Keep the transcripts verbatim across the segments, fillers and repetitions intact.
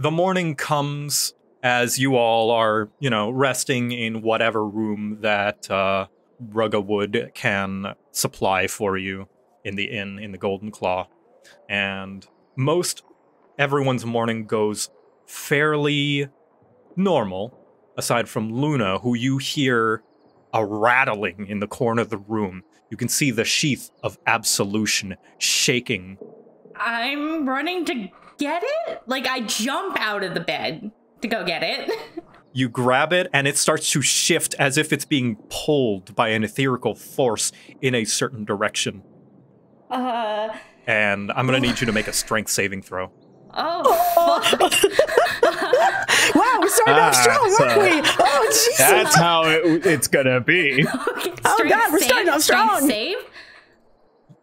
The morning comes as you all are, you know, resting in whatever room that uh, Ruggawood can supply for you in the inn, in the Golden Claw. And most everyone's morning goes fairly normal, aside from Luna, who you hear a rattling in the corner of the room. You can see the sheath of Absolution shaking. I'm running to get it? Like, I jump out of the bed to go get it. You grab it, and it starts to shift as if it's being pulled by an etherical force in a certain direction. Uh... And I'm going to need you to make a strength saving throw. Oh, fuck. Wow, we started ah, off strong, so aren't we? Oh, Jesus. That's how it, it's going to be. Okay, oh, God, we're save, starting off strong. Save?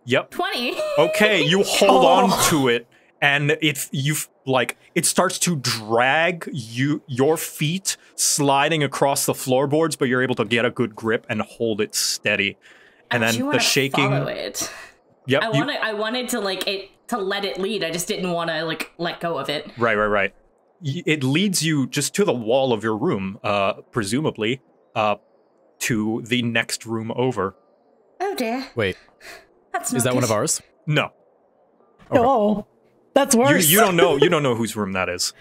Yep. twenty. Okay, you hold oh. on to it, and it, you've, like, it starts to drag you your feet sliding across the floorboards, but you're able to get a good grip and hold it steady. And oh, then the shaking... Follow it. Yep, I wanted, I wanted to like it to let it lead. I just didn't want to like let go of it. Right, right, right. It leads you just to the wall of your room, uh, presumably, uh, to the next room over. Oh dear. Wait, that's not is that good. One of ours? No. Okay. No, that's worse. You, you don't know. You don't know whose room that is.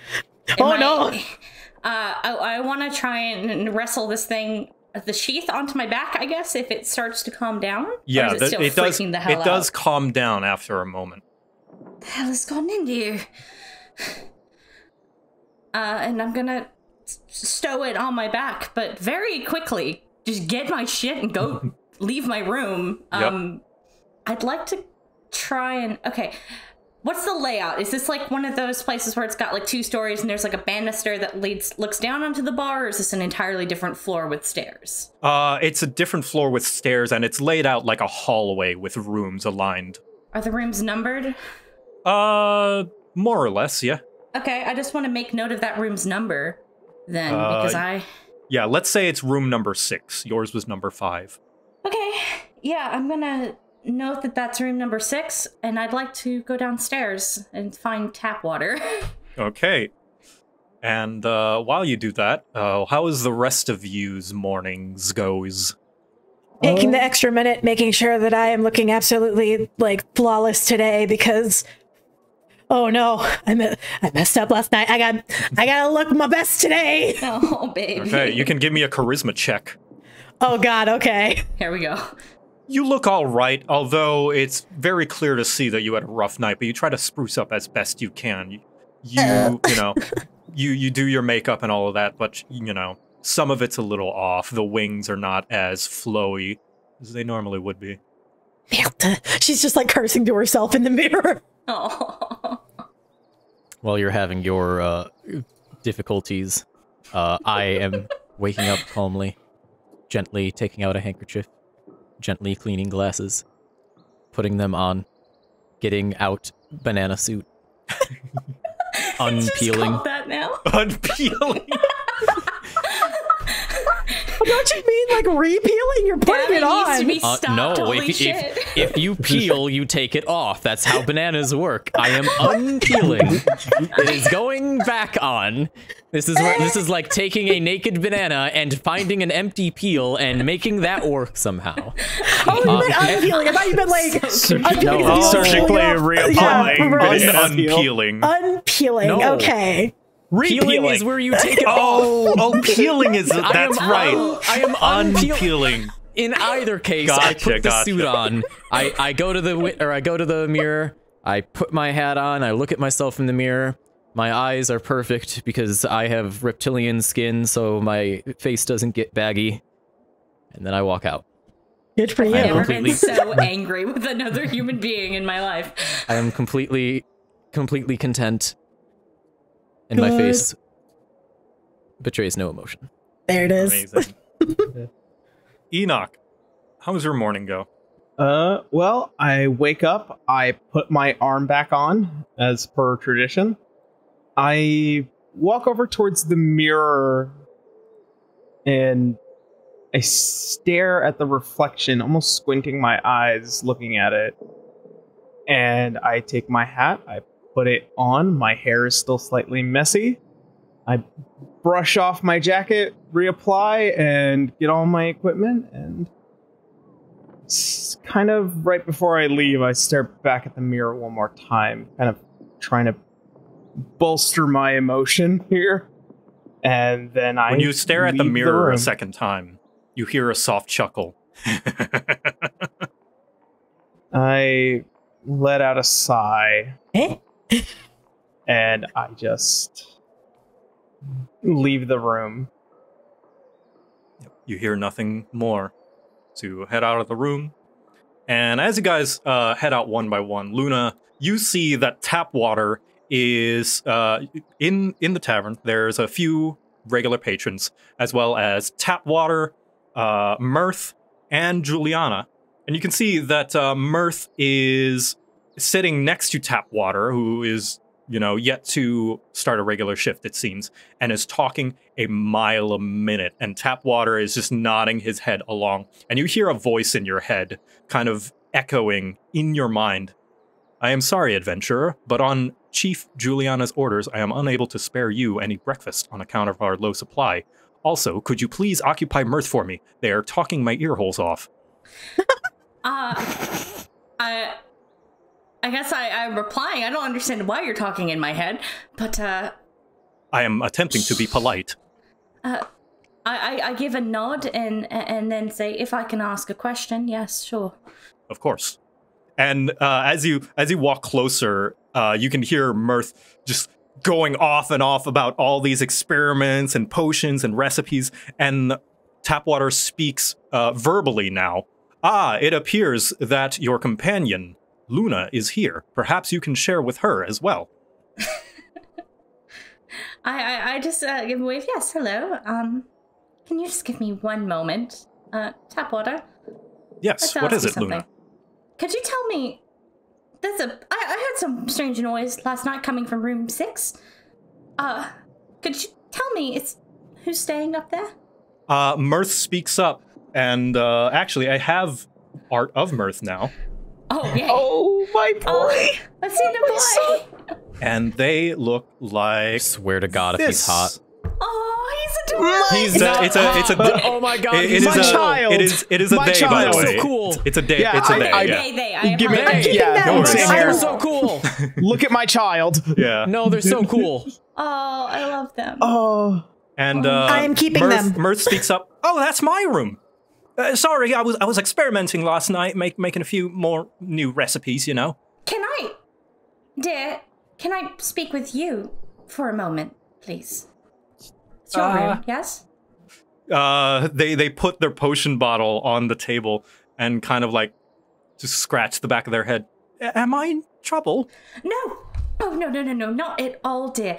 Oh I, no. Uh, I, I want to try and wrestle this thing. The sheath onto my back, I guess, if it starts to calm down? Yeah, is it, still the, it does, the hell it out? Does calm down after a moment. The hell has gone into you? Uh, and I'm gonna stow it on my back, but very quickly. Just get my shit and go leave my room. Um, yep. I'd like to try and... Okay, what's the layout? Is this like one of those places where it's got like two stories and there's like a banister that leads looks down onto the bar, or is this an entirely different floor with stairs? Uh, it's a different floor with stairs, and it's laid out like a hallway with rooms aligned. Are the rooms numbered? Uh, more or less, yeah. Okay, I just want to make note of that room's number then, uh, because I... Yeah, let's say it's room number six. Yours was number five. Okay, yeah, I'm gonna... note that that's room number six, and I'd like to go downstairs and find Tapwater. Okay. And uh, while you do that, uh, how is the rest of you's mornings goes? Taking the extra minute, making sure that I am looking absolutely, like, flawless today, because, oh no, I, me I messed up last night. I got, I gotta look my best today. Oh, baby. Okay, you can give me a charisma check. Oh, God, okay. Here we go. You look all right, although it's very clear to see that you had a rough night, but you try to spruce up as best you can. You, you, you know, you, you do your makeup and all of that, but, you know, some of it's a little off. The wings are not as flowy as they normally would be. She's just, like, cursing to herself in the mirror. Aww. While you're having your uh, difficulties, uh, I am waking up calmly, gently taking out a handkerchief. Gently cleaning glasses, putting them on, getting out banana suit, unpeeling. That now. Unpeeling. Don't you mean like repeeling? You're putting Daddy it on. Needs to be stopped. Uh, no, Holy if, shit. If, if you peel, you take it off. That's how bananas work. I am unpeeling. It is going back on. This is where, this is like taking a naked banana and finding an empty peel and making that work somehow. Oh, you um, meant unpeeling. I thought you meant like so, unpeeling. No, no, surgically reapplying. Yeah, unpeeling. Unpeeling. No. Okay. Peeling is where you take it oh, off. Oh, peeling is, that's I right. Un, I am unpeeling. In either case, gotcha, I put the gotcha. suit on. I, I go to the or I go to the mirror. I put my hat on. I look at myself in the mirror. My eyes are perfect because I have reptilian skin, so my face doesn't get baggy. And then I walk out. Good for you. I've never been so angry with another human being in my life. I am completely, completely content. And Good. my face betrays no emotion. There it is. Amazing. Enoch, how does your morning go? Uh, well, I wake up. I put my arm back on, as per tradition. I walk over towards the mirror, and I stare at the reflection, almost squinting my eyes, looking at it. And I take my hat. I put it on. My hair is still slightly messy. I brush off my jacket, reapply, and get all my equipment. And it's kind of right before I leave, I stare back at the mirror one more time, kind of trying to bolster my emotion here. And then I. When you stare at the mirror a second time, you hear a soft chuckle. I let out a sigh. And I just leave the room. You hear nothing more. So you head out of the room. And as you guys uh, head out one by one, Luna, you see that Tapwater is uh, in, in the tavern. There's a few regular patrons, as well as Tapwater, uh, Mirth, and Juliana. And you can see that uh, Mirth is sitting next to Tapwater, who is, you know, yet to start a regular shift, it seems, and is talking a mile a minute. And Tapwater is just nodding his head along. And you hear a voice in your head kind of echoing in your mind. I am sorry, adventurer, but on Chief Juliana's orders, I am unable to spare you any breakfast on account of our low supply. Also, could you please occupy Mirth for me? They are talking my ear holes off. uh, I, I guess I, I'm replying. I don't understand why you're talking in my head, but uh, I am attempting to be polite. Uh, I, I, I give a nod and and then say, if I can ask a question, yes, sure. Of course. And uh, as you as you walk closer, uh, you can hear Mirth just going off and off about all these experiments and potions and recipes. And Tapwater speaks uh, verbally now. Ah, it appears that your companion, Luna, is here. Perhaps you can share with her as well. I, I, I just uh, give a wave. Yes, hello. Um, can you just give me one moment? Uh, Tapwater? Yes, what is it, Luna? Could you tell me, there's a, I, I heard some strange noise last night coming from room six. Uh, could you tell me it's, who's staying up there? Uh, Mirth speaks up, and uh, actually, I have Art of Mirth now. Oh, yay. Oh, my boy! Oh, I've seen oh, a boy! And they look like I swear to God, this. If he's hot. Oh, he's adorable! He's a, it's a, it's a, it's a, oh my God, it, he's it my is child! A, it is, it is a my day, child. By the way. So cool. It's, it's a day, yeah, it's a I, day. I, yeah. They, they, I am Give it, I'm keeping yeah, that They're so cool! Look at my child! Yeah. No, they're so cool. Oh, I love them. Oh. And uh, I am keeping Mirth, them. Mirth speaks up. Oh, that's my room. Uh, sorry, I was I was experimenting last night, make, making a few more new recipes. You know. Can I, dear? Can I speak with you for a moment, please? It's your uh, room, yes. Uh, they they put their potion bottle on the table and kind of like just scratch the back of their head. Am I in trouble? No. Oh no no no no not at all, dear.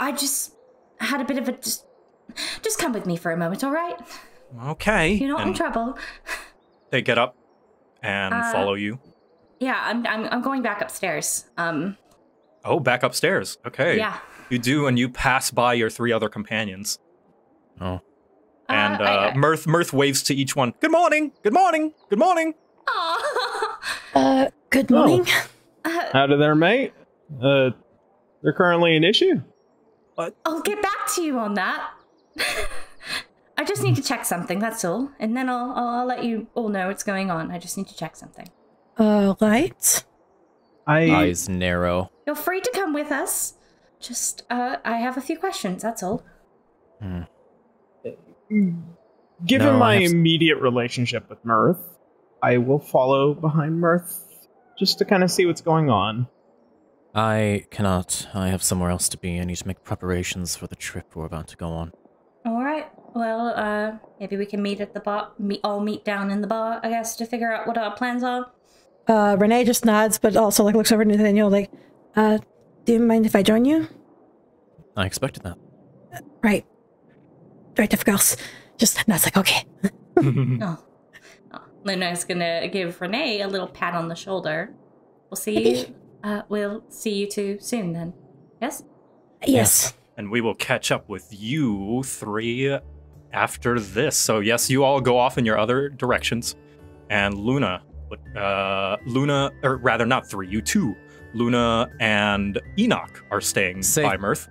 I just. I had a bit of a just, just come with me for a moment, all right? Okay. You're not and in trouble. They get up and uh, follow you. Yeah, I'm, I'm I'm going back upstairs. Um. Oh, back upstairs. Okay. Yeah. You do, and you pass by your three other companions. Oh. And uh, uh, I, I, Mirth Mirth waves to each one. Good morning. Good morning. Good morning. Aww. Uh. Good morning. Oh. How do they mate? Uh, they're currently an issue. What? I'll get back to you on that. I just need to check something, that's all. And then I'll, I'll, I'll let you all know what's going on. I just need to check something. Uh, right? I... Eyes narrow. You're free to come with us. Just, uh, I have a few questions, that's all. Hmm. Given no, my immediate relationship with Mirth, I will follow behind Mirth just to kind of see what's going on. I cannot. I have somewhere else to be. I need to make preparations for the trip we're about to go on. All right. Well, uh, maybe we can meet at the bar. Meet, all meet down in the bar, I guess, to figure out what our plans are. Uh, Renee just nods, but also like looks over at Nathaniel like, uh, do you mind if I join you? I expected that. Uh, right. Right, of course. Just nods like, okay. oh. oh. Luna's gonna give Renee a little pat on the shoulder. We'll see you. Uh, we'll see you two soon then. Yes? Yes. And we will catch up with you three after this. So yes, you all go off in your other directions. And Luna, uh, Luna, or rather not three, you two. Luna and Enoch are staying Save by Mirth.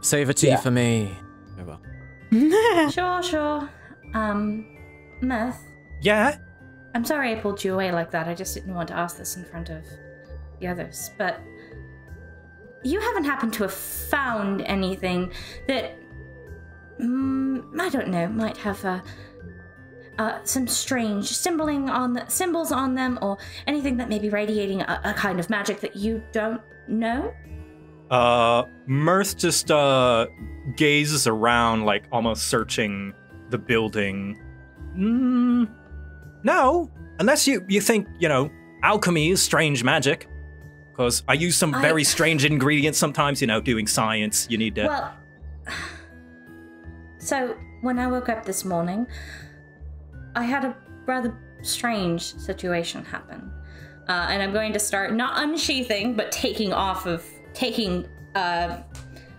Save a tea yeah. for me. Oh, well. Sure, sure. Um, Mirth. Yeah? I'm sorry I pulled you away like that. I just didn't want to ask this in front of the others. But you haven't happened to have found anything that, mm, I don't know, might have a... Uh, some strange symboling on the, symbols on them, or anything that may be radiating a, a kind of magic that you don't know? Uh, Mirth just uh, gazes around, like almost searching the building. Mm, no, unless you, you think, you know, alchemy is strange magic. Because I use some I, very strange ingredients sometimes, you know, doing science, you need to... Well, so when I woke up this morning, I had a rather strange situation happen, uh, and I'm going to start not unsheathing, but taking off of taking, uh,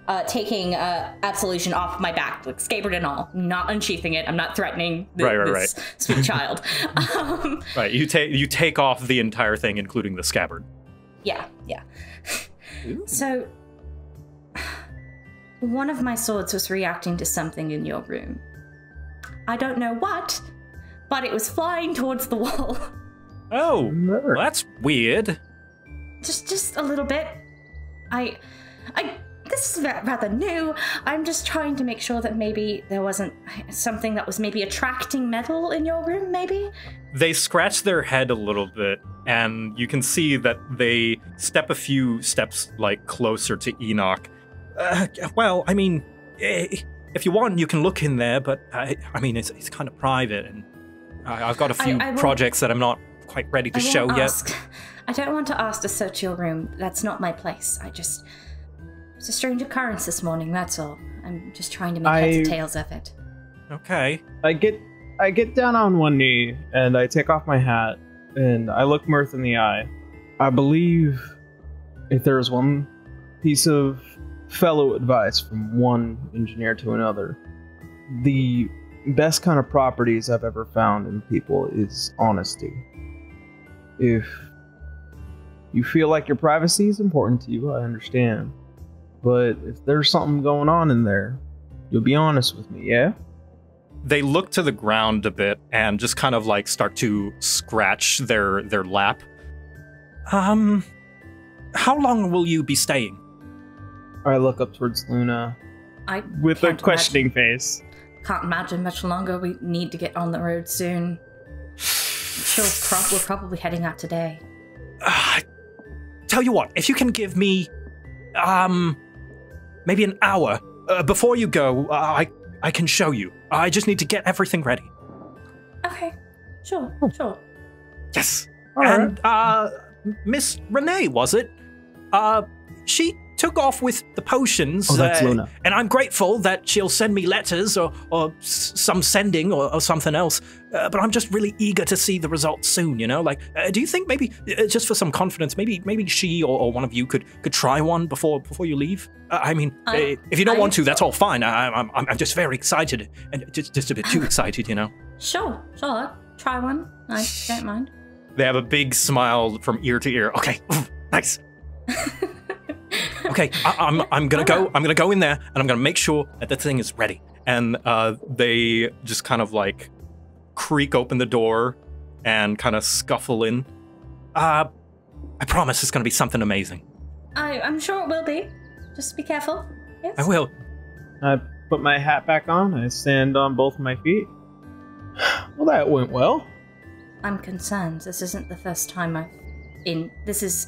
uh, taking uh, Absolution off my back, like scabbard and all. Not unsheathing it. I'm not threatening the, right, right, this right. sweet child. Um, right, you take you take off the entire thing, including the scabbard. Yeah, yeah. Ooh. So one of my swords was reacting to something in your room. I don't know what. But it was flying towards the wall. Oh, well, that's weird. Just, just a little bit. I, I. This is rather new. I'm just trying to make sure that maybe there wasn't something that was maybe attracting metal in your room. Maybe. They scratch their head a little bit, and you can see that they step a few steps like closer to Enoch. Uh, well, I mean, if you want, you can look in there, but I, I mean, it's it's kind of private and. I've got a few I, I projects that I'm not quite ready to I show ask, yet. I don't want to ask to search your room. That's not my place. I just... It's a strange occurrence this morning, that's all. I'm just trying to make I, heads and tails of it. Okay. I get I get down on one knee, and I take off my hat, and I look Mirth in the eye. I believe if there is one piece of fellow advice from one engineer to another, the... best kind of properties I've ever found in people is honesty. If you feel like your privacy is important to you, I understand. But if there's something going on in there, you'll be honest with me, yeah? They look to the ground a bit and just kind of like start to scratch their their lap. Um, how long will you be staying? I look up towards Luna I with a questioning face. Can't imagine much longer. We need to get on the road soon. Sure, pro we're probably heading out today. Uh, tell you what, if you can give me, um, maybe an hour uh, before you go, uh, I I can show you. I just need to get everything ready. Okay, sure, oh. sure. Yes. All and right. uh, Miss Renee, was it? Uh, she. Took off with the potions, oh, that's uh, Luna. And I'm grateful that she'll send me letters or, or s some sending or, or something else, uh, but I'm just really eager to see the results soon, you know? Like, uh, do you think maybe, uh, just for some confidence, maybe maybe she or, or one of you could, could try one before before you leave? Uh, I mean, I, uh, if you don't I, want to, that's all fine. I, I'm, I'm, I'm just very excited and just, just a bit too excited, you know? Sure, sure, try one. I don't mind. They have a big smile from ear to ear. Okay, nice. Okay, I, I'm I'm gonna go. I'm gonna go in there, and I'm gonna make sure that that thing is ready. And uh, they just kind of like creak open the door and kind of scuffle in. Uh, I promise it's gonna be something amazing. I I'm sure it will be. Just be careful. Yes. I will. I put my hat back on. I stand on both my feet. Well, that went well. I'm concerned. This isn't the first time I've in. This is.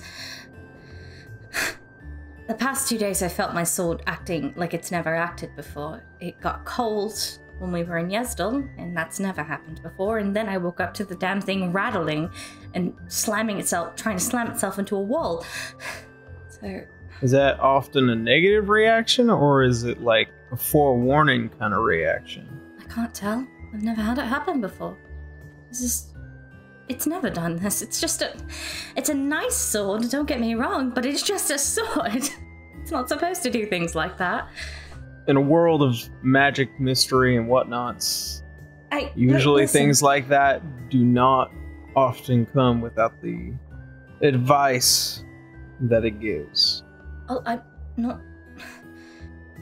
The past two days I felt my sword acting like it's never acted before. It got cold when we were in Yezdal, and that's never happened before, and then I woke up to the damn thing rattling and slamming itself, trying to slam itself into a wall. So... Is that often a negative reaction, or is it like a forewarning kind of reaction? I can't tell. I've never had it happen before. This is... It's never done this. It's just a... It's a nice sword, don't get me wrong, but it's just a sword. It's not supposed to do things like that. In a world of magic, mystery, and whatnots, I, usually things like that do not often come without the advice that it gives. Oh, I'm not...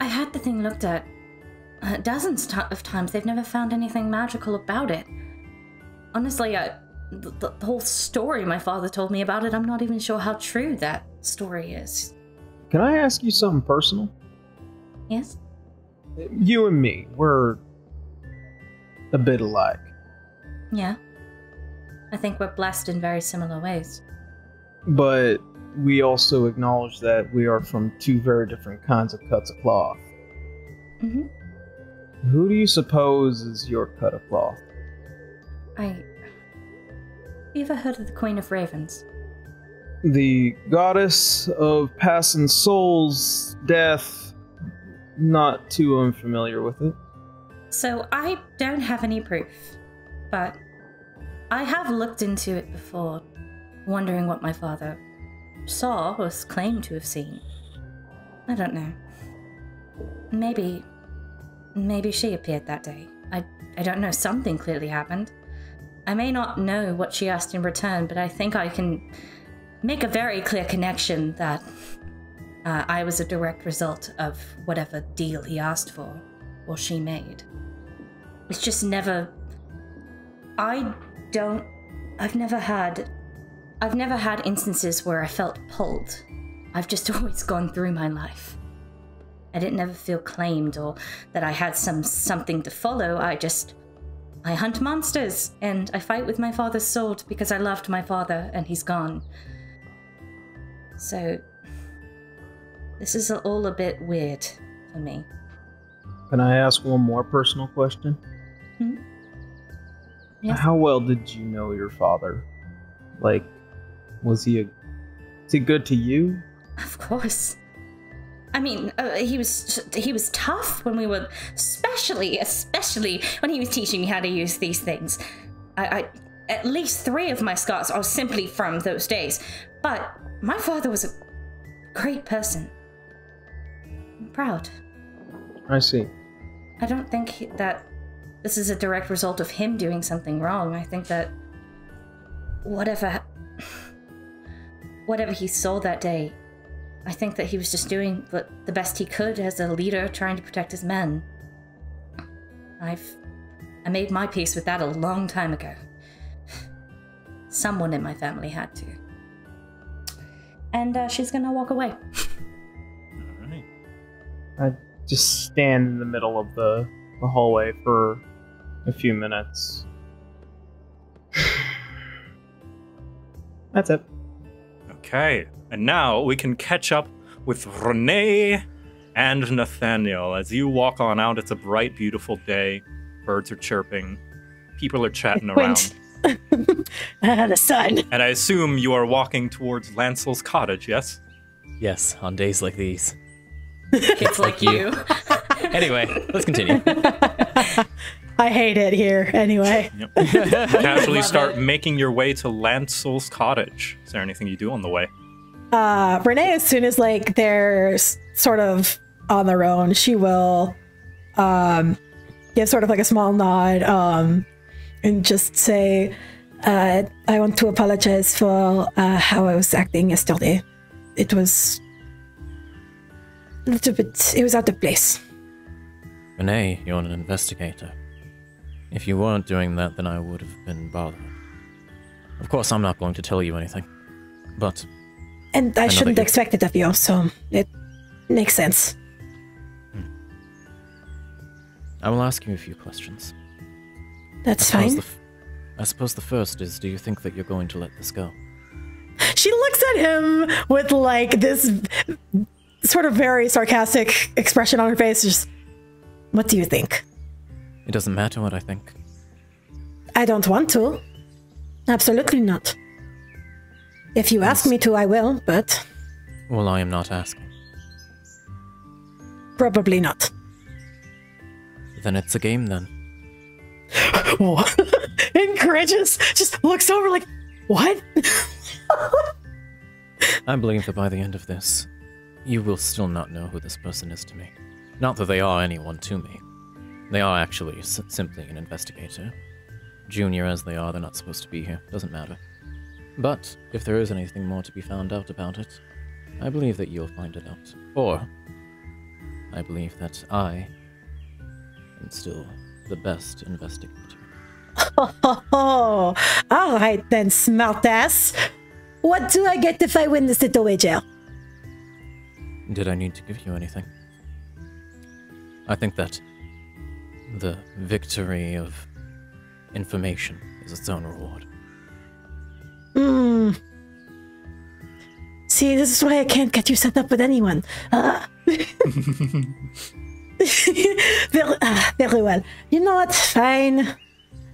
I had the thing looked at uh, dozens of times. They've never found anything magical about it. Honestly, I, the, the whole story my father told me about it, I'm not even sure how true that story is. Can I ask you something personal? Yes? You and me, we're a bit alike. Yeah. I think we're blessed in very similar ways. But we also acknowledge that we are from two very different kinds of cuts of cloth. Mm-hmm. Who do you suppose is your cut of cloth? I... Have you ever heard of the Queen of Ravens? The goddess of passing souls, death, not too unfamiliar with it. So I don't have any proof, but I have looked into it before, wondering what my father saw or claimed to have seen. I don't know. Maybe, maybe she appeared that day. I, I don't know, something clearly happened. I may not know what she asked in return, but I think I can make a very clear connection that uh, I was a direct result of whatever deal he asked for, or she made. It's just never... I... Don't I've never had I've never had instances where I felt pulled. I've just always gone through my life. I didn't ever feel claimed or that I had some something to follow. I just I hunt monsters and I fight with my father's sword because I loved my father and he's gone. So this is all a bit weird for me. Can I ask one more personal question? Hmm? Yes. How well did you know your father? Like, was he a... Is he good to you? Of course. I mean, uh, he was he was tough when we were... Especially, especially when he was teaching me how to use these things. I, I at least three of my scars are simply from those days. But my father was a great person. I'm proud. I see. I don't think he, that... This is a direct result of him doing something wrong. I think that whatever whatever he saw that day, I think that he was just doing the best he could as a leader trying to protect his men. I've I made my peace with that a long time ago. Someone in my family had to. And uh, she's gonna walk away. All right. I just stand in the middle of the, the hallway for a few minutes. That's it. Okay, and now we can catch up with Renee and Nathaniel. As you walk on out, it's a bright, beautiful day. Birds are chirping. People are chatting around. Ah, the sun. And I assume you are walking towards Lancel's cottage, yes? Yes, on days like these. Kids like you. Anyway, let's continue. I hate it here, anyway. Yep. You casually start it. making your way to Lancel's cottage. Is there anything you do on the way? Uh, Renee, as soon as like they're sort of on their own, she will um, give sort of like a small nod um, and just say, uh, I want to apologize for uh, how I was acting yesterday. It was a little bit, it was out of place. Renee, you're an investigator. If you weren't doing that, then I would have been bothered. Of course, I'm not going to tell you anything, but... And I, I shouldn't expect it of you, so it makes sense. Hmm. I will ask you a few questions. That's I fine. The f I suppose the first is, do you think that you're going to let this go? She looks at him with, like, this sort of very sarcastic expression on her face, just... What do you think? It doesn't matter what I think. I don't want to. Absolutely not. If you yes. ask me to, I will, but... Well, I am not asking. Probably not. Then it's a game, then. Whoa. Encourages, just looks over like, what? I believe that by the end of this, you will still not know who this person is to me. Not that they are anyone to me. They are actually s simply an investigator. Junior as they are, they're not supposed to be here. Doesn't matter. But if there is anything more to be found out about it, I believe that you'll find it out. Or, I believe that I am still the best investigator. Oh, ho, ho. All right then, smartass. What do I get if I win this little wager? Did I need to give you anything? I think that the victory of information is its own reward. Hmm. See, this is why I can't get you set up with anyone. Uh, very, uh, very well. You know what? Fine.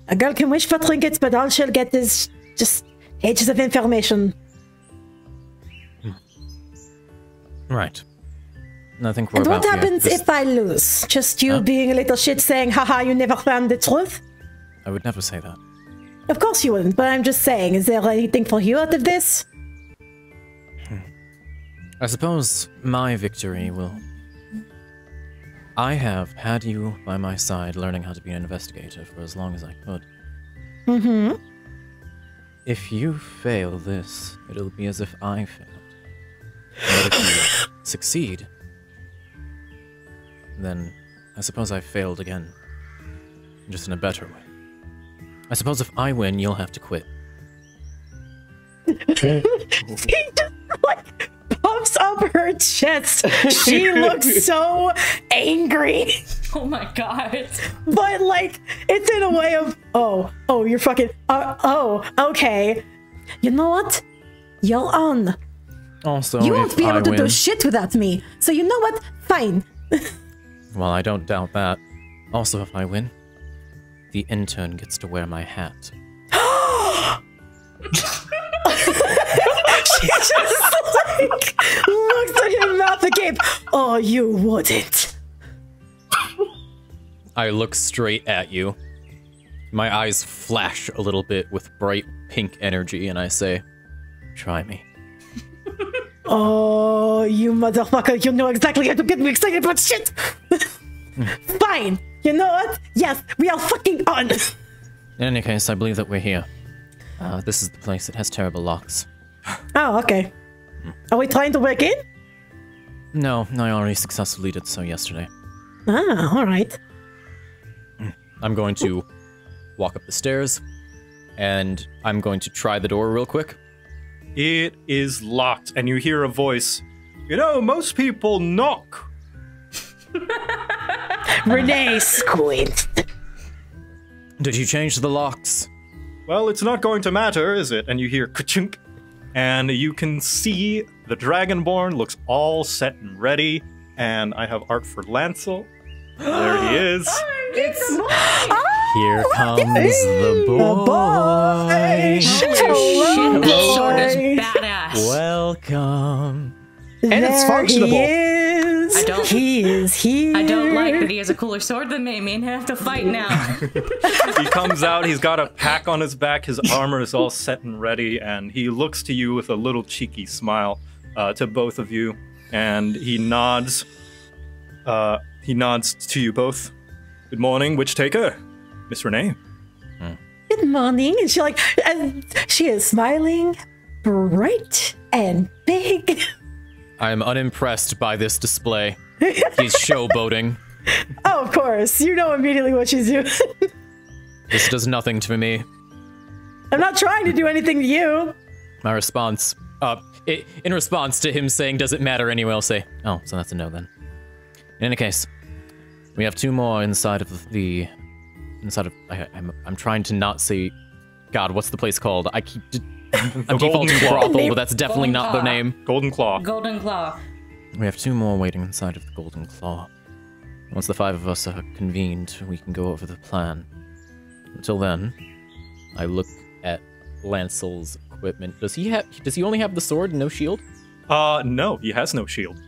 A girl can wish for trinkets, but all she'll get is just ages of information. Right. I think we're and about what happens this... if I lose? Just you uh, being a little shit saying, haha, you never found the truth? I would never say that. Of course you wouldn't, but I'm just saying, is there anything for you out of this? Hmm. I suppose my victory will... I have had you by my side learning how to be an investigator for as long as I could. Mm-hmm. If you fail this, it'll be as if I failed. But if you succeed, then I suppose I failed again, just in a better way. I suppose if I win, you'll have to quit. She just, like, pumps up her chest. She looks so angry. Oh my god. But, like, it's in a way of, oh, oh, you're fucking, uh, oh, okay. You know what? You're on. Also, you won't be able I to win. do shit without me. So you know what? Fine. Well, I don't doubt that. Also, if I win, the intern gets to wear my hat. She just, like, looks at him mouth agape. Oh, you wouldn't. I look straight at you. My eyes flash a little bit with bright pink energy, and I say, try me. Oh, you motherfucker, you know exactly how to get me excited about shit! Fine! You know what? Yes, we are fucking on! In any case, I believe that we're here. Uh, this is the place. It has terrible locks. Oh, okay. Are we trying to work in? No, I already successfully did so yesterday. Ah, alright. I'm going to walk up the stairs, and I'm going to try the door real quick. It is locked, and you hear a voice. You know, most people knock. Renee squint. Did you change the locks? Well, it's not going to matter, is it? And you hear ka-chunk, and you can see the Dragonborn looks all set and ready. And I have art for Lancel. There he is. Oh, it's the boy. Oh, Here comes the boy. The boy. Hello, boy. Badass. Welcome. And there it's functionable. He is. I don't, he is here. I don't like that he has a cooler sword than me. Me and I have to fight now. He comes out. He's got a pack on his back. His armor is all set and ready. And he looks to you with a little cheeky smile uh, to both of you. And he nods. Uh, he nods to you both. Good morning, Witch-Taker. Miss Renee. Mm. Good morning. And she like, and she is smiling bright and big. I am unimpressed by this display. He's showboating. Oh, of course. You know immediately what she's doing. This does nothing to me. I'm not trying to do anything to you. My response, uh, it, in response to him saying, does it matter anyway, I'll say, oh, so that's a no then. In any case, we have two more inside of the... Inside of, I, I'm, I'm trying to not say, God, what's the place called? I keep, I'm defaulting to brothel, but that's definitely Golden not Claw. the name. Golden Claw. Golden Claw. We have two more waiting inside of the Golden Claw. Once the five of us are convened, we can go over the plan. Until then, I look at Lancel's equipment. Does he have? Does he only have the sword and no shield? Uh, no, he has no shield.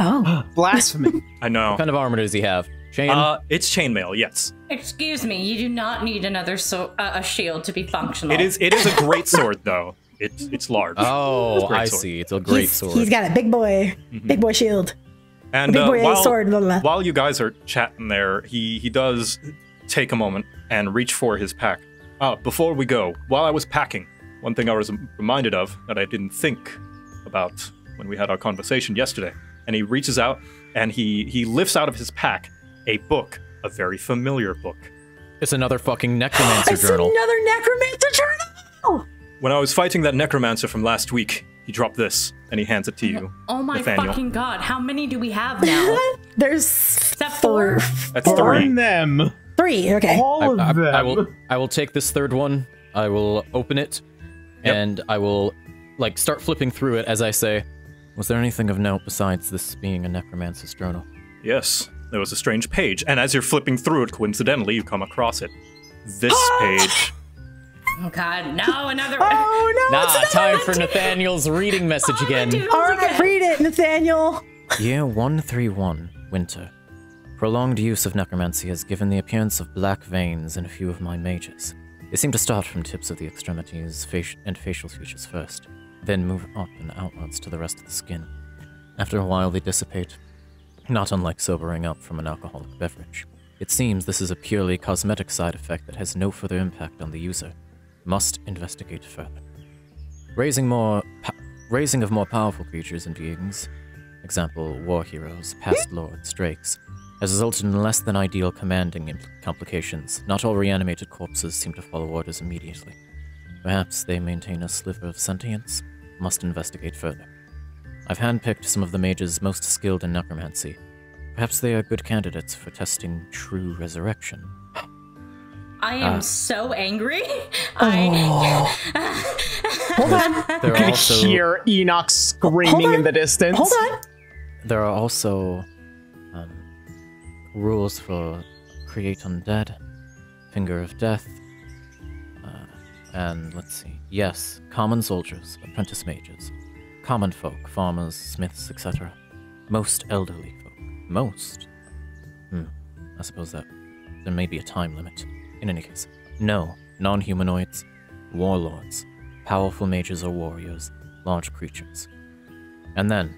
Oh, blasphemy! I know. What kind of armor does he have? Chain? Uh, it's chainmail, yes. Excuse me, you do not need another so uh, a shield to be functional. It is it is a great sword though. It's it's large. Oh, it's I sword. see. It's a great he's, sword. He's got a big boy, mm-hmm. big boy shield, and big uh, boy while, sword. Blah, blah. While you guys are chatting there, he he does take a moment and reach for his pack. Uh, before we go, while I was packing, one thing I was reminded of that I didn't think about when we had our conversation yesterday. And he reaches out and he, he lifts out of his pack a book, a very familiar book. It's another fucking necromancer it's journal. It's another necromancer journal! When I was fighting that necromancer from last week, he dropped this, and he hands it to you, Oh my Nathaniel. fucking god, how many do we have now? There's four. That's four. three. them. Three, okay. All I, of I, them. I will, I will take this third one, I will open it, yep. and I will like start flipping through it as I say, was there anything of note besides this being a necromancer's journal? Yes. There was a strange page, and as you're flipping through it, coincidentally, you come across it. This page. Oh god, no, another one. Oh no, nah, it's time for Nathaniel's reading message oh, again. Alright, read it, Nathaniel. Year one thirty-one, winter. Prolonged use of necromancy has given the appearance of black veins in a few of my mages. They seem to start from tips of the extremities faci and facial features first, then move up and outwards to the rest of the skin. After a while, they dissipate. Not unlike sobering up from an alcoholic beverage. It seems this is a purely cosmetic side effect that has no further impact on the user. Must investigate further. Raising more, raising of more powerful creatures and beings, example, war heroes, past lords, drakes, has resulted in less than ideal commanding complications. Not all reanimated corpses seem to follow orders immediately. Perhaps they maintain a sliver of sentience. Must investigate further. I've handpicked some of the mages most skilled in necromancy. Perhaps they are good candidates for testing true resurrection. I am uh, so angry. Oh. I... Hold on. There are I also... can hear Enoch screaming in the distance. Hold on. There are also um, rules for create undead, finger of death, uh, and let's see. Yes, common soldiers, apprentice mages. Common folk, farmers, smiths, et cetera. Most elderly folk. Most? Hmm. I suppose that there may be a time limit. In any case, no. Non-humanoids, warlords, powerful mages or warriors, large creatures. And then,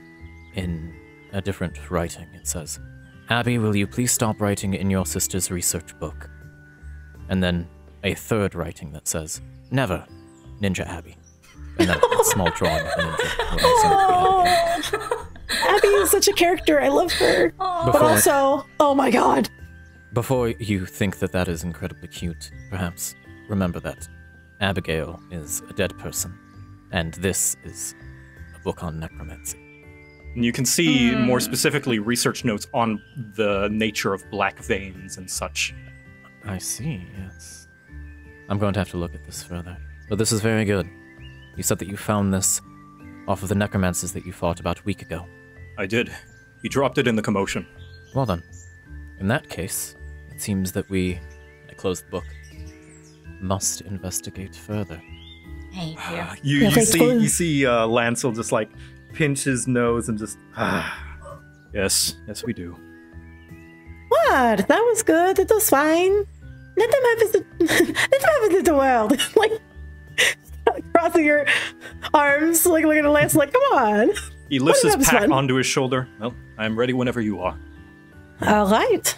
in a different writing, it says, Abby, will you please stop writing in your sister's research book? And then a third writing that says, never, Ninja Abby. And that small drawing of Ninja. Abby is such a character. I love her. Before, but also, oh my god. Before you think that that is incredibly cute, perhaps remember that Abigail is a dead person, and this is a book on necromancy. And you can see mm. more specifically research notes on the nature of black veins and such. I see, yes. I'm going to have to look at this further. But this is very good. You said that you found this off of the necromancers that you fought about a week ago. I did. He dropped it in the commotion. Well then, in that case, it seems that we... I closed the book. Must investigate further. Hey, yeah. you, you, see, you see uh, Lancel just like pinch his nose and just... Ah. Yes, yes we do. What? That was good. It was fine. Let them have it. Let them have it in the world. Like... Crossing your arms, like looking at Lance, like, come on. He lifts his pack onto his shoulder. Well, I'm ready whenever you are. All right.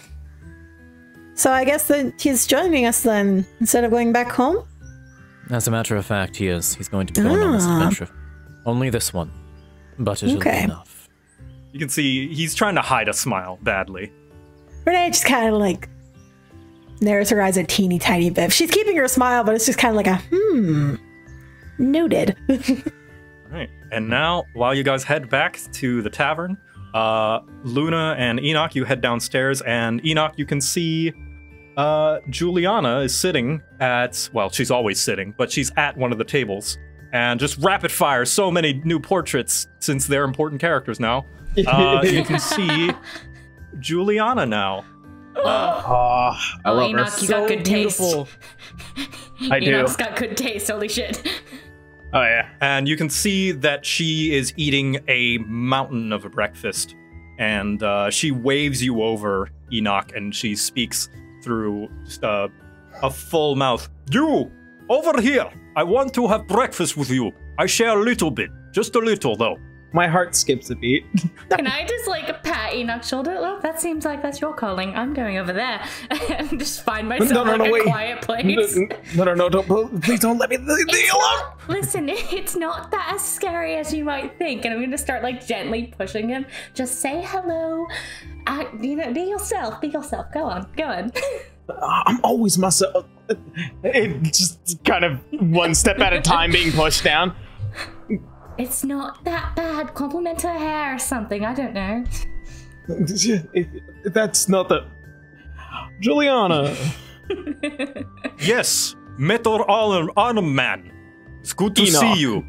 So I guess that he's joining us then, instead of going back home? As a matter of fact, he is. He's going to be going ah. on this adventure. Only this one. But it'll okay. be enough. You can see he's trying to hide a smile badly. Renee just kind of like... narrows her eyes a teeny tiny bit. She's keeping her smile, but it's just kind of like a, hmm... Noted. All right. And now, while you guys head back to the tavern, uh, Luna and Enoch, you head downstairs, and Enoch, you can see uh, Juliana is sitting at, well, she's always sitting, but she's at one of the tables. And just rapid fire, so many new portraits, since they're important characters now. Uh, you can see Juliana now. Oh, uh, I love Enoch, her. So you got good beautiful. Taste. I do. Enoch's got good taste, holy shit. Oh, yeah. And you can see that she is eating a mountain of a breakfast. And uh, she waves you over, Enoch, and she speaks through just, uh, a full mouth. You, over here. I want to have breakfast with you. I share a little bit. Just a little, though. My heart skips a beat. Can I just like pat Enoch's shoulder? Oh, that seems like that's your calling. I'm going over there and just find myself no, no, like no, a wait. quiet place. No, no, no, don't, please don't let me leave me alone. Not, listen, it's not that as scary as you might think. And I'm going to start like gently pushing him. Just say hello. I, you know, be yourself. Be yourself. Go on. Go on. I'm always myself. It just kind of one step at a time being pushed down. It's not that bad. Compliment her hair or something. I don't know. That's not the... Juliana. Yes. Metal Arm Man. It's good to Enoch. see you.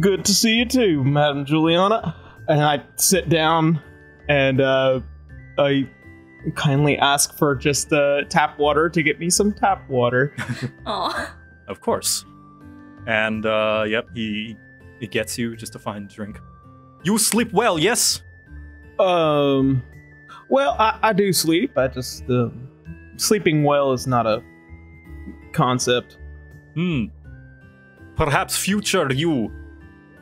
Good to see you too, Madam Juliana. And I sit down and uh, I... kindly ask for just uh, tap water to get me some tap water. Aww. Of course. And, uh, yep, he, he gets you just a fine drink. You sleep well, yes? Um, well, I, I do sleep. I just, uh, sleeping well is not a concept. Hmm. Perhaps future you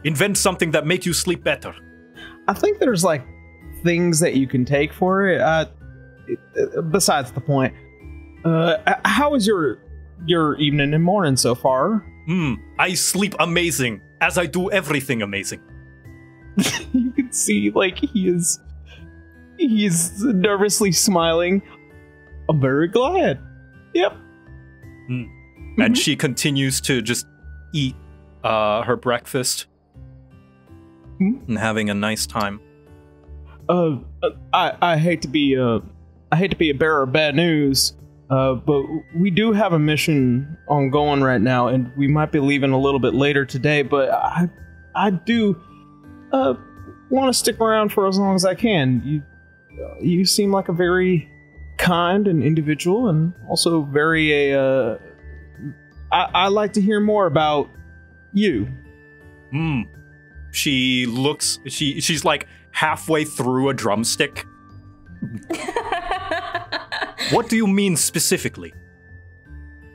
invent something that makes you sleep better. I think there's, like, things that you can take for it. I... Besides the point, uh, how is your your evening and morning so far? Hmm, I sleep amazing, as I do everything amazing. You can see, like, he is, he is nervously smiling. I'm very glad. Yep. Mm. And mm-hmm. she continues to just eat uh, her breakfast mm-hmm. and having a nice time. Uh, I I hate to be uh. I hate to be a bearer of bad news, uh, but we do have a mission ongoing right now, and we might be leaving a little bit later today, but I I do uh, want to stick around for as long as I can. You, you seem like a very kind and individual, and also very... Uh, I, I like to hear more about you. Hmm. She looks... She She's like halfway through a drumstick. What do you mean specifically?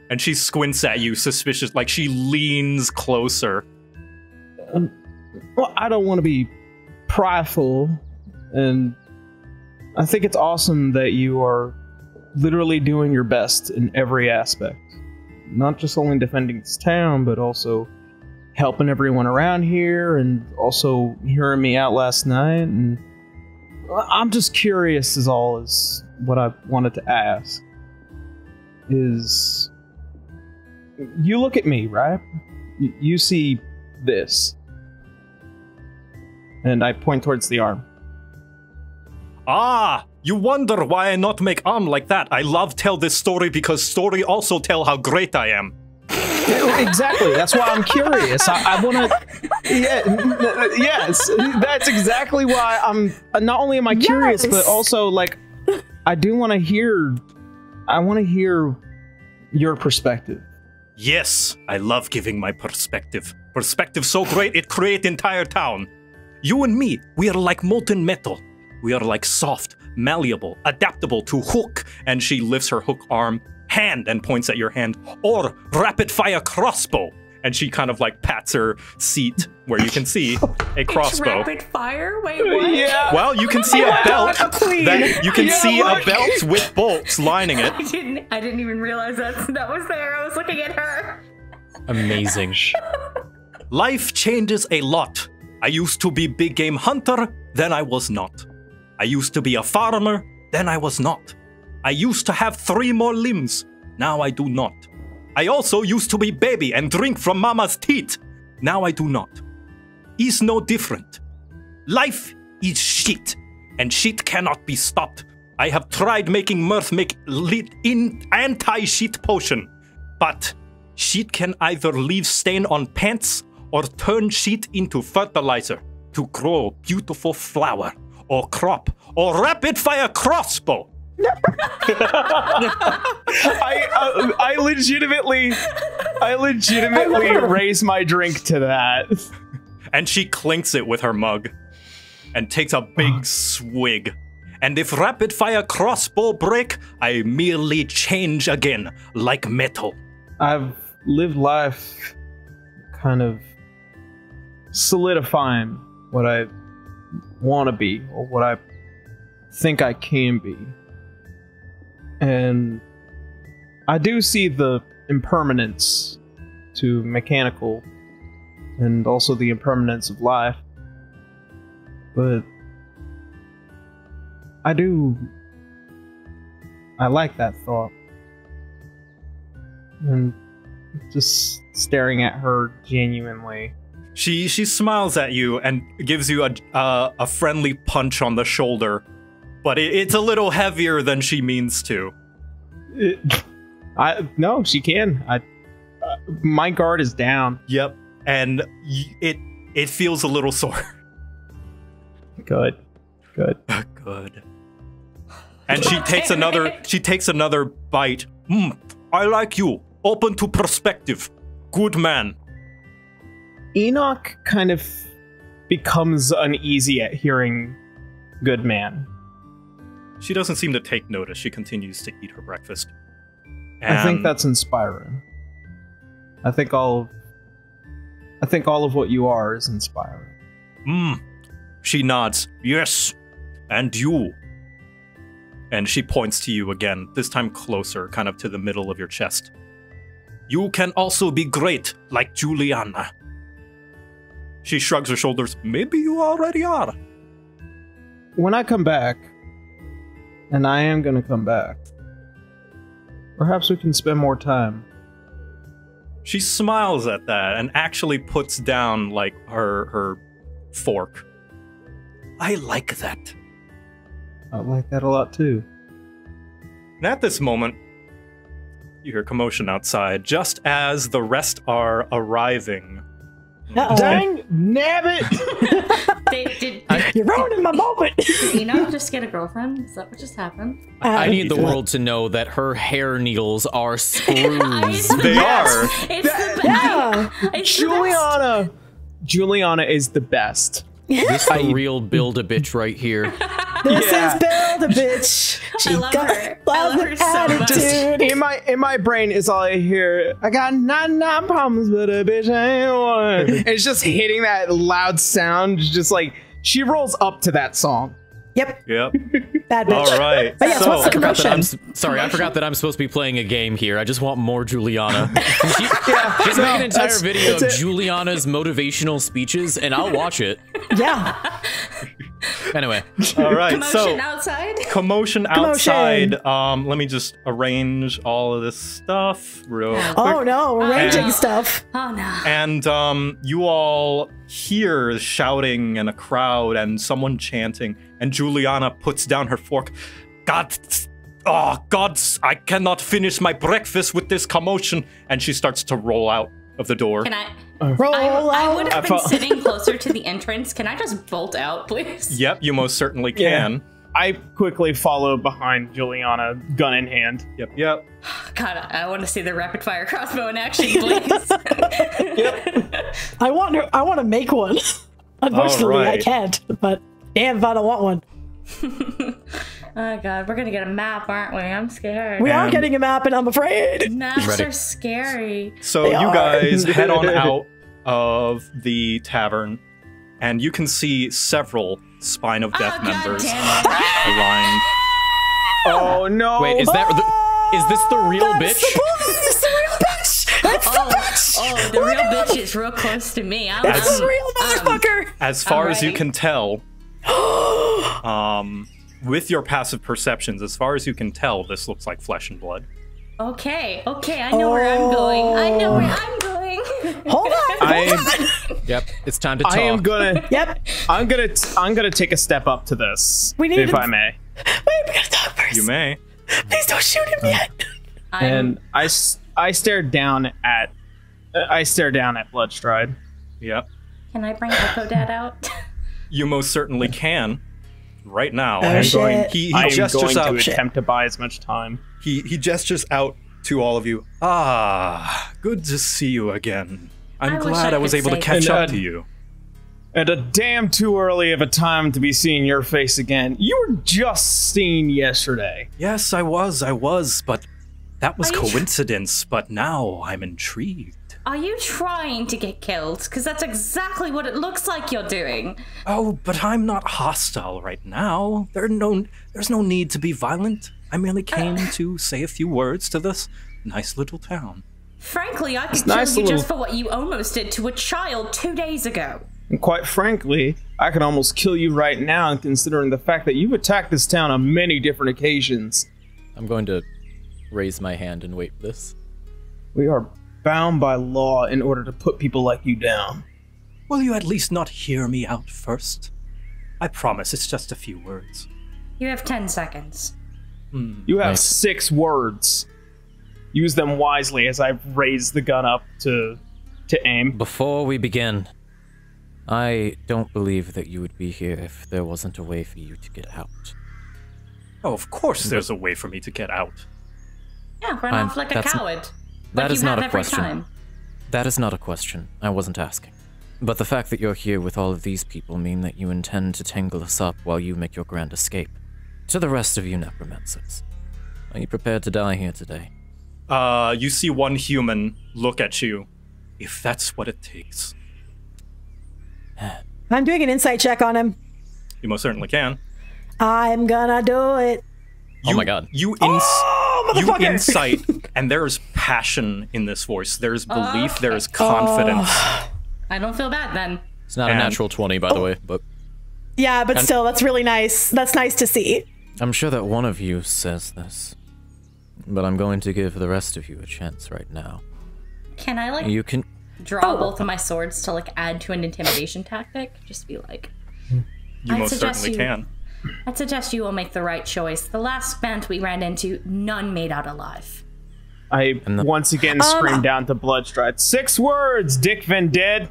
And she squints at you, suspicious, like she leans closer. Um, well, I don't want to be prideful, and I think it's awesome that you are literally doing your best in every aspect. Not just only defending this town, but also helping everyone around here, and also hearing me out last night, and I'm just curious is all is what I wanted to ask is, you look at me, right? Y you see this. And I point towards the arm. Ah, you wonder why I not make arm like that. I love tell this story because story also tell how great I am. Exactly. That's why I'm curious. I, I want to. Yeah. Yes. That's exactly why I'm. Not only am I curious, yes. but also like, I do want to hear. I want to hear your perspective. Yes, I love giving my perspective. Perspective so great it creates entire town. You and me, we are like molten metal. We are like soft, malleable, adaptable to hook. And she lifts her hook arm. Hand and points at your hand, or rapid fire crossbow. And she kind of like pats her seat where you can see a crossbow. It's rapid fire? Wait, what? Yeah. Well, you can see a belt. That, you can yeah, see look. a belt with bolts lining it. I didn't, I didn't even realize that that was there. I was looking at her. Amazing. Life changes a lot. I used to be big game hunter, then I was not. I used to be a farmer, then I was not. I used to have three more limbs. Now I do not. I also used to be baby and drink from mama's teat. Now I do not. Is no different. Life is shit, and shit cannot be stopped. I have tried making Mirth make lit in anti-shit potion, but shit can either leave stain on pants or turn shit into fertilizer to grow beautiful flower or crop or rapid fire crossbow. I, uh, I legitimately, I legitimately raise my drink to that. And she clinks it with her mug and takes a big swig. And if rapid fire crossbow break, I merely change again like metal. I've lived life kind of solidifying what I want to be, or what I think I can be. And I do see the impermanence to mechanical, and also the impermanence of life, but I do, I like that thought. And just staring at her genuinely. She she smiles at you and gives you a uh, a friendly punch on the shoulder, but it, it's a little heavier than she means to. It, I no, she can. I uh, my guard is down. Yep, and it it feels a little sore. Good, good, good. And she takes another. She takes another bite. Mm, I like you. Open to perspective. Good man. Enoch kind of becomes uneasy at hearing good man. She doesn't seem to take notice. She continues to eat her breakfast. And I think that's inspiring. I think all of, I think all of what you are is inspiring. Hmm. She nods. Yes. And you. And she points to you again, this time closer, kind of to the middle of your chest. You can also be great, like Juliana. She shrugs her shoulders. Maybe you already are. When I come back, and I am going to come back, perhaps we can spend more time. She smiles at that and actually puts down, like, her, her fork. I like that. I like that a lot, too. And at this moment, you hear commotion outside, just as the rest are arriving. Uh-oh. Dang, nabbit! did, did, did, You're ruining my moment! Did Enoch just get a girlfriend? Is that what just happened? Uh, I need the world to know that her hair needles are screws. They are! It's that, the yeah. I, it's Juliana! The best. Juliana is This is the real Build-A-Bitch right here. This yeah. is Build-A-Bitch. She I love got her. Love I love her attitude. So much. In my in my brain is all I hear. I got nine nine problems, but a bitch I ain't one. It's just hitting that loud sound. Just like she rolls up to that song. Yep. Yep. Bad bitch. All right. But yes, so, what's the commotion? Sorry, I forgot that I'm supposed to be playing a game here. I just want more Juliana. she, yeah, she's no, making an entire video of it. Juliana's motivational speeches, and I'll watch it. Yeah. Anyway. All right. Commotion so, outside. Commotion outside. Commotion. Um, let me just arrange all of this stuff real quick. Oh no, arranging and, stuff. Oh no. And um, you all hear shouting and a crowd and someone chanting. And Juliana puts down her fork. God, oh God, I cannot finish my breakfast with this commotion. And she starts to roll out of the door. Can I? Uh, roll I, out. I would have I been sitting closer to the entrance. Can I just bolt out, please? Yep, you most certainly can. Yeah. I quickly follow behind Juliana, gun in hand. Yep, yep. God, I want to see the rapid fire crossbow in action, please. Yep. I want to. I want to make one. Unfortunately, right. I can't. But. Damn, if I don't want one. Oh, God. We're going to get a map, aren't we? I'm scared. We and are getting a map, and I'm afraid. Maps Ready. are scary. So they you are. guys head on out of the tavern, and you can see several Spine of Death oh, members aligned. Oh, no. Wait, is that... The, is this the real That's bitch? It's the, the real bitch. That's oh. the bitch. Oh, the We're real doing... bitch is real close to me. I'm, That's I'm, the real motherfucker. Um, as far right. as you can tell... um, with your passive perceptions, as far as you can tell, this looks like flesh and blood. Okay, okay, I know oh. where I'm going. I know where I'm going. Hold on. Hold I am, on. Yep, it's time to talk. I am gonna. Yep. I'm gonna. T I'm gonna take a step up to this. We need if to, I may. Wait, we gotta talk first. You may. Please don't shoot him yet. I'm, and I, I stared down at, I stared down at Bloodstride. Yep. Can I bring Echo Dad out? You most certainly can, right now. Oh, I'm going, he, he I am gestures going to out, attempt to buy as much time. He he gestures out to all of you. Ah, good to see you again. I'm I glad I, I was able to catch and, up uh, to you. At a damn too early of a time to be seeing your face again. You were just seen yesterday. Yes, I was, I was, but that was Are coincidence. But now I'm intrigued. Are you trying to get killed? Because that's exactly what it looks like you're doing. Oh, but I'm not hostile right now. There are no, there's no need to be violent. I merely came uh, to say a few words to this nice little town. Frankly, I could kill nice you little... just for what you almost did to a child two days ago. And quite frankly, I could almost kill you right now, considering the fact that you've attacked this town on many different occasions. I'm going to raise my hand and wait for this. We are bound by law in order to put people like you down. Will you at least not hear me out first? I promise, it's just a few words. You have ten seconds. Mm, you have nice. six words. Use them wisely as I raise the gun up to, to aim. Before we begin, I don't believe that you would be here if there wasn't a way for you to get out. Oh, of course there's a way for me to get out. Yeah, run I'm, off like a coward. That is not a question. That is not a question. I wasn't asking. But the fact that you're here with all of these people mean that you intend to tangle us up while you make your grand escape. To the rest of you necromancers, are you prepared to die here today? Uh, you see one human look at you, if that's what it takes. I'm doing an insight check on him. You most certainly can. I'm gonna do it. You, oh my god. You, ins oh, you insight, and there is passion in this voice. There is belief, uh, there is confidence. Uh, I don't feel bad then. It's not and, a natural twenty, by oh. the way. But Yeah, but and, still, that's really nice. That's nice to see. I'm sure that one of you says this, but I'm going to give the rest of you a chance right now. Can I, like, you can draw oh. both of my swords to, like, add to an intimidation tactic? Just be like... You I'd most certainly you, can. I'd suggest you will make the right choice. The last band we ran into, none made out alive. I once again um, screamed down to Bloodstride. Six words, Dick Van Dead.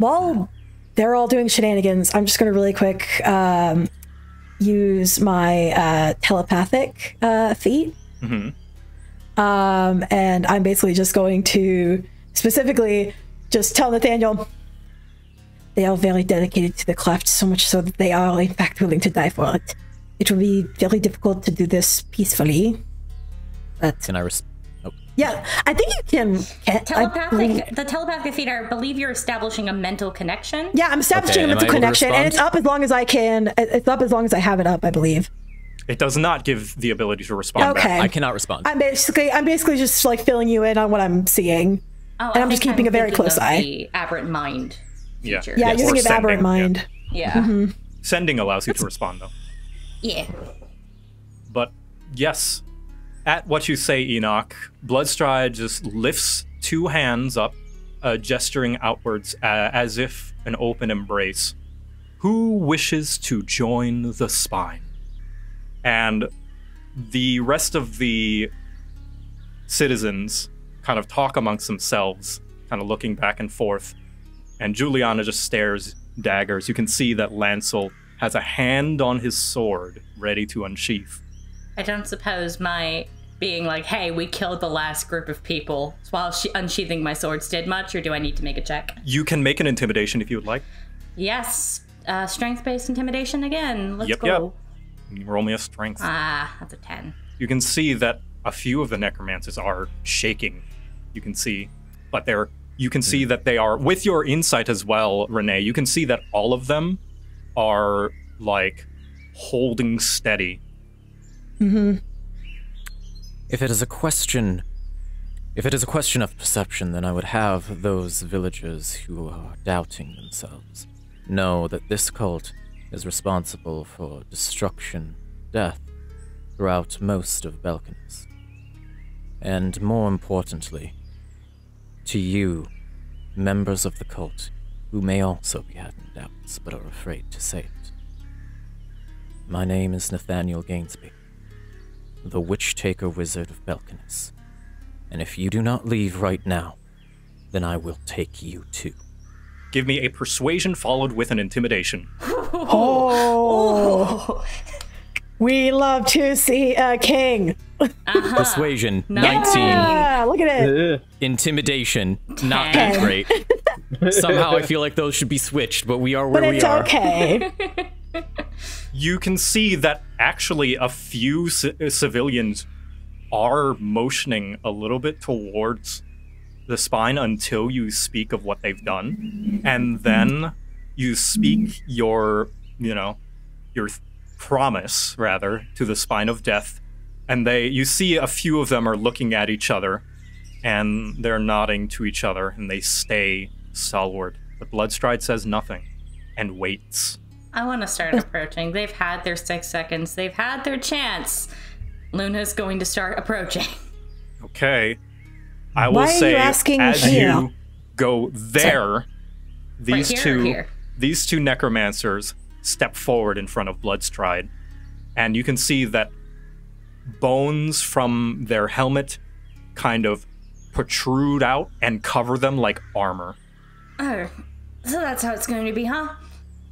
Well, they're all doing shenanigans. I'm just going to really quick um, use my uh, telepathic uh, feat. Mm-hmm. um, and I'm basically just going to specifically just tell Nathaniel, they are very dedicated to the cleft, so much so that they are, in fact, willing to die for it. It will be very difficult to do this peacefully. But can I res oh. Yeah, I think you can. can telepathic, I, the telepathic feat, I believe you're establishing a mental connection. Yeah, I'm establishing okay, a mental connection, and it's up as long as I can. It's up as long as I have it up, I believe. It does not give the ability to respond okay. back. I cannot respond. I'm basically, I'm basically just, like, filling you in on what I'm seeing. Oh, and I'm just keeping I'm a very close eye. The aberrant mind. Yeah, yeah, yes. using an aberrant mind. Yeah, yeah. Mm-hmm. Sending allows you That's... to respond, though. Yeah. But yes, at what you say, Enoch, Bloodstride just lifts two hands up, uh, gesturing outwards uh, as if an open embrace. Who wishes to join the spine? And the rest of the citizens kind of talk amongst themselves, kind of looking back and forth. And Juliana just stares daggers. You can see that Lancel has a hand on his sword, ready to unsheath. I don't suppose my being like, hey, we killed the last group of people while she unsheathing my swords did much, or do I need to make a check? You can make an intimidation if you would like. Yes. Uh, Strength-based intimidation again. Let's yep, go. Yep. Roll me a strength. Ah, that's a ten. You can see that a few of the necromancers are shaking. You can see, but they're... You can see that they are, with your insight as well, Renee, you can see that all of them are, like, holding steady. Mm-hmm. If it is a question, if it is a question of perception, then I would have those villagers who are doubting themselves know that this cult is responsible for destruction, death, throughout most of Belkinus. And more importantly, to you, members of the cult, who may also be having doubts but are afraid to say it. My name is Nathaniel Gainsby, the Witch-Taker Wizard of Belkinus. And if you do not leave right now, then I will take you too. Give me a persuasion followed with an intimidation. Oh! We love to see a king. Uh-huh. Persuasion, nineteen. Yeah, look at it. Intimidation, ten. Not that great. Somehow I feel like those should be switched, but we are where but we it's are. Okay. You can see that actually a few c civilians are motioning a little bit towards the spine until you speak of what they've done, and then you speak your, you know, your promise, rather, to the Spine of Death, and they, you see a few of them are looking at each other, and they're nodding to each other, and they stay stalwart. But Bloodstride says nothing, and waits. I want to start approaching. They've had their six seconds. They've had their chance. Luna's going to start approaching. Okay. I will Why say, you asking as here? you go there, these right here, two, here? these two necromancers step forward in front of Bloodstride, and you can see that bones from their helmet kind of protrude out and cover them like armor. Oh, so that's how it's going to be, huh?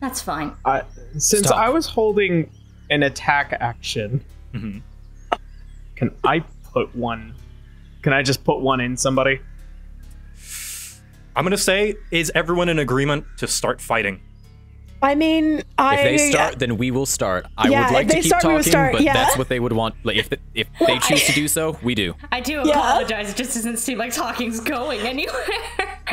That's fine. Uh, since Stop. I was holding an attack action, mm-hmm. can I put one? Can I just put one in somebody? I'm gonna say, is everyone in agreement to start fighting? I mean, I... If they start, then we will start. I yeah, would like to keep start, talking, start, but yeah. that's what they would want. Like, if the, if well, they choose I, to do so, we do. I do apologize. Yeah. It just doesn't seem like talking's going anywhere.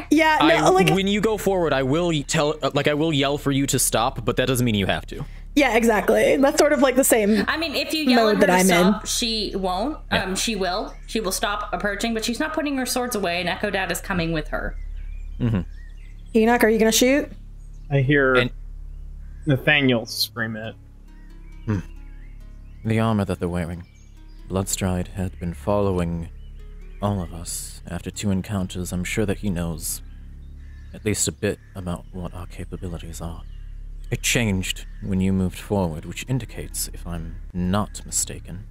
Yeah, no, I, like... When you go forward, I will tell, like, I will yell for you to stop, but that doesn't mean you have to. Yeah, exactly. That's sort of like the same. I mean, if you yell at her to stop, in. she won't. Yeah. Um, she will. She will stop approaching, but she's not putting her swords away, and Echo Dad is coming with her. Mm-hmm. Enoch, are you gonna shoot? I hear... And Nathaniel scream it. Hmm. The armor that they're wearing. Bloodstride had been following all of us. After two encounters, I'm sure that he knows at least a bit about what our capabilities are. It changed when you moved forward, which indicates, if I'm not mistaken...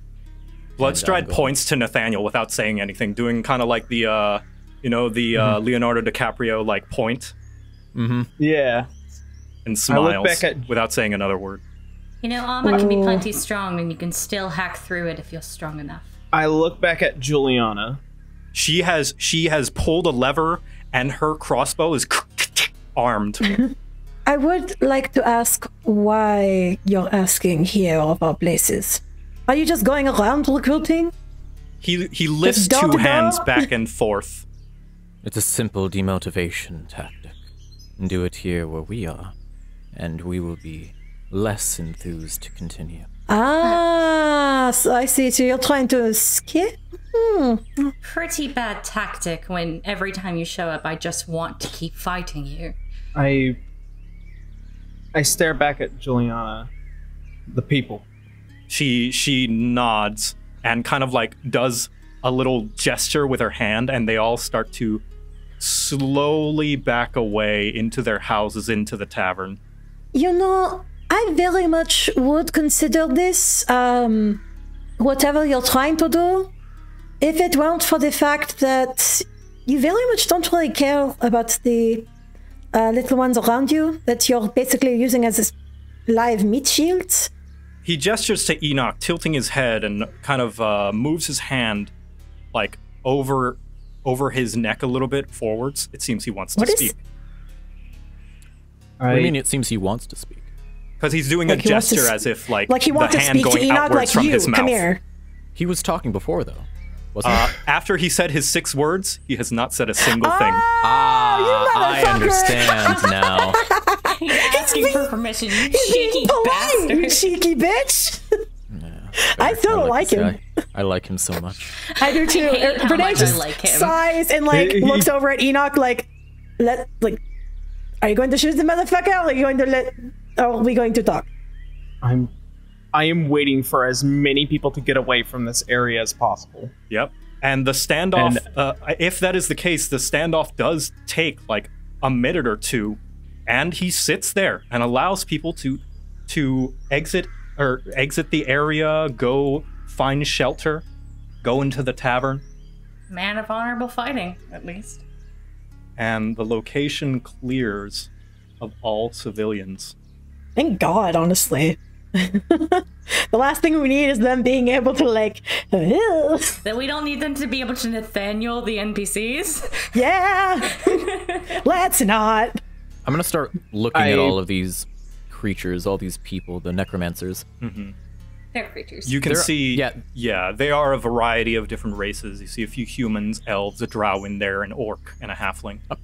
Bloodstride points to Nathaniel without saying anything, doing kind of like the, uh, you know, the uh, mm-hmm. Leonardo DiCaprio, like, point. Mm-hmm. Yeah. And smiles without saying another word. You know, armor can be plenty strong, and you can still hack through it if you're strong enough. I look back at Juliana. She has she has pulled a lever, and her crossbow is armed. I would like to ask why you're asking here of our places. Are you just going around recruiting? He he lifts two hands back and forth. It's a simple demotivation tactic. Do it here where we are, and we will be less enthused to continue. Ah, so I see. So you're trying to scare? Hmm. Pretty bad tactic when every time you show up, I just want to keep fighting you. I... I stare back at Juliana. The people. She, she nods and kind of like does a little gesture with her hand, and they all start to slowly back away into their houses, into the tavern. You know... I very much would consider this, um, whatever you're trying to do, if it weren't for the fact that you very much don't really care about the uh, little ones around you that you're basically using as a live meat shield. He gestures to Enoch, tilting his head, and kind of uh, moves his hand like over over his neck a little bit forwards. It seems he wants to what speak. Is... I... I mean, it seems he wants to speak. Because he's doing like a he gesture to, as if like, like he wants the to hand speak going to Enoch, outwards like from you. his mouth. Come here. He was talking before though. Wasn't uh, he? After he said his six words, he has not said a single oh, thing. Ah, I understand now. He's asking he's being, for permission, you cheeky bastard. You cheeky bitch. Yeah, I still don't like him. I, I like him so much. I do too. I Renee just like sighs and like looks over at Enoch like, let like, are you going to shoot the motherfucker? Or are you going to let... Are we going to talk? I'm, I am waiting for as many people to get away from this area as possible. Yep. And the standoff, and, uh, if that is the case, the standoff does take like a minute or two, and he sits there and allows people to, to exit or exit the area, go find shelter, go into the tavern. Man of honorable fighting, at least. And the location clears of all civilians. Thank God, honestly. The last thing we need is them being able to like... Then we don't need them to be able to Nathaniel the N P Cs. Yeah! Let's not. I'm going to start looking I... at all of these creatures, all these people, the necromancers. Mm-hmm. They're creatures. You can They're, see, yeah. yeah, they are a variety of different races. You see a few humans, elves, a drow in there, an orc, and a halfling. Uh,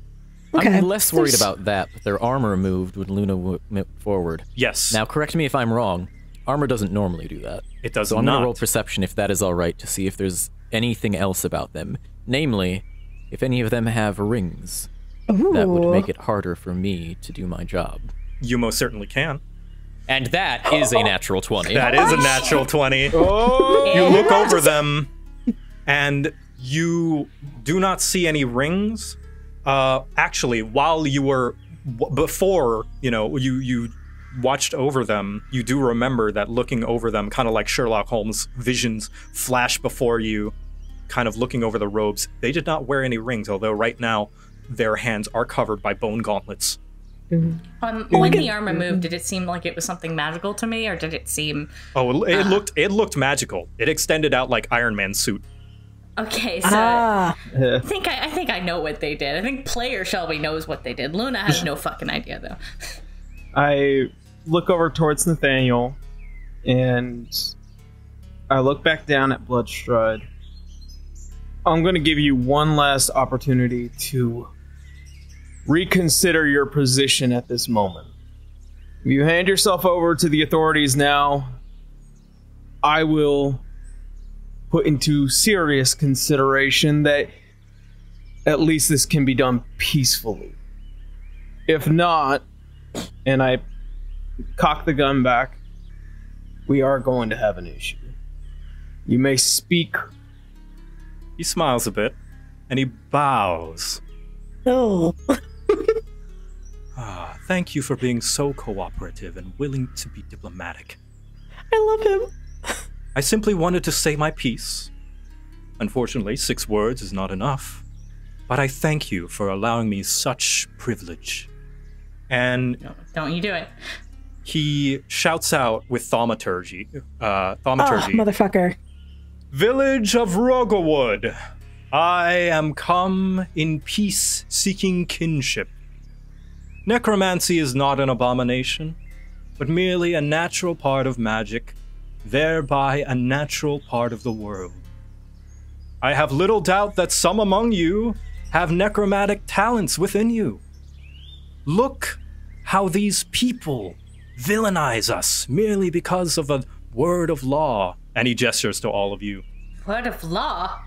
okay. I'm less worried There's... about that, but their armor moved when Luna went forward. Yes. Now, correct me if I'm wrong. Armor doesn't normally do that. It does not. So I'm going to roll perception if that is all right to see if there's anything else about them. Namely, if any of them have rings, Ooh. that would make it harder for me to do my job. You most certainly can. And that is a natural twenty. That is a natural twenty. Oh. You look over them, and you do not see any rings. Uh, actually, while you were, before, you know, you, you watched over them, you do remember that looking over them, kind of like Sherlock Holmes' visions flash before you, kind of looking over the robes. They did not wear any rings, although right now their hands are covered by bone gauntlets. Mm-hmm. Um, when the armor moved, did it seem like it was something magical to me, or did it seem? Oh, it, it uh, looked it looked magical. It extended out like Iron Man's suit. Okay, so ah. I think I, I think I know what they did. I think player Shelby knows what they did. Luna has no fucking idea though. I look over towards Nathaniel, and I look back down at Bloodstride. I'm going to give you one last opportunity to reconsider your position at this moment. If you hand yourself over to the authorities now, I will put into serious consideration that at least this can be done peacefully. If not, and I cock the gun back, we are going to have an issue. You may speak. He smiles a bit, and he bows. Oh. Ah, thank you for being so cooperative and willing to be diplomatic. I love him. I simply wanted to say my piece. Unfortunately, six words is not enough. But I thank you for allowing me such privilege. And no, don't you do it. He shouts out with thaumaturgy. Uh, thaumaturgy. Oh, motherfucker. Village of Ruggawood. I am come in peace seeking kinship. Necromancy is not an abomination, but merely a natural part of magic, thereby a natural part of the world. I have little doubt that some among you have necromantic talents within you. Look how these people villainize us merely because of a word of law. And he gestures to all of you. Word of law?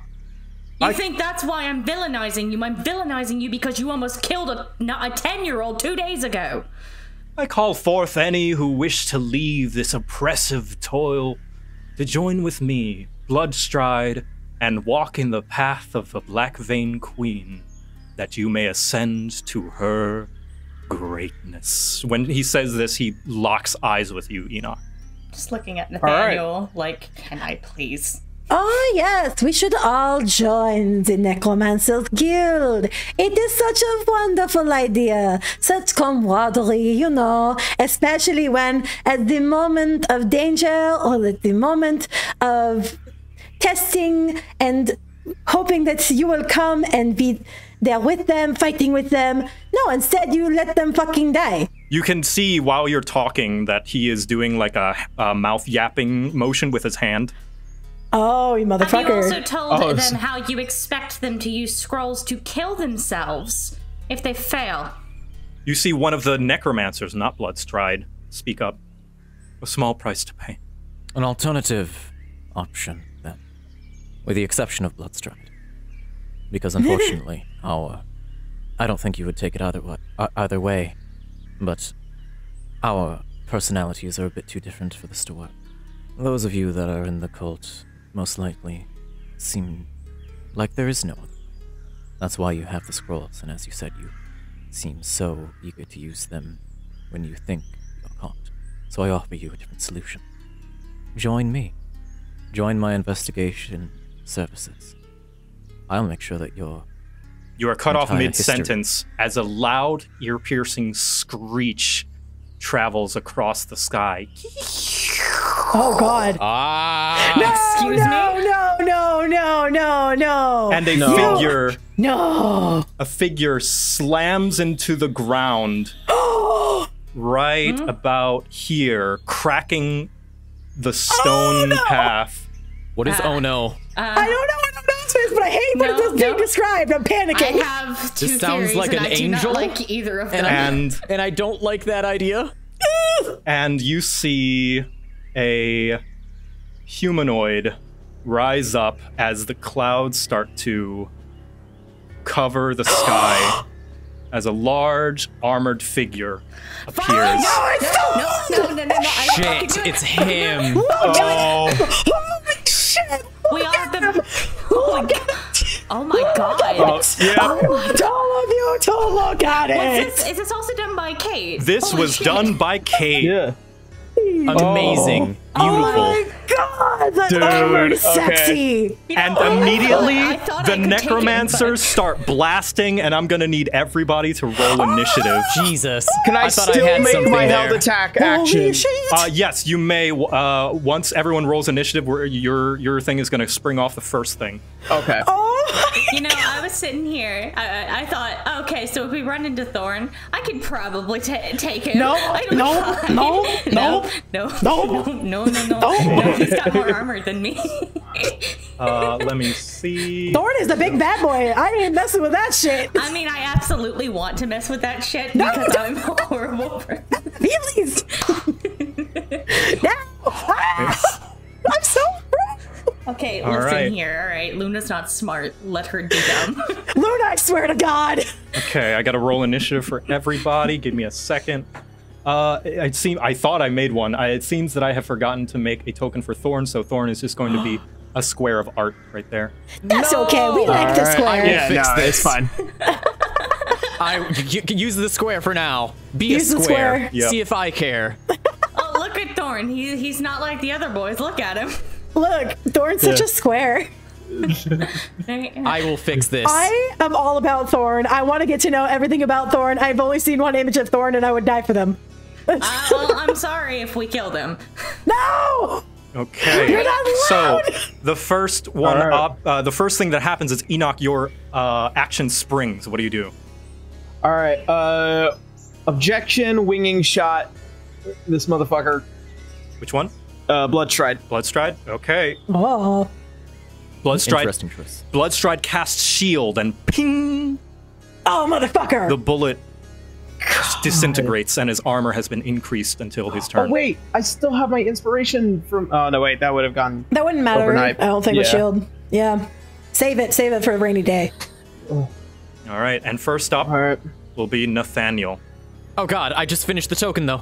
You I, think that's why I'm villainizing you? I'm villainizing you because you almost killed a ten-year-old two days ago. I call forth any who wish to leave this oppressive toil to join with me, Bloodstride, and walk in the path of the Black Vein Queen, that you may ascend to her greatness. When he says this, he locks eyes with you, Enoch. Just looking at Nathaniel, right. Like, can I please? Oh, yes, we should all join the Necromancer's Guild. It is such a wonderful idea, such camaraderie, you know, especially when at the moment of danger or at the moment of testing and hoping that you will come and be there with them, fighting with them. No, instead you let them fucking die. You can see while you're talking that he is doing like a, a mouth yapping motion with his hand. Oh, you motherfucker. Have you also told oh, them so how you expect them to use scrolls to kill themselves if they fail? You see one of the necromancers, not Bloodstride, speak up. A small price to pay. An alternative option, then. With the exception of Bloodstride. Because unfortunately, our... I don't think you would take it either, either way, but our personalities are a bit too different for this to work. Those of you that are in the cult most likely seem like there is no other. That's why you have the scrolls, and as you said, you seem so eager to use them when you think you're caught. So I offer you a different solution. Join me. Join my investigation services. I'll make sure that your You are cut off mid-sentence as a loud, ear-piercing screech travels across the sky. Oh, God. Ah, no, excuse no, me? No, no, no, no, no. And a no. figure. No. A figure slams into the ground right mm-hmm. about here, cracking the stone oh, no. path. What is uh, oh no? Uh, I don't know what that is, but I hate that no, it's being no. described. I'm panicking. I have two this sounds like an I angel. Like either of them. And, and and I don't like that idea. And you see a humanoid rise up as the clouds start to cover the sky as a large armored figure appears. No, it's so no, no, no, no, no, no, shit, it's him. Oh. We are the. Oh my god! Oh my god! Oh, yeah. Oh, to look at it. This, is this also done by Kate? This Holy was shit. done by Kate. Yeah. Amazing. Oh. Beautiful. Oh my god! That Dude, armor sexy. Okay. You know, and I immediately I the necromancers it, start blasting, and I'm gonna need everybody to roll oh. initiative. Jesus. Can I, I still I make my held attack action? Uh, yes, you may. Uh, once everyone rolls initiative, where your your thing is gonna spring off the first thing. Okay. Oh. You know, I was sitting here. I, I thought, okay, so if we run into Thorn, I could probably t take him. No. No, no, no. No. No. No. No. No. No. No. No. He's got more armor than me. uh, let me see. Thorn is the big bad boy. I ain't messing with that shit. I mean, I absolutely want to mess with that shit because no, I'm a horrible person. Please. No. I'm so. Okay, all listen right. here. All right, Luna's not smart. Let her be dumb. Luna, I swear to God. Okay, I got to roll initiative for everybody. Give me a second. Uh, it seem I thought I made one. I, it seems that I have forgotten to make a token for Thorn, so Thorn is just going to be a square of art right there. That's no! okay. We like all the right. square. Yeah, fix no, this. It's fine. I you can use the square for now. Be use a square. square. Yep. See if I care. Oh, look at Thorn. He he's not like the other boys. Look at him. Look, Thorn's yeah. such a square. I will fix this. I am all about Thorn. I want to get to know everything about Thorn. I've only seen one image of Thorn, and I would die for them. uh, well, I'm sorry if we kill them. No. Okay. You're not allowed. So the first one right. up, uh, the first thing that happens is Enoch, your uh, action springs. What do you do? All right. Uh, objection, winging shot. This motherfucker. Which one? Uh, Bloodstride. Bloodstride. Okay. Oh. Bloodstride. Interesting choice. Bloodstride casts shield and ping. Oh, motherfucker! The bullet God. disintegrates and his armor has been increased until his turn. Oh, wait, I still have my inspiration from. Oh no, wait, that would have gone. That wouldn't matter. Overnight. I don't think yeah. with shield. Yeah, save it, save it for a rainy day. Oh. All right, and first up right. will be Nathaniel. Oh God, I just finished the token though.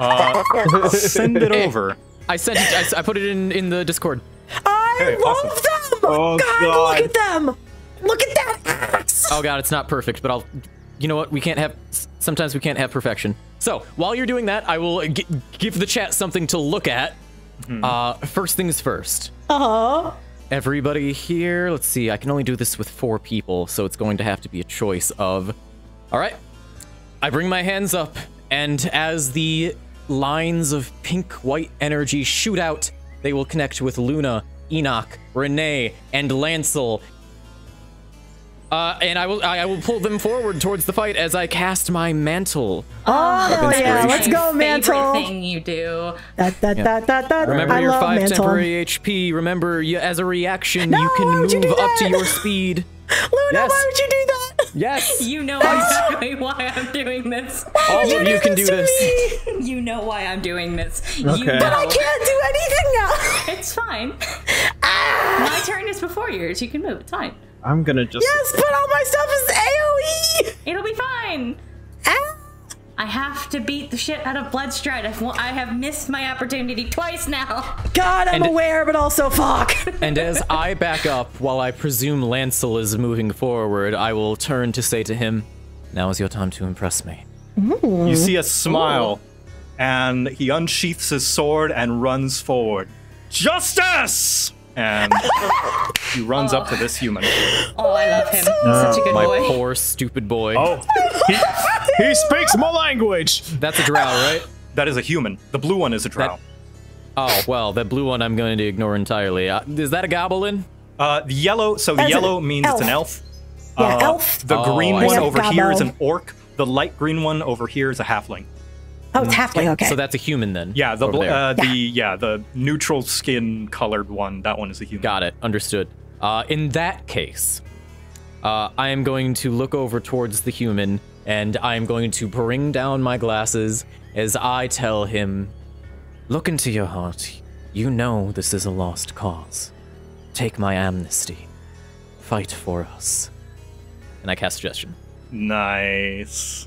Uh, send it over. I sent it. I, I put it in in the Discord. I hey, love awesome. them. Oh, God, God, look at them. Look at that. Oh God, it's not perfect, but I'll. You know what? We can't have. Sometimes we can't have perfection. So while you're doing that, I will g give the chat something to look at. Mm-hmm. Uh, first things first. Uh huh. Everybody here. Let's see. I can only do this with four people, so it's going to have to be a choice of. All right. I bring my hands up, and as the lines of pink-white energy shoot out, they will connect with Luna, Enoch, Renee, and Lancel. Uh, and I will I will pull them forward towards the fight as I cast my mantle. Oh yeah, let's go mantle. My favorite thing you do. Da, da, yeah. da, da, da, da. Remember I your love five mantle. Temporary H P. Remember, you, as a reaction, no, you can move you up to your speed. Luna, yes. why would you do that? Yes. You know exactly why I'm doing this. All you of you can do this. this. You know why I'm doing this. Okay. You know. But I can't do anything now. It's fine. Ah. My turn is before yours. You can move. It's fine. I'm gonna just. Yes, but all my stuff is A O E. It'll be fine. Ah. I have to beat the shit out of Bloodstride. I've, I have missed my opportunity twice now. God, I'm and, aware, but also fuck. And as I back up, while I presume Lancel is moving forward, I will turn to say to him, now is your time to impress me. Ooh. You see a smile, Ooh. and he unsheaths his sword and runs forward. Justice! And he runs oh. up to this human. Oh, I love him. Uh, Such a good my boy. My poor, stupid boy. Oh, he, he speaks my language. That's a drow, right? That is a human. The blue one is a drow. That, oh, well, that blue one I'm going to ignore entirely. Uh, is that a goblin? Uh, the yellow, so the yellow means elf. It's an elf. Yeah, uh, elf. The green oh, one over here is an orc. The light green one over here is a halfling. Oh, it's halfling. Okay. So that's a human then. Yeah. The uh, the yeah. yeah the neutral skin colored one. That one is a human. Got it. Understood. Uh, in that case, uh, I am going to look over towards the human, and I am going to bring down my glasses as I tell him, "Look into your heart. You know this is a lost cause. Take my amnesty. Fight for us." And I cast suggestion. Nice.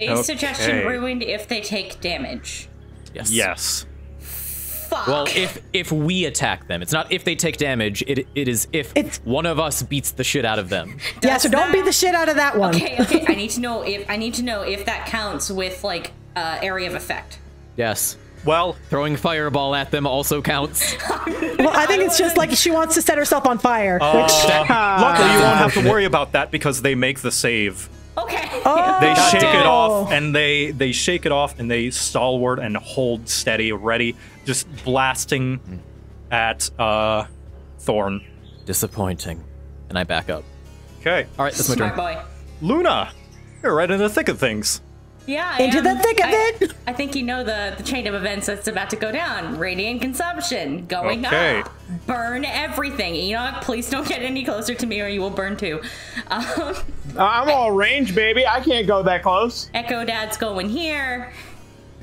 A okay. suggestion ruined if they take damage. Yes. Yes. Fuck. Well, if if we attack them, it's not if they take damage. It it is if it's... one of us beats the shit out of them. Yeah. So that... don't beat the shit out of that one. Okay. Okay. I need to know if I need to know if that counts with like uh, area of effect. Yes. Well, throwing fireball at them also counts. Well, I think it's just like she wants to set herself on fire. Uh, which... Luckily, you won't have to worry about that because they make the save. Okay. Oh. They shake it off, and they they shake it off, and they stalwart and hold steady, ready, just blasting at uh, Thorn. Disappointing. And I back up. Okay. All right, that's my turn. Boy. Luna, you're right in the thick of things. Yeah, I into am. the thick of I, it. I think you know the, the chain of events that's about to go down. Radiant consumption going okay. up. Burn everything. Enoch, please don't get any closer to me, or you will burn too. Um, I'm all range, baby. I can't go that close. Echo Dad's going here,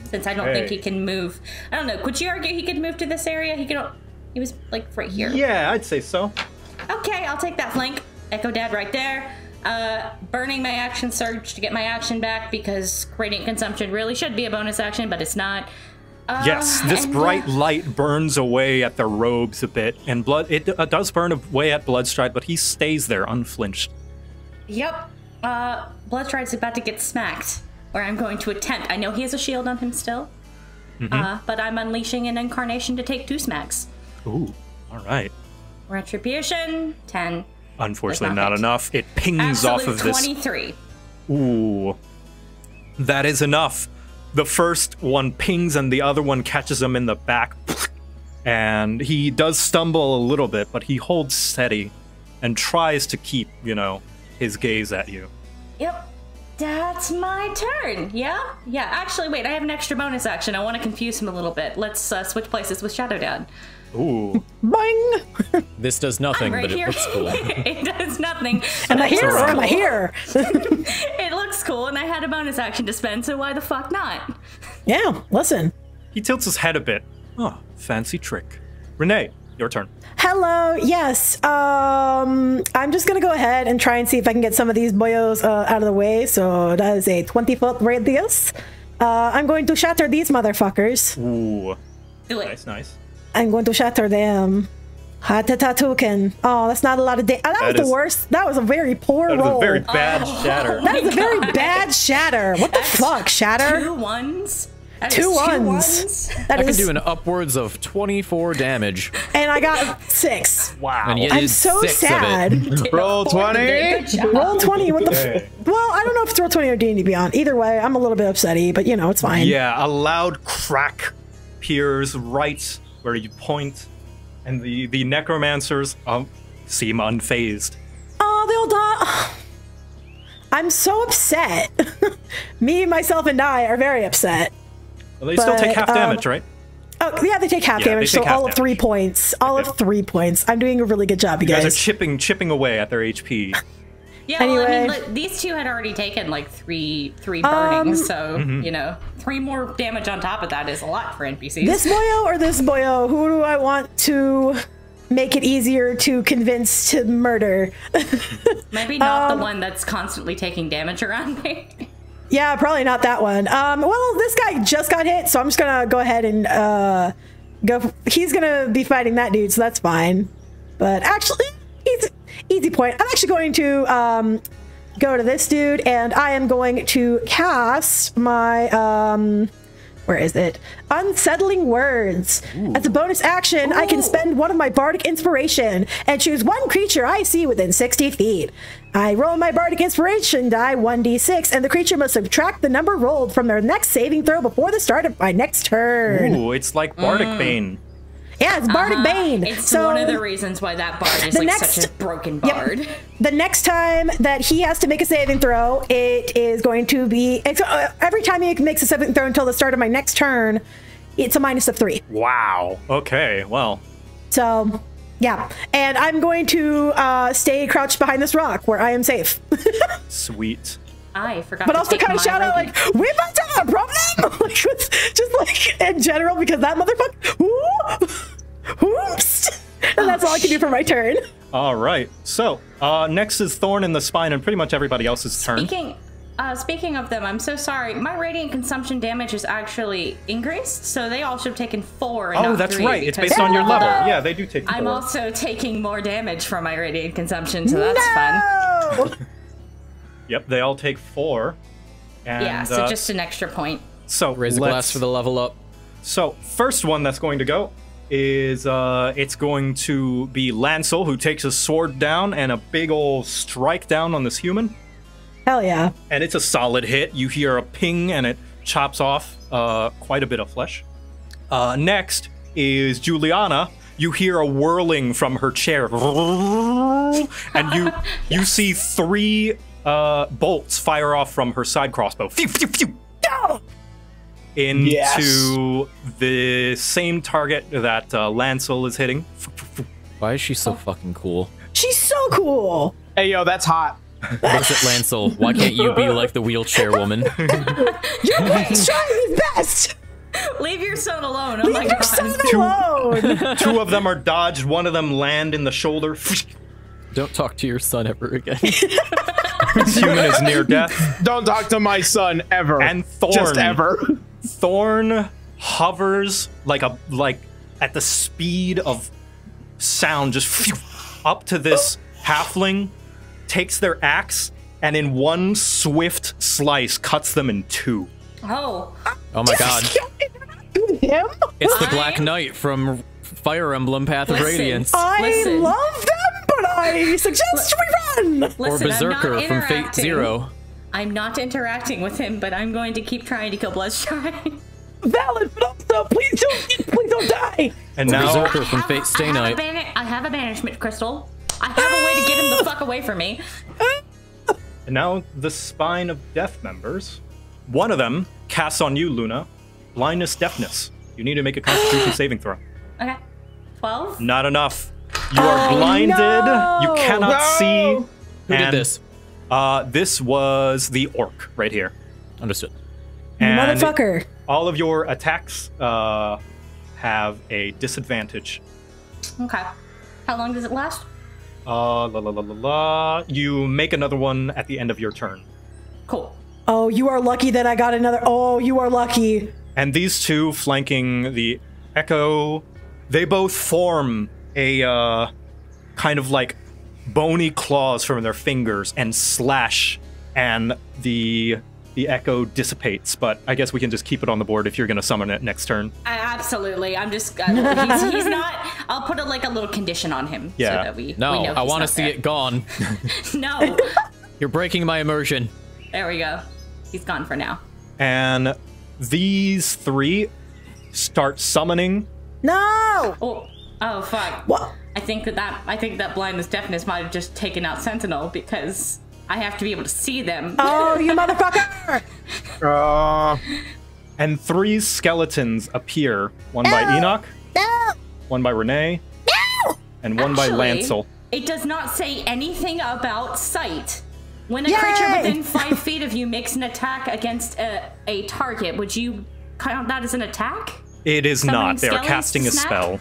since I don't hey. think he can move. I don't know. Could you argue he could move to this area? He could. He was like right here. Yeah, I'd say so. Okay, I'll take that flank. Echo Dad, right there. Uh, burning my action surge to get my action back because Radiant Consumption really should be a bonus action, but it's not. Uh, yes, this bright uh, light burns away at the robes a bit, and blood it uh, does burn away at Bloodstride, but he stays there unflinched. Yep. Uh, Bloodstride's about to get smacked, or I'm going to attempt. I know he has a shield on him still, mm-hmm. uh, but I'm unleashing an incarnation to take two smacks. Ooh, all right. Retribution, ten. Unfortunately, not enough. It pings Absolute off of this. twenty-three. Ooh. That is enough. The first one pings and the other one catches him in the back. And he does stumble a little bit, but he holds steady and tries to keep, you know, his gaze at you. Yep. That's my turn. Yeah? Yeah. Actually, wait, I have an extra bonus action. I want to confuse him a little bit. Let's uh, switch places with Shadow Dad. Ooh. Boing! This does nothing, right but here. It looks cool. It does nothing. Am I here or am I here? It looks cool, and I had a bonus action to spend, so why the fuck not? Yeah, listen. He tilts his head a bit. Oh, fancy trick. Renee, your turn. Hello, yes. Um, I'm just going to go ahead and try and see if I can get some of these boyos uh, out of the way. So that is a twenty-foot radius. Uh, I'm going to shatter these motherfuckers. Ooh. Do it. Nice, nice. I'm going to shatter them. Hatatatuken. Oh, that's not a lot of damage. Oh, that, that was is, the worst. That was a very poor that roll. That was a very bad oh, shatter. That was a very bad shatter. What the that's fuck, shatter? Two ones? That two, ones. two ones? That I is... can do an upwards of twenty-four damage. And I got six. Wow. I'm so sad. Roll twenty. Roll twenty. What the f well, I don't know if it's roll twenty or D and D Beyond. Either way, I'm a little bit upsetty, but you know, it's fine. Yeah, a loud crack peers right where you point, and the, the necromancers um, seem unfazed. Oh, they'll die. I'm so upset. Me, myself, and I are very upset. Well, they but, still take half damage, um, right? Oh, yeah, they take half yeah, damage, take so half all damage. of three points. All of three points. I'm doing a really good job, you, you guys. You guys are chipping, chipping away at their H P. Yeah, anyway. Well, I mean, like, these two had already taken like three, three burnings, um, so mm-hmm. you know, three more damage on top of that is a lot for N P Cs. This boyo or this boyo? Who do I want to make it easier to convince to murder? Maybe not um, the one that's constantly taking damage around me. Yeah, probably not that one. Um, well, this guy just got hit, so I'm just gonna go ahead and uh, go. He's gonna be fighting that dude, so that's fine. But actually, he's. Easy point. I'm actually going to um, go to this dude, and I am going to cast my, um, where is it? Unsettling Words. Ooh. As a bonus action, Ooh. I can spend one of my bardic inspiration and choose one creature I see within sixty feet. I roll my bardic inspiration die one d six, and the creature must subtract the number rolled from their next saving throw before the start of my next turn. Ooh, it's like Bardic mm. Bane. Yeah, it's Bardic uh-huh. Bane. It's so, one of the reasons why that bard is like next, such a broken bard. Yep, the next time that he has to make a saving throw, it is going to be... It's, uh, every time he makes a saving throw until the start of my next turn, it's a minus of three. Wow. Okay, well. So... Yeah, and I'm going to uh, stay crouched behind this rock where I am safe. Sweet. I forgot. But to also, take kind of shout out like, "We're about to have a problem," like, just like in general, because that motherfucker. Ooh, oops. And that's oh, all I can do for my turn. All right. So uh, next is Thorn in the Spine, and pretty much everybody else's turn. Speaking. Uh, speaking of them, I'm so sorry. My radiant consumption damage is actually increased, so they all should have taken four. And oh, not that's three right. It's based on your level. Yeah, they do take four. I'm also taking more damage from my radiant consumption, so that's no! fun. Yep, they all take four. And, yeah, so uh, just an extra point. So raise a glass for the level up. So first one that's going to go is uh, it's going to be Lancel, who takes a sword down and a big old strike down on this human. Hell yeah. And it's a solid hit. You hear a ping and it chops off uh, quite a bit of flesh. Uh, next is Juliana. You hear a whirling from her chair. And you yes. you see three uh, bolts fire off from her side crossbow. Into yes. the same target that uh, Lancel is hitting. Why is she so fucking cool? She's so cool. Hey, yo, that's hot. What's it, Lancel? Why can't you be like the wheelchair woman? Your witch try is best! Leave your son alone, oh Leave my your god. Son alone! Two, two of them are dodged, one of them land in the shoulder. Don't talk to your son ever again. This human is near death. Don't talk to my son ever. And Thorn. Just ever. Thorn hovers like a like at the speed of sound, just up to this halfling. Takes their axe and in one swift slice cuts them in two. Oh. Oh my god. It's the Black Knight from Fire Emblem Path Listen, of Radiance. I Listen. love them, but I suggest we run! Listen, or Berserker from Fate Zero. I'm not interacting with him, but I'm going to keep trying to kill Bloodstride. Valid, but also, please don't, please don't die! And now, Berserker from Fate Stay Night. I have a banishment crystal. I have a way to get him the fuck away from me. And now the Spine of Death members. One of them casts on you, Luna. Blindness, deafness. You need to make a Constitution saving throw. Okay. twelve? Not enough. You are oh, blinded. No. You cannot no. see. Who and, did this? Uh, this was the orc right here. Understood. And motherfucker. All of your attacks uh, have a disadvantage. Okay. How long does it last? Uh, la, la, la, la, la. You make another one at the end of your turn. Cool. Oh, you are lucky that I got another. Oh, you are lucky. And these two flanking the echo, they both form a uh, kind of like bony claws from their fingers and slash, and the the echo dissipates. But I guess we can just keep it on the board if you're going to summon it next turn. I, absolutely. I'm just. I, he's, he's not. I'll put a, like a little condition on him. Yeah. So that we, no, we know I want to see there. It gone. No. You're breaking my immersion. There we go. He's gone for now. And these three start summoning. No. Oh. Oh fuck. What? I think that I think that blindness deafness might have just taken out Sentinel because. I have to be able to see them. Oh, you motherfucker! Uh, and three skeletons appear. One no, by Enoch, no. one by Renee, no. and one Actually, by Lancel. It does not say anything about sight. When a Yay! creature within five feet of you makes an attack against a, a target, would you count that as an attack? It is Summoning not. They are casting snack? a spell.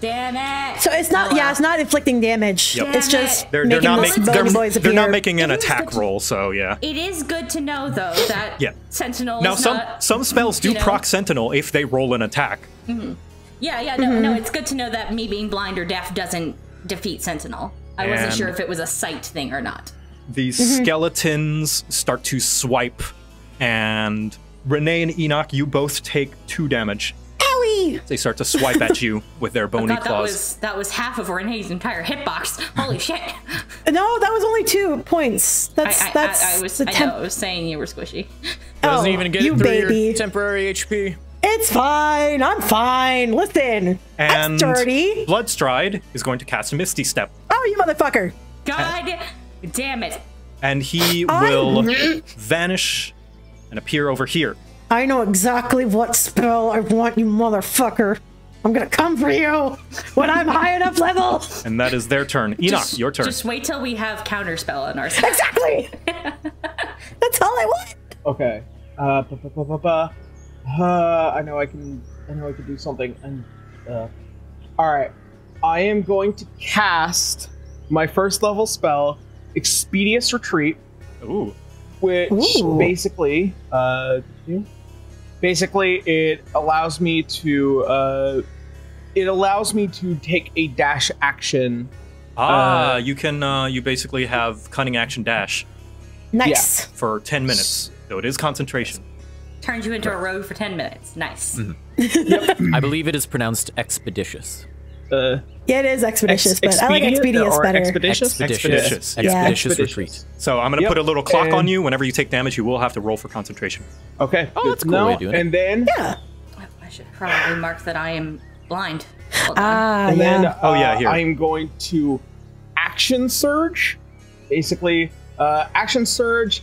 Damn it. So it's not, oh, yeah, it's not inflicting damage. Yep. It's just they're, they're, not make, they're, boys they're not making an attack to, roll, so yeah. It is good to know, though, that yeah. Sentinel now, is some, not... Now, some spells do know. proc Sentinel if they roll an attack. Mm-hmm. Yeah, yeah, no, mm-hmm. no, it's good to know that me being blind or deaf doesn't defeat Sentinel. I and wasn't sure if it was a sight thing or not. The mm-hmm. skeletons start to swipe, and Renee and Enoch, you both take two damage. They start to swipe at you with their bony oh God, claws. That was, that was half of Renee's entire hitbox. Holy shit. No, that was only two points. That's I, I, that's I, I, I was I, know, I was saying you were squishy. Oh, doesn't even get you it through baby. your temporary H P. It It's fine. I'm fine. Listen, and that's dirty. Bloodstride is going to cast Misty Step. Oh, you motherfucker. God and, damn it. And he I will vanish and appear over here. I know exactly what spell I want, you motherfucker. I'm going to come for you when I'm high enough level. And that is their turn. Enoch, just, your turn. Just wait till we have Counterspell on our side. Exactly. That's all I want. Okay. Uh, ba -ba -ba -ba -ba. Uh, I know I can. I know I can do something. And uh, all right, I am going to cast my first level spell, Expedious Retreat. Ooh. Which Ooh. basically, uh, basically it allows me to, uh, it allows me to take a dash action. Ah, uh, you can. Uh, you basically have cunning action dash. Nice. Yeah. For ten minutes, so it is concentration. Turns you into a rogue for ten minutes. Nice. Mm-hmm. Yep. I believe it is pronounced expeditious. Uh, yeah, it is expeditious, ex but I like expeditious better. Expeditious, expeditious, yeah. Expeditious yeah. Retreat. So I'm gonna yep. put a little clock and on you. Whenever you take damage, you will have to roll for concentration. Okay. Oh, that's a cool way of doing it. And then, yeah, I should probably mark that I am blind. Ah, and yeah. Then, uh, oh yeah, here I'm going to action surge. Basically, uh, action surge.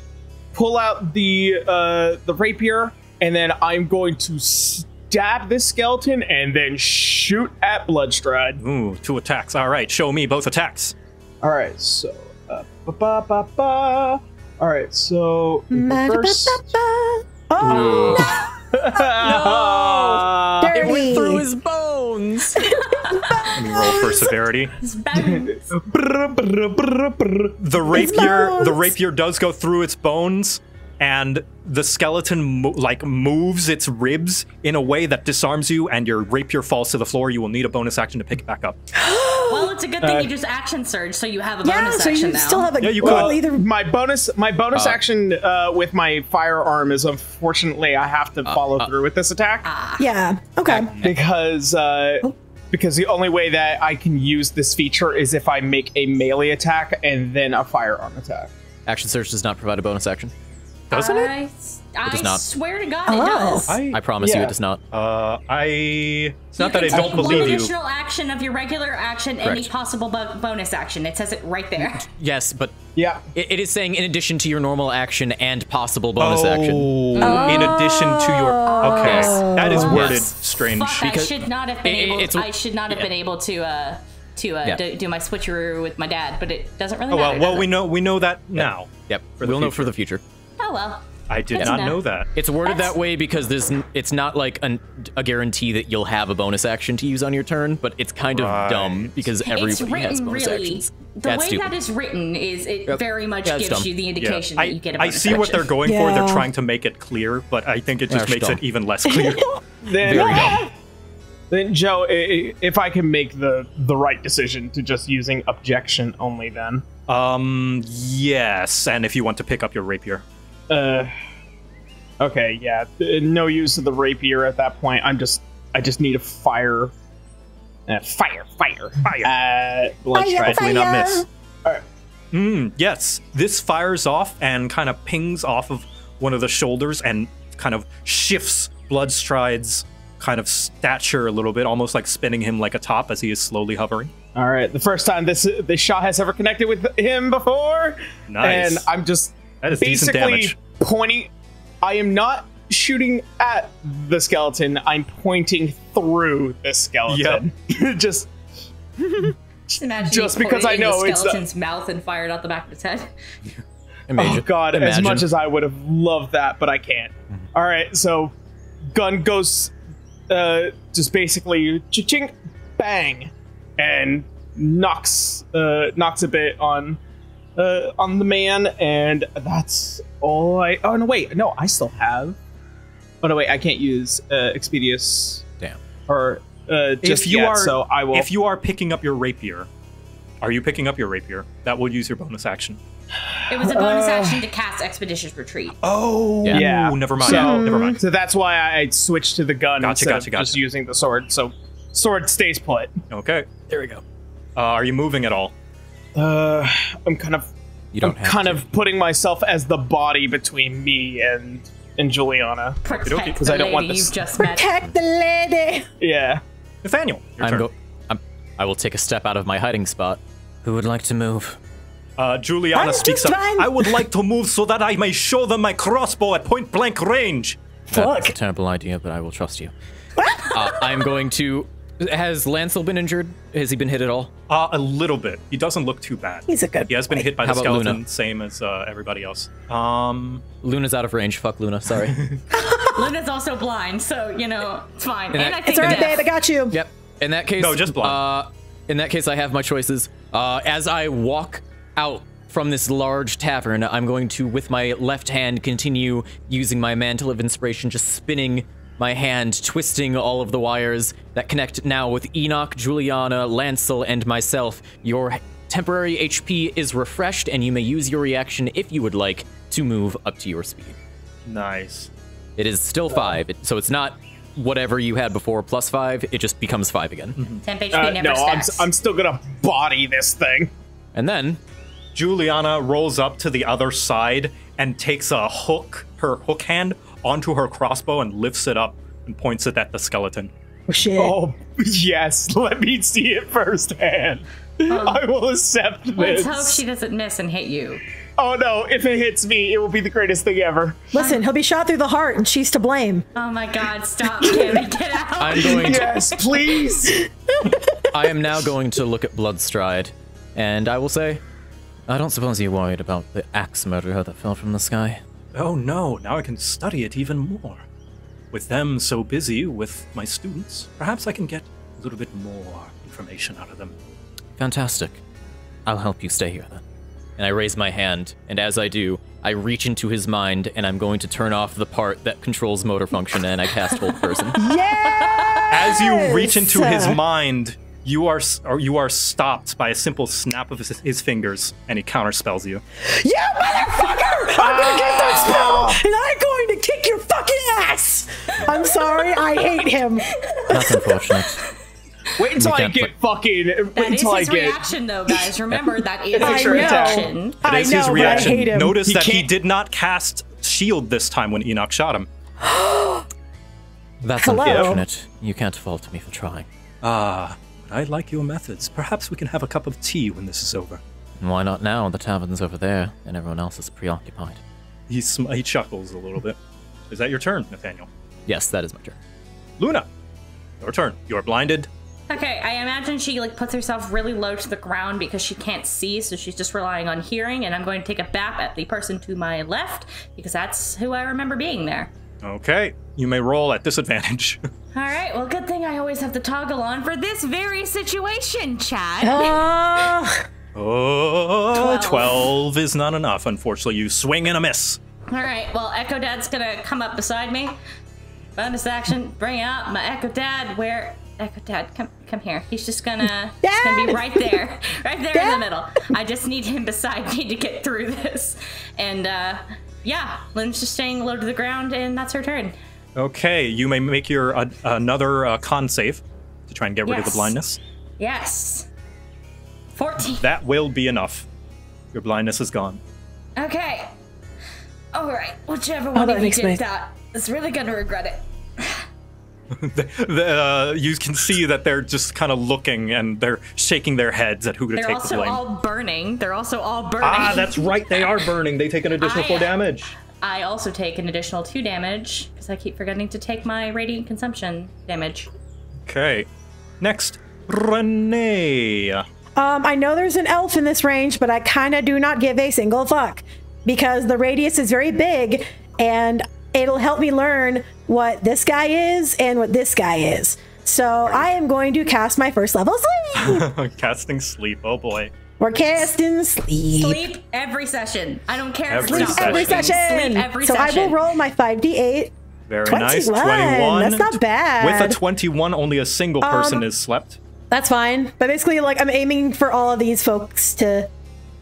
Pull out the uh, the rapier, and then I'm going to stab this skeleton and then shoot at Bloodstride. Ooh, two attacks. All right, show me both attacks. All right, so uh, ba ba ba ba. All right, so first. Oh no! Oh, no. It went through his bones. Let me roll for severity. The rapier, the rapier does go through its bones, and the skeleton mo like moves its ribs in a way that disarms you, and your rapier falls to the floor. You will need a bonus action to pick it back up. Well, it's a good thing uh, you just action surge, so you have a yeah, bonus so action you now. Still have a, yeah, you well, could. Either my bonus, my bonus uh, action uh, with my firearm is unfortunately I have to uh, follow uh, through with this attack. Uh, yeah. Okay. Because. Uh, oh. Because the only way that I can use this feature is if I make a melee attack and then a firearm attack. Action Surge does not provide a bonus action. Doesn't I, it? I it does not. swear to God oh. it does. I, I promise yeah. you it does not. Uh, I... It's not that I don't believe you. You can take one additional action of your regular action, Correct. any possible bo bonus action. It says it right there. Yes, but yeah, it, it is saying in addition to your normal action and possible bonus oh. action. Oh. In addition to your... Okay, yes. that is worded yes. strange. Fuck, I should not have been it, able to... I should not have yeah. been able to... Uh, to uh, yeah. do, do my switcheroo with my dad, but it doesn't really matter. Oh, well, well we, know, we know that yep. now. Yep, we'll future. know for the future. Oh, well. I did That's not enough. know that. It's worded That's... that way because there's it's not like an, a guarantee that you'll have a bonus action to use on your turn, but it's kind right. of dumb because everybody has bonus really, actions. The That's way stupid. that is written is it yep. very much That's gives dumb. you the indication yeah. that I, you get a bonus I see action. what they're going yeah. for. They're trying to make it clear, but I think it just That's makes dumb. it even less clear. Very dumb. Then, Joe, if I can make the, the right decision to just using objection only then. Um, yes, and if you want to pick up your rapier. Uh, okay, yeah, no use of the rapier at that point. I'm just, I just need a fire, uh, fire, fire, fire. Uh, let's try. Hopefully not miss. All right. Mm, yes, this fires off and kind of pings off of one of the shoulders and kind of shifts Bloodstride's kind of stature a little bit, almost like spinning him like a top as he is slowly hovering. All right, the first time this this shot has ever connected with him before. Nice. And I'm just that is basically damage. pointing. I am not shooting at the skeleton. I'm pointing through the skeleton. Yep. just. Just imagine. Just because I know the skeleton's it's the, mouth and fired out the back of its head. Imagine. Oh God! Imagine. As much as I would have loved that, but I can't. Mm-hmm. All right, so gun goes. Uh, just basically cha-ching, bang, and knocks uh, knocks a bit on uh, on the man, and that's all I. Oh no, wait, no, I still have. Oh no, wait, I can't use uh, Expedious. Damn. Or uh, just if you yet, are, so I will. If you are picking up your rapier, are you picking up your rapier? That will use your bonus action. It was a bonus uh, action to cast Expeditious Retreat. Oh, yeah. yeah. Ooh, never mind. So, never mind. So that's why I switched to the gun gotcha, instead gotcha, of gotcha. just using the sword. So sword stays put. Okay. There we go. Uh, are you moving at all? Uh, I'm kind of. You don't. I'm have kind to. of putting myself as the body between me and and Juliana. Protect because I don't want this. You've just Protect met. the lady. Yeah, Nathaniel, your I'm turn. I'm, I will take a step out of my hiding spot. Who would like to move? Uh, Juliana I'm speaks up. I would like to move so that I may show them my crossbow at point blank range. That's a terrible idea, but I will trust you. uh, I'm going to. Has Lancel been injured? Has he been hit at all? Uh, a little bit. He doesn't look too bad. He's a good He has boy. been hit by How the skeleton, Luna? same as uh, everybody else. Um, Luna's out of range. Fuck Luna. Sorry. Luna's also blind, so, you know, it's fine. And that, I think it's all right, babe. I got you. Yep. In that case... No, just blind. Uh, in that case, I have my choices. Uh, as I walk out from this large tavern, I'm going to, with my left hand, continue using my mantle of inspiration, just spinning... my hand twisting all of the wires that connect now with Enoch, Juliana, Lancel, and myself. Your temporary H P is refreshed, and you may use your reaction if you would like to move up to your speed. Nice. It is still five, so it's not whatever you had before plus five. It just becomes five again. Mm-hmm. temp H P uh, never no, stacks. I'm, I'm still gonna body this thing. And then Juliana rolls up to the other side and takes a hook, her hook hand, onto her crossbow and lifts it up and points it at the skeleton. Oh, shit. Oh, yes. Let me see it firsthand. Um, I will accept this. Let's hope she doesn't miss and hit you. Oh, no. If it hits me, it will be the greatest thing ever. Listen, he'll be shot through the heart, and she's to blame. Oh, my God. Stop, Kimmy. Get out. I'm going to... Yes, please. I am now going to look at Bloodstride, and I will say, I don't suppose you're worried about the axe murderer that fell from the sky. Oh no, now I can study it even more. With them so busy with my students, perhaps I can get a little bit more information out of them. Fantastic. I'll help you stay here then. And I raise my hand, and as I do, I reach into his mind, and I'm going to turn off the part that controls motor function, and I cast Hold Person. Yes! As you reach into his mind, you are or you are stopped by a simple snap of his, his fingers, and he counterspells you. You motherfucker! I'm ah! gonna get that spell, and I'm going to kick your fucking ass! I'm sorry, I hate him. That's unfortunate. Wait until I get fu fucking... Wait that until is his I get... reaction, though, guys. Remember, that is his reaction. That is his reaction. I hate him. Notice he that can't... he did not cast shield this time when Enoch shot him. That's Hello? unfortunate. You can't fault me for trying. Ah... Uh, I like your methods. Perhaps we can have a cup of tea when this is over. Why not now? The tavern's over there, and everyone else is preoccupied. He, sm he chuckles a little bit. Is that your turn, Nathaniel? Yes, that is my turn. Luna, your turn. You're blinded. Okay, I imagine she like puts herself really low to the ground because she can't see, so she's just relying on hearing, and I'm going to take a bap at the person to my left, because that's who I remember being there. Okay, you may roll at disadvantage. All right, well, good thing I always have the toggle on for this very situation, Chad. Uh, oh, twelve is not enough, unfortunately. You swing and a miss. All right, well, Echo Dad's gonna come up beside me. Bonus action, bring out my Echo Dad. Where? Echo Dad, come come here. He's just gonna, he's gonna be right there, right there Dad. in the middle. I just need him beside me to get through this. And, uh... yeah, Lynn's just staying low to the ground, and that's her turn. Okay, you may make your uh, another uh, con save to try and get yes. rid of the blindness. Yes. fourteen. That will be enough. Your blindness is gone. Okay. All right, whichever one oh, of you did that is really going to regret it. the, the, uh, you can see that they're just kind of looking, and they're shaking their heads at who to they're take the blame. They're also all burning. They're also all burning. Ah, that's right. They are burning. They take an additional I, four damage. I also take an additional two damage, because I keep forgetting to take my radiant consumption damage. Okay. Next, Renee. Um, I know there's an elf in this range, but I kind of do not give a single fuck, because the radius is very big, and it'll help me learn what this guy is and what this guy is. So I am going to cast my first level sleep. Casting sleep. Oh, boy. We're casting sleep. Sleep every session. I don't care. Every sleep session. Every session. Sleep every so session. I will roll my five D eight. Very twenty-one. Nice. twenty-one. That's not bad. With a twenty-one, only a single person um, is slept. That's fine. But basically, like, I'm aiming for all of these folks to...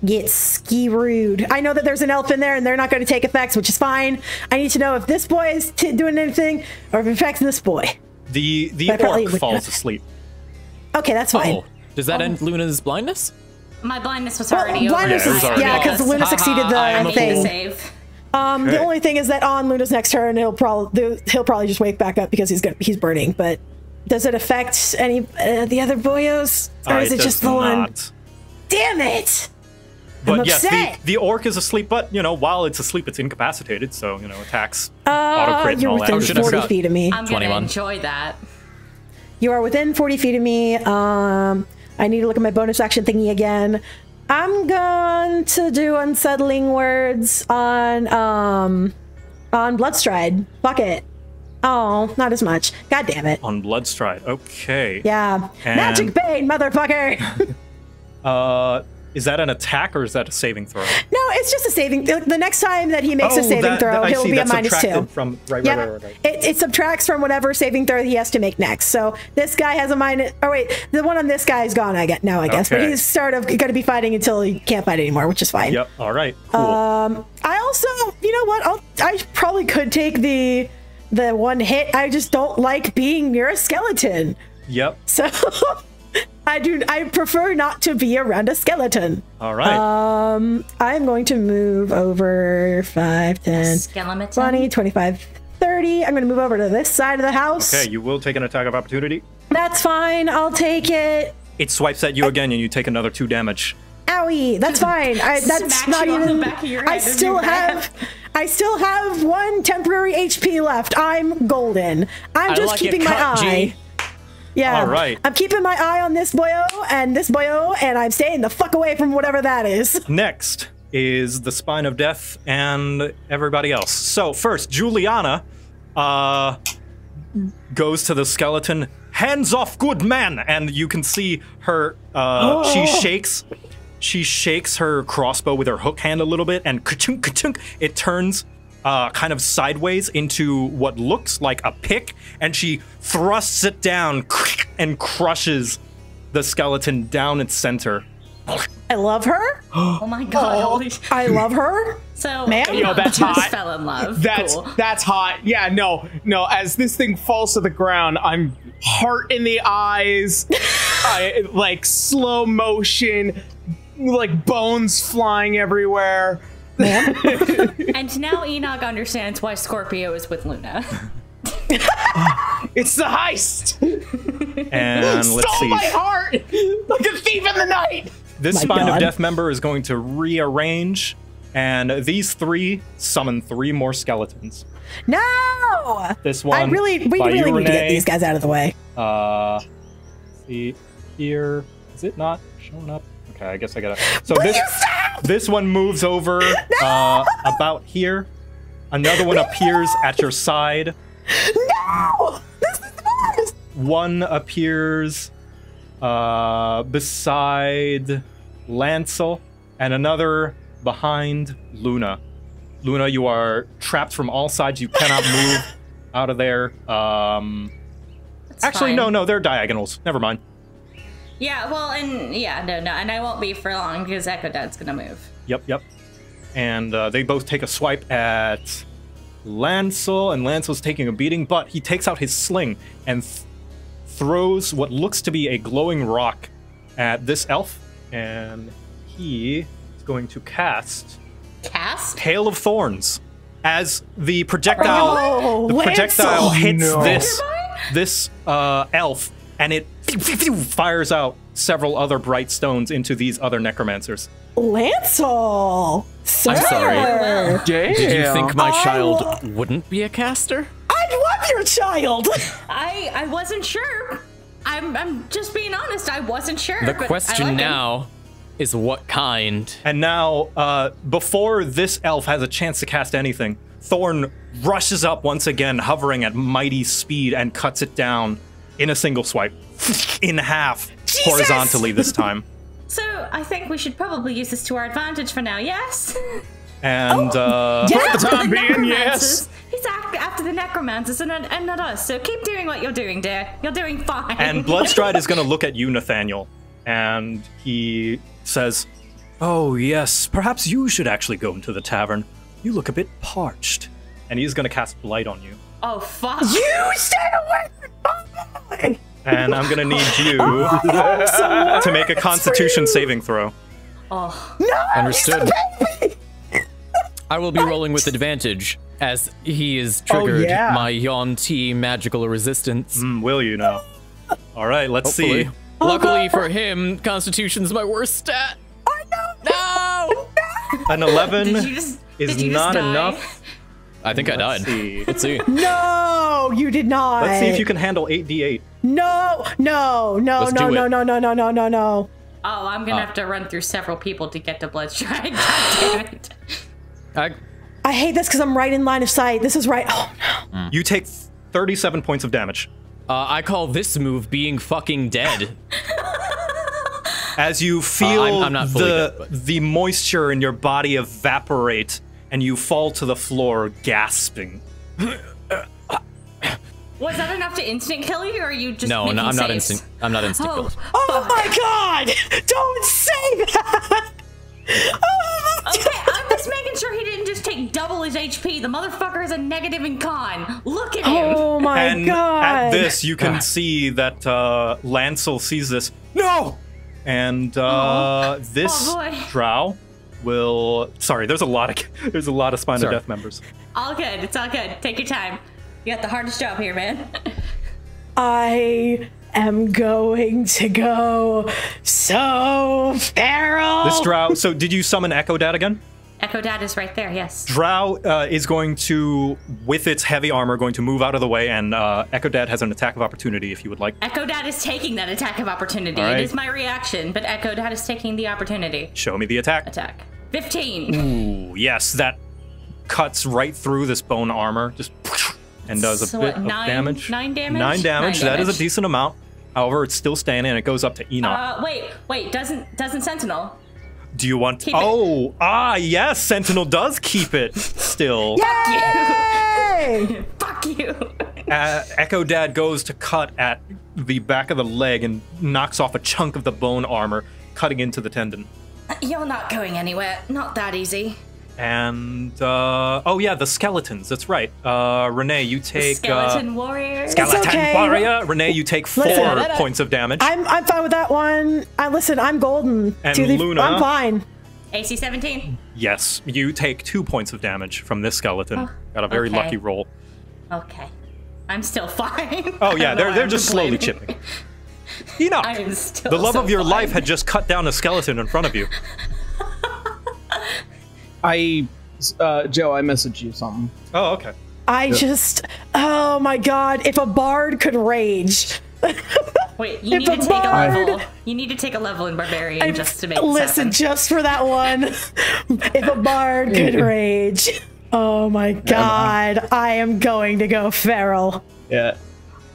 get ski rude. I know that there's an elf in there, and they're not going to take effects, which is fine. I need to know if this boy is t doing anything, or if it affects this boy. The the orc falls asleep. Okay, that's fine. Oh, does that um, end Luna's blindness? My blindness was well, already blindness over. Is, yeah, because yeah, Luna succeeded the I thing. The save. Um, okay. The only thing is that on Luna's next turn, he'll probably he'll probably just wake back up because he's gonna, he's burning. But does it affect any uh, the other boyos, or uh, is it, it just the one? Damn it! But I'm yes, the, the orc is asleep. But you know, while it's asleep, it's incapacitated. So you know, attacks, uh, auto crit, and all that. You're within forty feet of me. I'm gonna enjoy that. You are within forty feet of me. Um, I need to look at my bonus action thingy again. I'm going to do unsettling words on um on Bloodstride. Fuck it. Oh, not as much. God damn it. On Bloodstride. Okay. Yeah. And magic pain, motherfucker. uh, is that an attack or is that a saving throw? No, it's just a saving. The next time that he makes oh, a saving that, throw, that, he'll see. be That's a minus two. From, right, yeah. right, right, right. It, it subtracts from whatever saving throw he has to make next. So this guy has a minus. Oh wait, the one on this guy is gone. I get now. I guess, okay. But he's sort of going to be fighting until he can't fight anymore, which is fine. Yep. All right. Cool. Um, I also, you know what? I'll, I probably could take the the one hit. I just don't like being near a skeleton. Yep. So. I do. I prefer not to be around a skeleton. All right. Um, I'm going to move over five, ten, twenty, twenty-five, thirty. I'm going to move over to this side of the house. Okay, you will take an attack of opportunity. That's fine. I'll take it. It swipes at you I, again, and you take another two damage. Owie! That's fine. I, that's not even. I still have. I still have one temporary H P left. I'm golden. I'm I just like keeping it, my eye. G. Yeah, all right. I'm keeping my eye on this boyo and this boyo, and I'm staying the fuck away from whatever that is. Next is the Spine of Death and everybody else. So first, Juliana uh, goes to the skeleton, hands off, good man, and you can see her. Uh, oh. She shakes, she shakes her crossbow with her hook hand a little bit, and ka-chunk, ka-chunk, it turns. Uh, kind of sideways into what looks like a pick, and she thrusts it down and crushes the skeleton down its center. I love her. Oh my god! Oh, holy I love her. So, man, you know, that's hot. Fell in love. That's cool. That's hot. Yeah, no, no. As this thing falls to the ground, I'm heart in the eyes, I, like slow motion, like bones flying everywhere. And now Enoch understands why Scorpio is with Luna. It's the heist. And let's stole see. my heart like a thief in the night. This my Spine God. of Death member is going to rearrange, and these three summon three more skeletons. No. This one. I really, we really you, need Renee. to get these guys out of the way. Uh, let's see here, is it not showing up? Okay, I guess I gotta. So Will this. This one moves over no! uh, about here. Another one no! appears at your side. No! This is the worst! One appears uh, beside Lancel, and another behind Luna. Luna, you are trapped from all sides. You cannot move out of there. Um, actually, fine. no, no, they're diagonals. Never mind. Yeah, well, and yeah, no, no, and I won't be for long because Echo Dad's gonna move. Yep, yep. And uh, they both take a swipe at Lancel, and Lancel's taking a beating, but he takes out his sling and th throws what looks to be a glowing rock at this elf, and he is going to cast cast Hail of Thorns as the projectile. Oh, the projectile Lancel. hits no. this this uh, elf. And it fires out several other bright stones into these other necromancers. Lancel! Sir. I'm sorry. Did you think my I child wouldn't be a caster? I love your child! I, I wasn't sure. I'm, I'm just being honest. I wasn't sure. The question like now him. is what kind? And now, uh, before this elf has a chance to cast anything, Thorn rushes up once again, hovering at mighty speed, and cuts it down. In a single swipe, in half, Jesus! horizontally this time. So I think we should probably use this to our advantage for now, yes? And oh, uh, yeah, for the time being, yes. He's after the necromancers and, and not us, so keep doing what you're doing, dear. You're doing fine. And Bloodstride is going to look at you, Nathaniel, and he says, "Oh yes, perhaps you should actually go into the tavern. You look a bit parched." And he's going to cast Blight on you. Oh fuck! You stay away! Oh, and I'm gonna need you oh, God, to make a Constitution saving throw. Oh, no! Understood. I will be what? rolling with advantage as he is triggered oh, yeah. my Yonti magical resistance. Mm, will you now? All right, let's Hopefully. see. Luckily for him, Constitution's my worst stat. I know. No. no. An eleven just, is not enough. I think let's I died. See. Let's see. No, you did not. Let's see if you can handle eight d eight. No, no, no, let's no, no, no, no, no, no, no, no. Oh, I'm gonna uh. have to run through several people to get to Bloodstride. God damn it. I, I hate this because I'm right in line of sight. This is right. Oh no. Mm. You take thirty-seven points of damage. Uh, I call this move being fucking dead. As you feel uh, I'm, I'm the dead, the moisture in your body evaporate, and you fall to the floor gasping. Was that enough to instant kill you, or are you just no? No, I'm saves? not instant. I'm not instant oh, killed. Oh my god! Don't say that. Oh my god. Okay, I'm just making sure he didn't just take double his H P. The motherfucker is a negative in con. Look at him. Oh my and god! At this, you can see that uh, Lancel sees this. No. And uh, oh. this oh drow will. Sorry, there's a lot of there's a lot of Spine of Death members. All good. It's all good. Take your time. You got the hardest job here, man. I am going to go so feral. This drow. So, did you summon Echo Dad again? Echo Dad is right there. Yes. Drow uh, is going to, with its heavy armor, going to move out of the way, and uh, Echo Dad has an attack of opportunity if you would like. Echo Dad is taking that attack of opportunity. Right. It is my reaction, but Echo Dad is taking the opportunity. Show me the attack. Attack. fifteen. Ooh, yes, that cuts right through this bone armor. Just. And does a so bit what, nine, of damage. Nine damage? Nine damage. Nine that damage. Is a decent amount. However, it's still staying in. It goes up to Enoch. Uh, wait, wait. Doesn't doesn't Sentinel? Do you want? Keep oh, it. ah, yes. Sentinel does keep it still. Yay! Fuck you. Fuck you. Uh, Echo Dad goes to cut at the back of the leg and knocks off a chunk of the bone armor, cutting into the tendon. You're not going anywhere. Not that easy. And, uh, oh yeah, the skeletons, that's right. Uh, Renee, you take... Skeleton uh, warrior. Skeleton okay. warrior. Renee, you take four listen, points of damage. I'm, I'm fine with that one. I Listen, I'm golden. And the, Luna. I'm fine. A C seventeen. Yes, you take two points of damage from this skeleton. Oh, got a very okay. lucky roll. Okay. I'm still fine. Oh yeah, they're, they're just slowly chipping. Enoch, I'm still the love so of your fine. life had just cut down a skeleton in front of you. I, uh, Joe, I messaged you something. Oh, okay. I yeah. just, oh my god, if a bard could rage. Wait, you need to take a level. You need to take a level in Barbarian I, just to make Listen, just for that one. If a bard could rage. Oh my god, I am going to go feral. Yeah.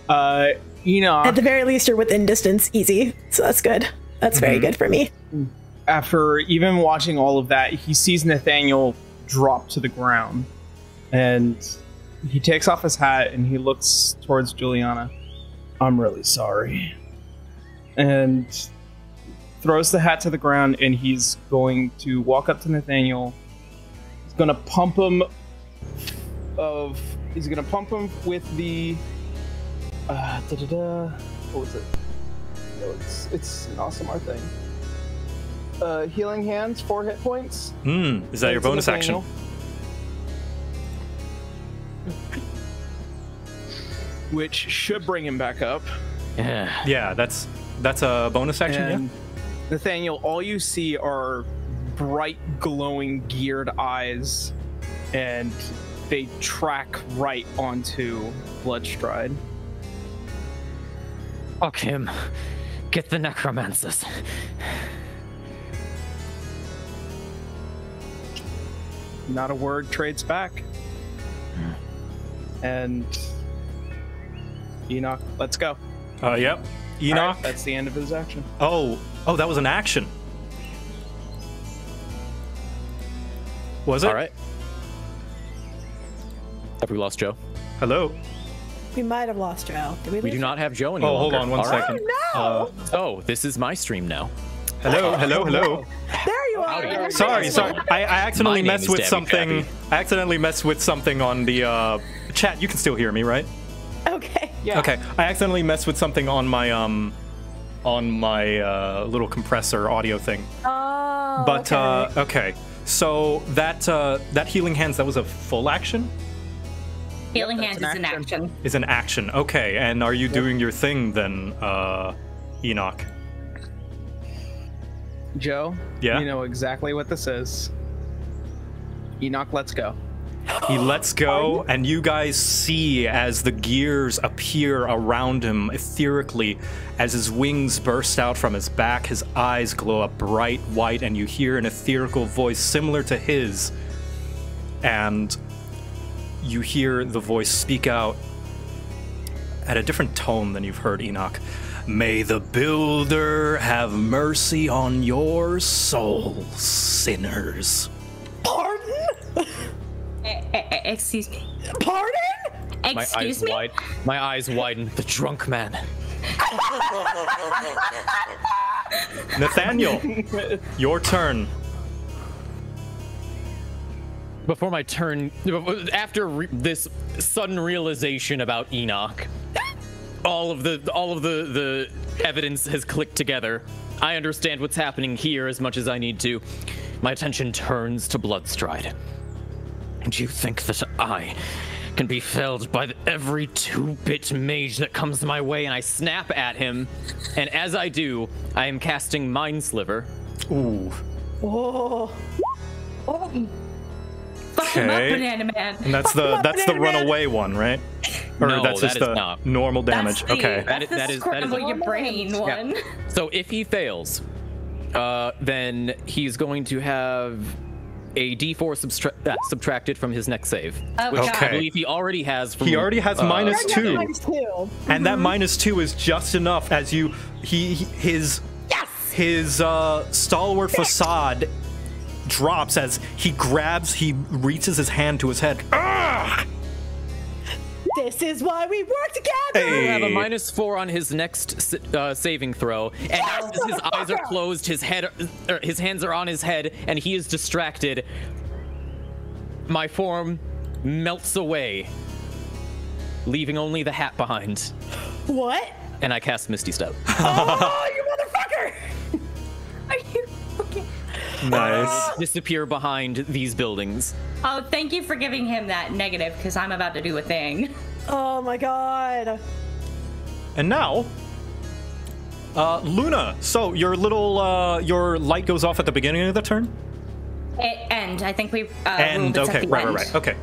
Uh, you know. At the very least, you're within distance, easy. So that's good. That's mm-hmm. very good for me. Mm. After even watching all of that, he sees Nathaniel drop to the ground, and he takes off his hat and he looks towards Juliana. I'm really sorry. And throws the hat to the ground, and he's going to walk up to Nathaniel. He's going to pump him of... He's going to pump him with the... Uh, da -da -da. What was it? Oh, it's, it's an awesome art thing. Uh, healing hands, four hit points. Hmm. Is that your bonus action? Which should bring him back up. Yeah. Yeah. That's that's a bonus action. And yeah. Nathaniel, all you see are bright, glowing, geared eyes, and they track right onto Bloodstride. Fuck him. Get the necromancers. Not a word trades back. And Enoch, let's go. Uh, yep. Enoch. Right, that's the end of his action. Oh, oh, that was an action. Was it? All right. Have we lost Joe? Hello. We might have lost Joe. Did we we do not have Joe anymore. Oh, hold on one All second. Right. Oh, no. Uh, oh, this is my stream now. Hello, hello, hello. There you are. Sorry, sorry. I, I accidentally messed with Dabby something. Dabby. I accidentally messed with something on the uh, chat. You can still hear me, right? Okay. Yeah. Okay. I accidentally messed with something on my um, on my uh, little compressor audio thing. Oh. But okay. Uh, okay. So that uh, that healing hands, that was a full action? Healing yep, hands an is an action. Is an action. Okay, and are you yep. doing your thing then, uh, Enoch? Joe, yeah? You know exactly what this is. Enoch lets go. He lets go, and you guys see as the gears appear around him etherically, as his wings burst out from his back, his eyes glow up bright white, and you hear an etherical voice similar to his, and you hear the voice speak out at a different tone than you've heard, Enoch. May the Builder have mercy on your soul, sinners. Pardon? Excuse me. Pardon? Excuse my eyes me? Wide. My eyes widen. The drunk man. Nathaniel, your turn. Before my turn, after re this sudden realization about Enoch, all of the all of the the evidence has clicked together. I understand what's happening here as much as I need to. My attention turns to Bloodstride. Do you think that I can be felled by the every two-bit mage that comes my way? And I snap at him, and as I do, I am casting Mind Sliver. Ooh. Oh. Oh. Fuck him up, Banana Man. And that's the that's the runaway one, right? Or no, that's just that the not. normal damage. That's the, okay. That's that is the that is that is a, your brain one. Yeah. So if he fails, uh, then he's going to have a D four subtra uh, subtracted from his next save, oh, which okay. I believe he already has. From, he already has uh, minus two, minus two. Mm-hmm. And that minus two is just enough as you he his yes! his uh, stalwart Six. facade drops as he grabs he reaches his hand to his head. Ugh! This is why we work together. Hey. He'll have a minus four on his next uh, saving throw, and yes, as his eyes are closed, his head, er, his hands are on his head, and he is distracted. My form melts away, leaving only the hat behind. What? And I cast Misty Step. Oh, you motherfucker! Are you okay? Nice. Disappear behind these buildings. Oh, thank you for giving him that negative, because I'm about to do a thing. Oh my god. And now, uh, Luna, so your little, uh, your light goes off at the beginning of the turn? It end, I think we, uh, end, okay, right, right, end. right, okay.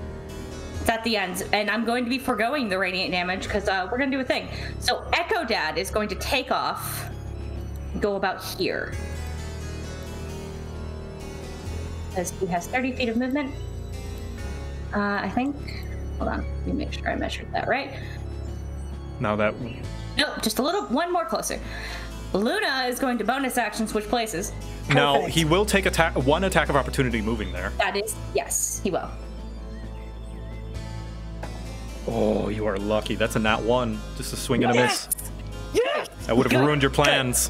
It's at the end, and I'm going to be foregoing the radiant damage, because, uh, we're gonna do a thing. So Echo Dad is going to take off, go about here. Because he has thirty feet of movement, uh, I think. Hold on, let me make sure I measured that right. Now that one. No, just a little, one more closer. Luna is going to bonus action switch places. Now, Perfect. he will take attack, one attack of opportunity moving there. That is, yes, he will. Oh, you are lucky. That's a nat one. Just a swing and yes! a miss. Yes! That would have ruined your plans.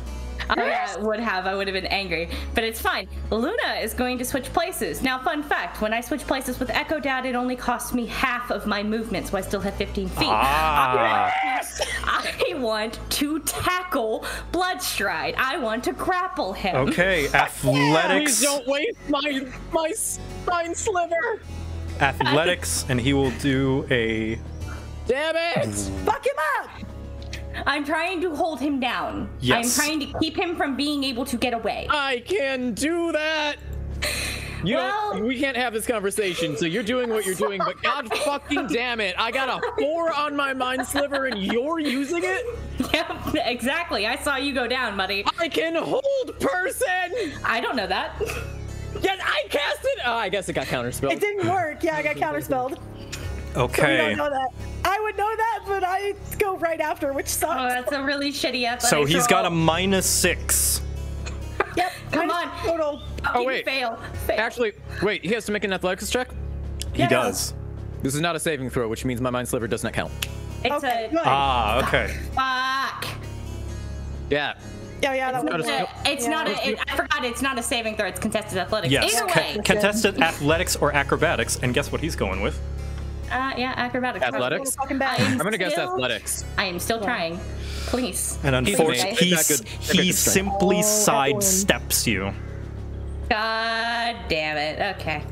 I uh, would have. I would have been angry, but it's fine. Luna is going to switch places. Now, fun fact, when I switch places with Echo Dad, it only costs me half of my movement, so I still have fifteen feet. Ah. Yes! I want to tackle Bloodstride. I want to grapple him. Okay, athletics. Please don't waste my, my spine sliver. Athletics, and he will do a... Damn it! Fuck him up! I'm trying to hold him down. Yes. I'm trying to keep him from being able to get away. I can do that. You well, know, we can't have this conversation, so you're doing what you're doing, but god fucking damn it. I got a four on my mind sliver and you're using it? Yeah, exactly. I saw you go down, buddy. I can hold person. I don't know that. Yes, I cast it. Oh, I guess it got counterspelled. It didn't work. Yeah, I got counterspelled. Okay. So we don't know that. I would know that, but I go right after, which sucks. Oh, that's a really shitty athletic So he's roll. got a minus six. Yep. Come minus on. Total. Oh, oh wait. Fail. fail. Actually, wait. He has to make an athletics check. He yes. does. This is not a saving throw, which means my mind sliver does not count. It's okay. a ah. Okay. Fuck. Yeah. Yeah, yeah. That it's, not a, it's yeah. not a. It, I forgot. It's not a saving throw. It's contested athletics. Yes. Either way. Con contested athletics or acrobatics, and guess what he's going with. Uh, yeah, acrobatics. Athletics. I'm gonna still, guess athletics. I am still yeah. trying. Please. And unfortunately, he simply oh, sidesteps you. God damn it. Okay.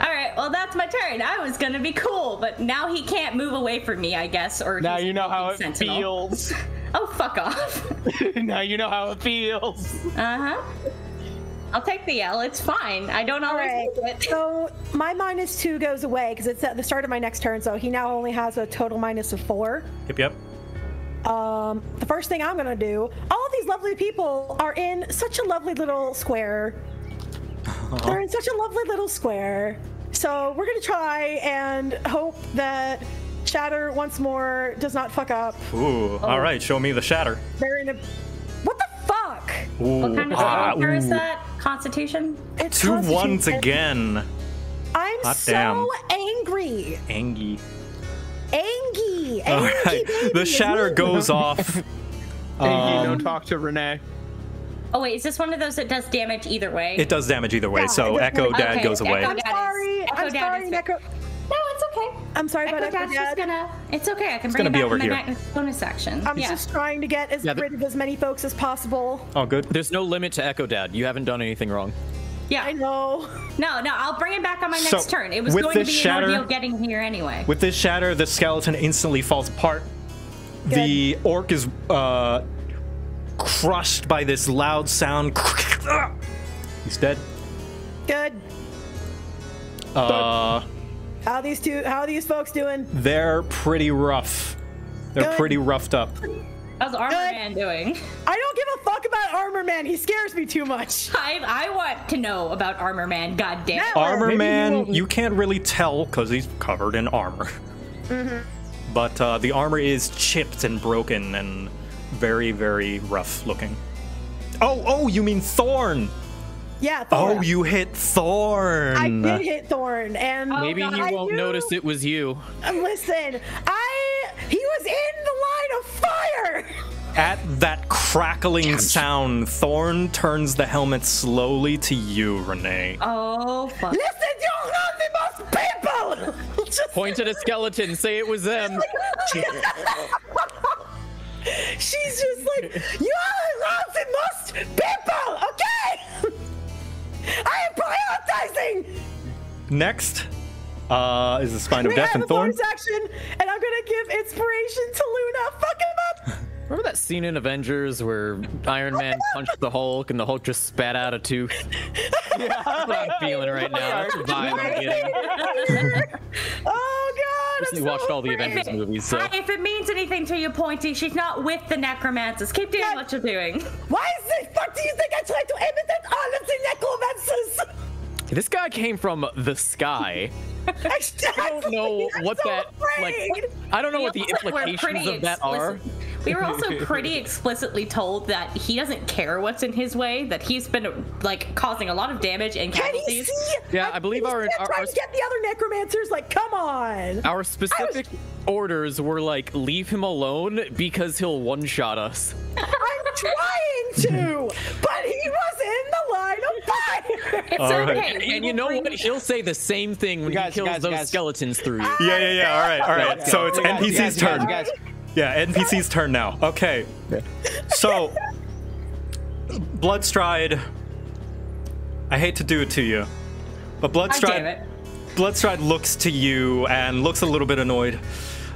Alright, well that's my turn. I was gonna be cool, but now he can't move away from me, I guess. Or now you know how it sentinel. feels. Oh, fuck off. Now you know how it feels. Uh-huh. I'll take the L. It's fine. I don't always right. do it. So my minus two goes away because it's at the start of my next turn, so he now only has a total minus of four. Yep, yep. Um, the first thing I'm going to do, all of these lovely people are in such a lovely little square. Aww. They're in such a lovely little square. So we're going to try and hope that Shatter once more does not fuck up. Ooh, oh. All right. Show me the Shatter. They're in a... What the fuck? Ooh. What kind of character ah, is that? Constitution? It's Two Constitution. ones again. I'm Hot so damn. angry. Angry. Angie, Angie All right. baby. The shatter goes off. Angie, um, don't talk to Renee. Oh wait, is this one of those that does damage either way? It does damage either way, yeah, so Echo Dad okay. goes away. Echo I'm Dad sorry, Echo I'm Dad sorry, Necro. No, it's okay. I'm sorry Echo about Dad's Echo Dad. Gonna, it's okay, I can it's bring it back over in my here. bonus action. I'm yeah. just trying to get as yeah, rid of as many folks as possible. Oh, good. There's no limit to Echo Dad. You haven't done anything wrong. Yeah, I know. No, no, I'll bring it back on my next so, turn. It was going to be shatter, an ordeal getting here anyway. With this shatter, the skeleton instantly falls apart. Good. The orc is uh, crushed by this loud sound. He's dead. Good. Uh, how are these two? How are these folks doing? They're pretty rough. They're Good. pretty roughed up. How's Armor Good. Man doing? I don't give a fuck about Armor Man. He scares me too much. I, I want to know about Armor Man. God damn it. Armor Man, you can't really tell because he's covered in armor. Mm-hmm. But uh, the armor is chipped and broken and very, very rough looking. Oh, oh, you mean Thorn. Yeah, Thorn. Oh, you hit Thorn. I did hit Thorn. And oh, maybe God, he won't notice it was you. Listen, I... He was in the line of fire! At that crackling Ouch. sound, Thorn turns the helmet slowly to you, Renee. Oh, fuck. Listen, you're not the most people! Just point at a skeleton, say it was them. She's just like, you're not the most people, okay? I am prioritizing! Next. Uh, is the Spine of Death and Thorn? Action, and I'm gonna give inspiration to Luna. Fuck him up! Remember that scene in Avengers where Iron Man punched the Hulk and the Hulk just spat out a tooth? Yeah. That's what I'm feeling right now. That's the vibe I'm getting. Oh god! I recently so watched afraid. all the Avengers movies. So. Hi, if it means anything to you, Pointy, she's not with the necromancers. Keep doing yeah. what you're doing. Why is the fuck do you think I tried to imitate all of the necromancers? This guy came from the sky. Exactly. I don't know I'm what so that afraid. like. I don't know we what the implications of that explicit. are. We were also pretty explicitly told that he doesn't care what's in his way. That he's been like causing a lot of damage and casualties. Yeah, I, I believe our, our trying to get the other necromancers. Like, come on. Our specific was... orders were like, leave him alone because he'll one-shot us. I'm trying to, but he was in the line of fire. It's all okay. Right. And, and you know what? He'll say the same thing when guys, he kills guys, those guys. skeletons through you. Yeah, yeah, yeah. All right, all right. So it's N P C's turn. Yeah, N P C's turn now. Okay. So, Bloodstride. I hate to do it to you, but Bloodstride. Bloodstride looks to you and looks a little bit annoyed.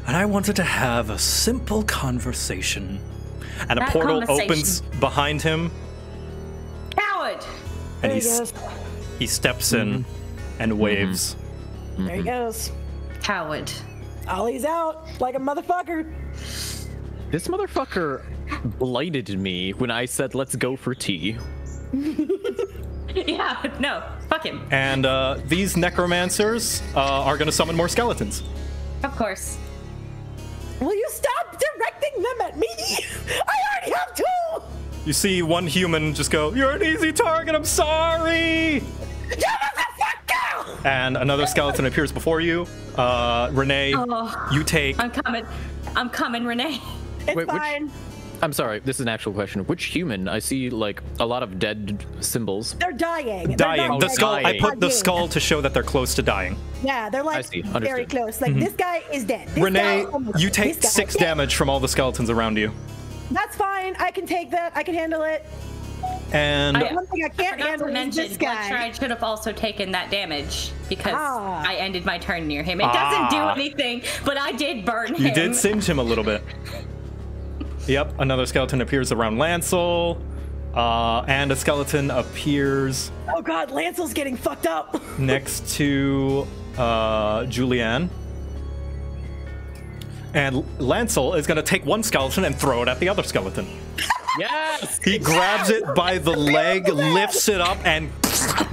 And I wanted to have a simple conversation. And that a portal opens behind him. Coward! And he, st he steps in mm-hmm. and waves. Mm-hmm. There he goes. Coward. Ollie's out like a motherfucker. This motherfucker blighted me when I said, let's go for tea. Yeah, no, fuck him. And uh, these necromancers uh, are going to summon more skeletons. Of course. Will you stop directing them at me? I already have two! You see one human just go, you're an easy target, I'm sorry! You motherfucker! And another skeleton appears before you. Uh, Renee, oh, you take... I'm coming. I'm coming, Renee. It's Wait, fine. Which... I'm sorry, this is an actual question. Which human? I see, like, a lot of dead symbols. They're dying. Dying. They're dying. The skull, dying. I put the skull to show that they're close to dying. Yeah, they're, like, very close. Like, mm-hmm. this guy is dead. This Renee, guy, you take six damage from all the skeletons around you. That's fine. I can take that. I can handle it. And I, one thing I can't I handle to mention, this guy. Bloodstride should have also taken that damage because ah. I ended my turn near him. It ah. doesn't do anything, but I did burn you him. You did singe him a little bit. Yep, another skeleton appears around Lancel. Uh, and a skeleton appears. Oh god, Lancel's getting fucked up. Next to uh, Julianne. And Lancel is going to take one skeleton and throw it at the other skeleton. Yes! He grabs it by the leg, lifts it up, and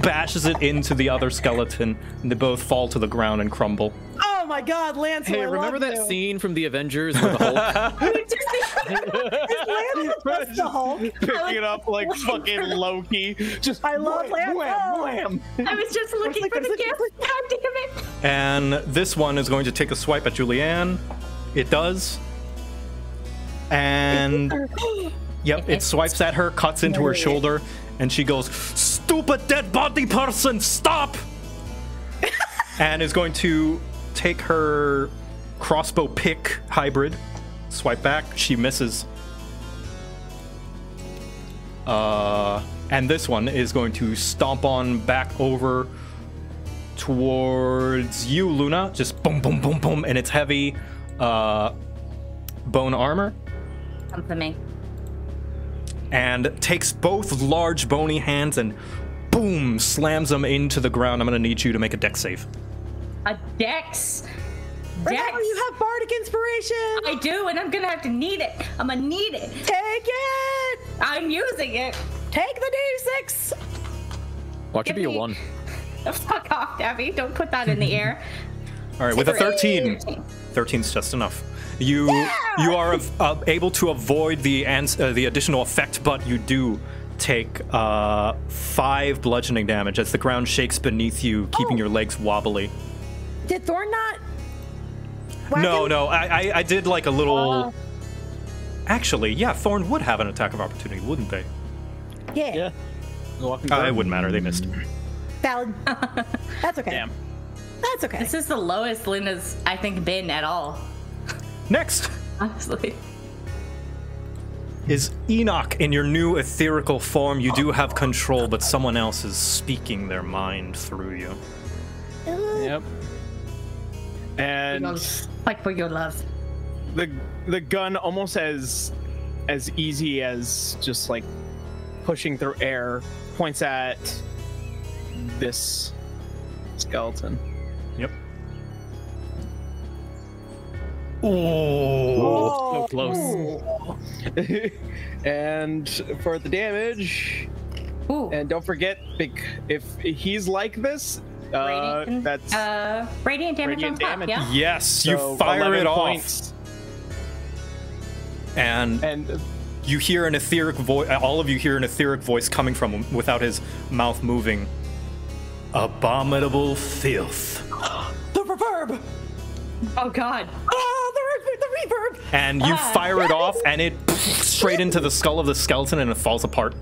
bashes it into the other skeleton. And they both fall to the ground and crumble. Oh my god, Lancel! Hey, I remember that you. scene from The Avengers with the Hulk? Is Lancel just the Hulk? Picking it up like fucking Loki. Just I love Lancel! Wham, wham. I was just looking for the gift. God damn it! And this one is going to take a swipe at Julianne. It does. And yep, it swipes at her, cuts into her shoulder, and she goes, "Stupid dead body person, stop!" And is going to take her crossbow pick hybrid, swipe back, she misses. Uh, and this one is going to stomp on back over towards you, Luna. Just boom, boom, boom, boom, and it's heavy. Uh, bone armor. Come for me. And takes both large bony hands and boom, slams them into the ground. I'm gonna need you to make a dex save. A dex? Dex? Now you have bardic inspiration. I do, and I'm gonna have to need it. I'm gonna need it. Take it. I'm using it. Take the d six. Watch it be a one. Fuck off, Debbie. Don't put that in the air. All right, with a thirteen. thirteen's just enough. You yeah! you are uh, able to avoid the ans uh, the additional effect, but you do take uh, five bludgeoning damage as the ground shakes beneath you, keeping oh. your legs wobbly. Did Thorn not? No, him? no. I, I I did like a little. Uh, Actually, yeah, Thorn would have an attack of opportunity, wouldn't they? Yeah. Yeah. Uh, it wouldn't matter. They missed. Valid. That's okay. Damn. That's okay. This is the lowest Luna's, I think, been at all. Next! Honestly. Is Enoch in your new etherical form? You do have control, but someone else is speaking their mind through you. Yep. And fight for your love. The the gun almost as as easy as just like pushing through air points at this skeleton. Yep. Oh, so close. And for the damage, ooh. And don't forget, if he's like this, uh, radiant, that's uh, radiant damage. Radiant on damage. Top, yeah? Yes, so you fire it points. off, and and you hear an etheric voice. All of you hear an etheric voice coming from him without his mouth moving. Abominable filth. The reverb. Oh god. Oh, the, the reverb. And you ah. fire it off, and it straight into the skull of the skeleton, and it falls apart.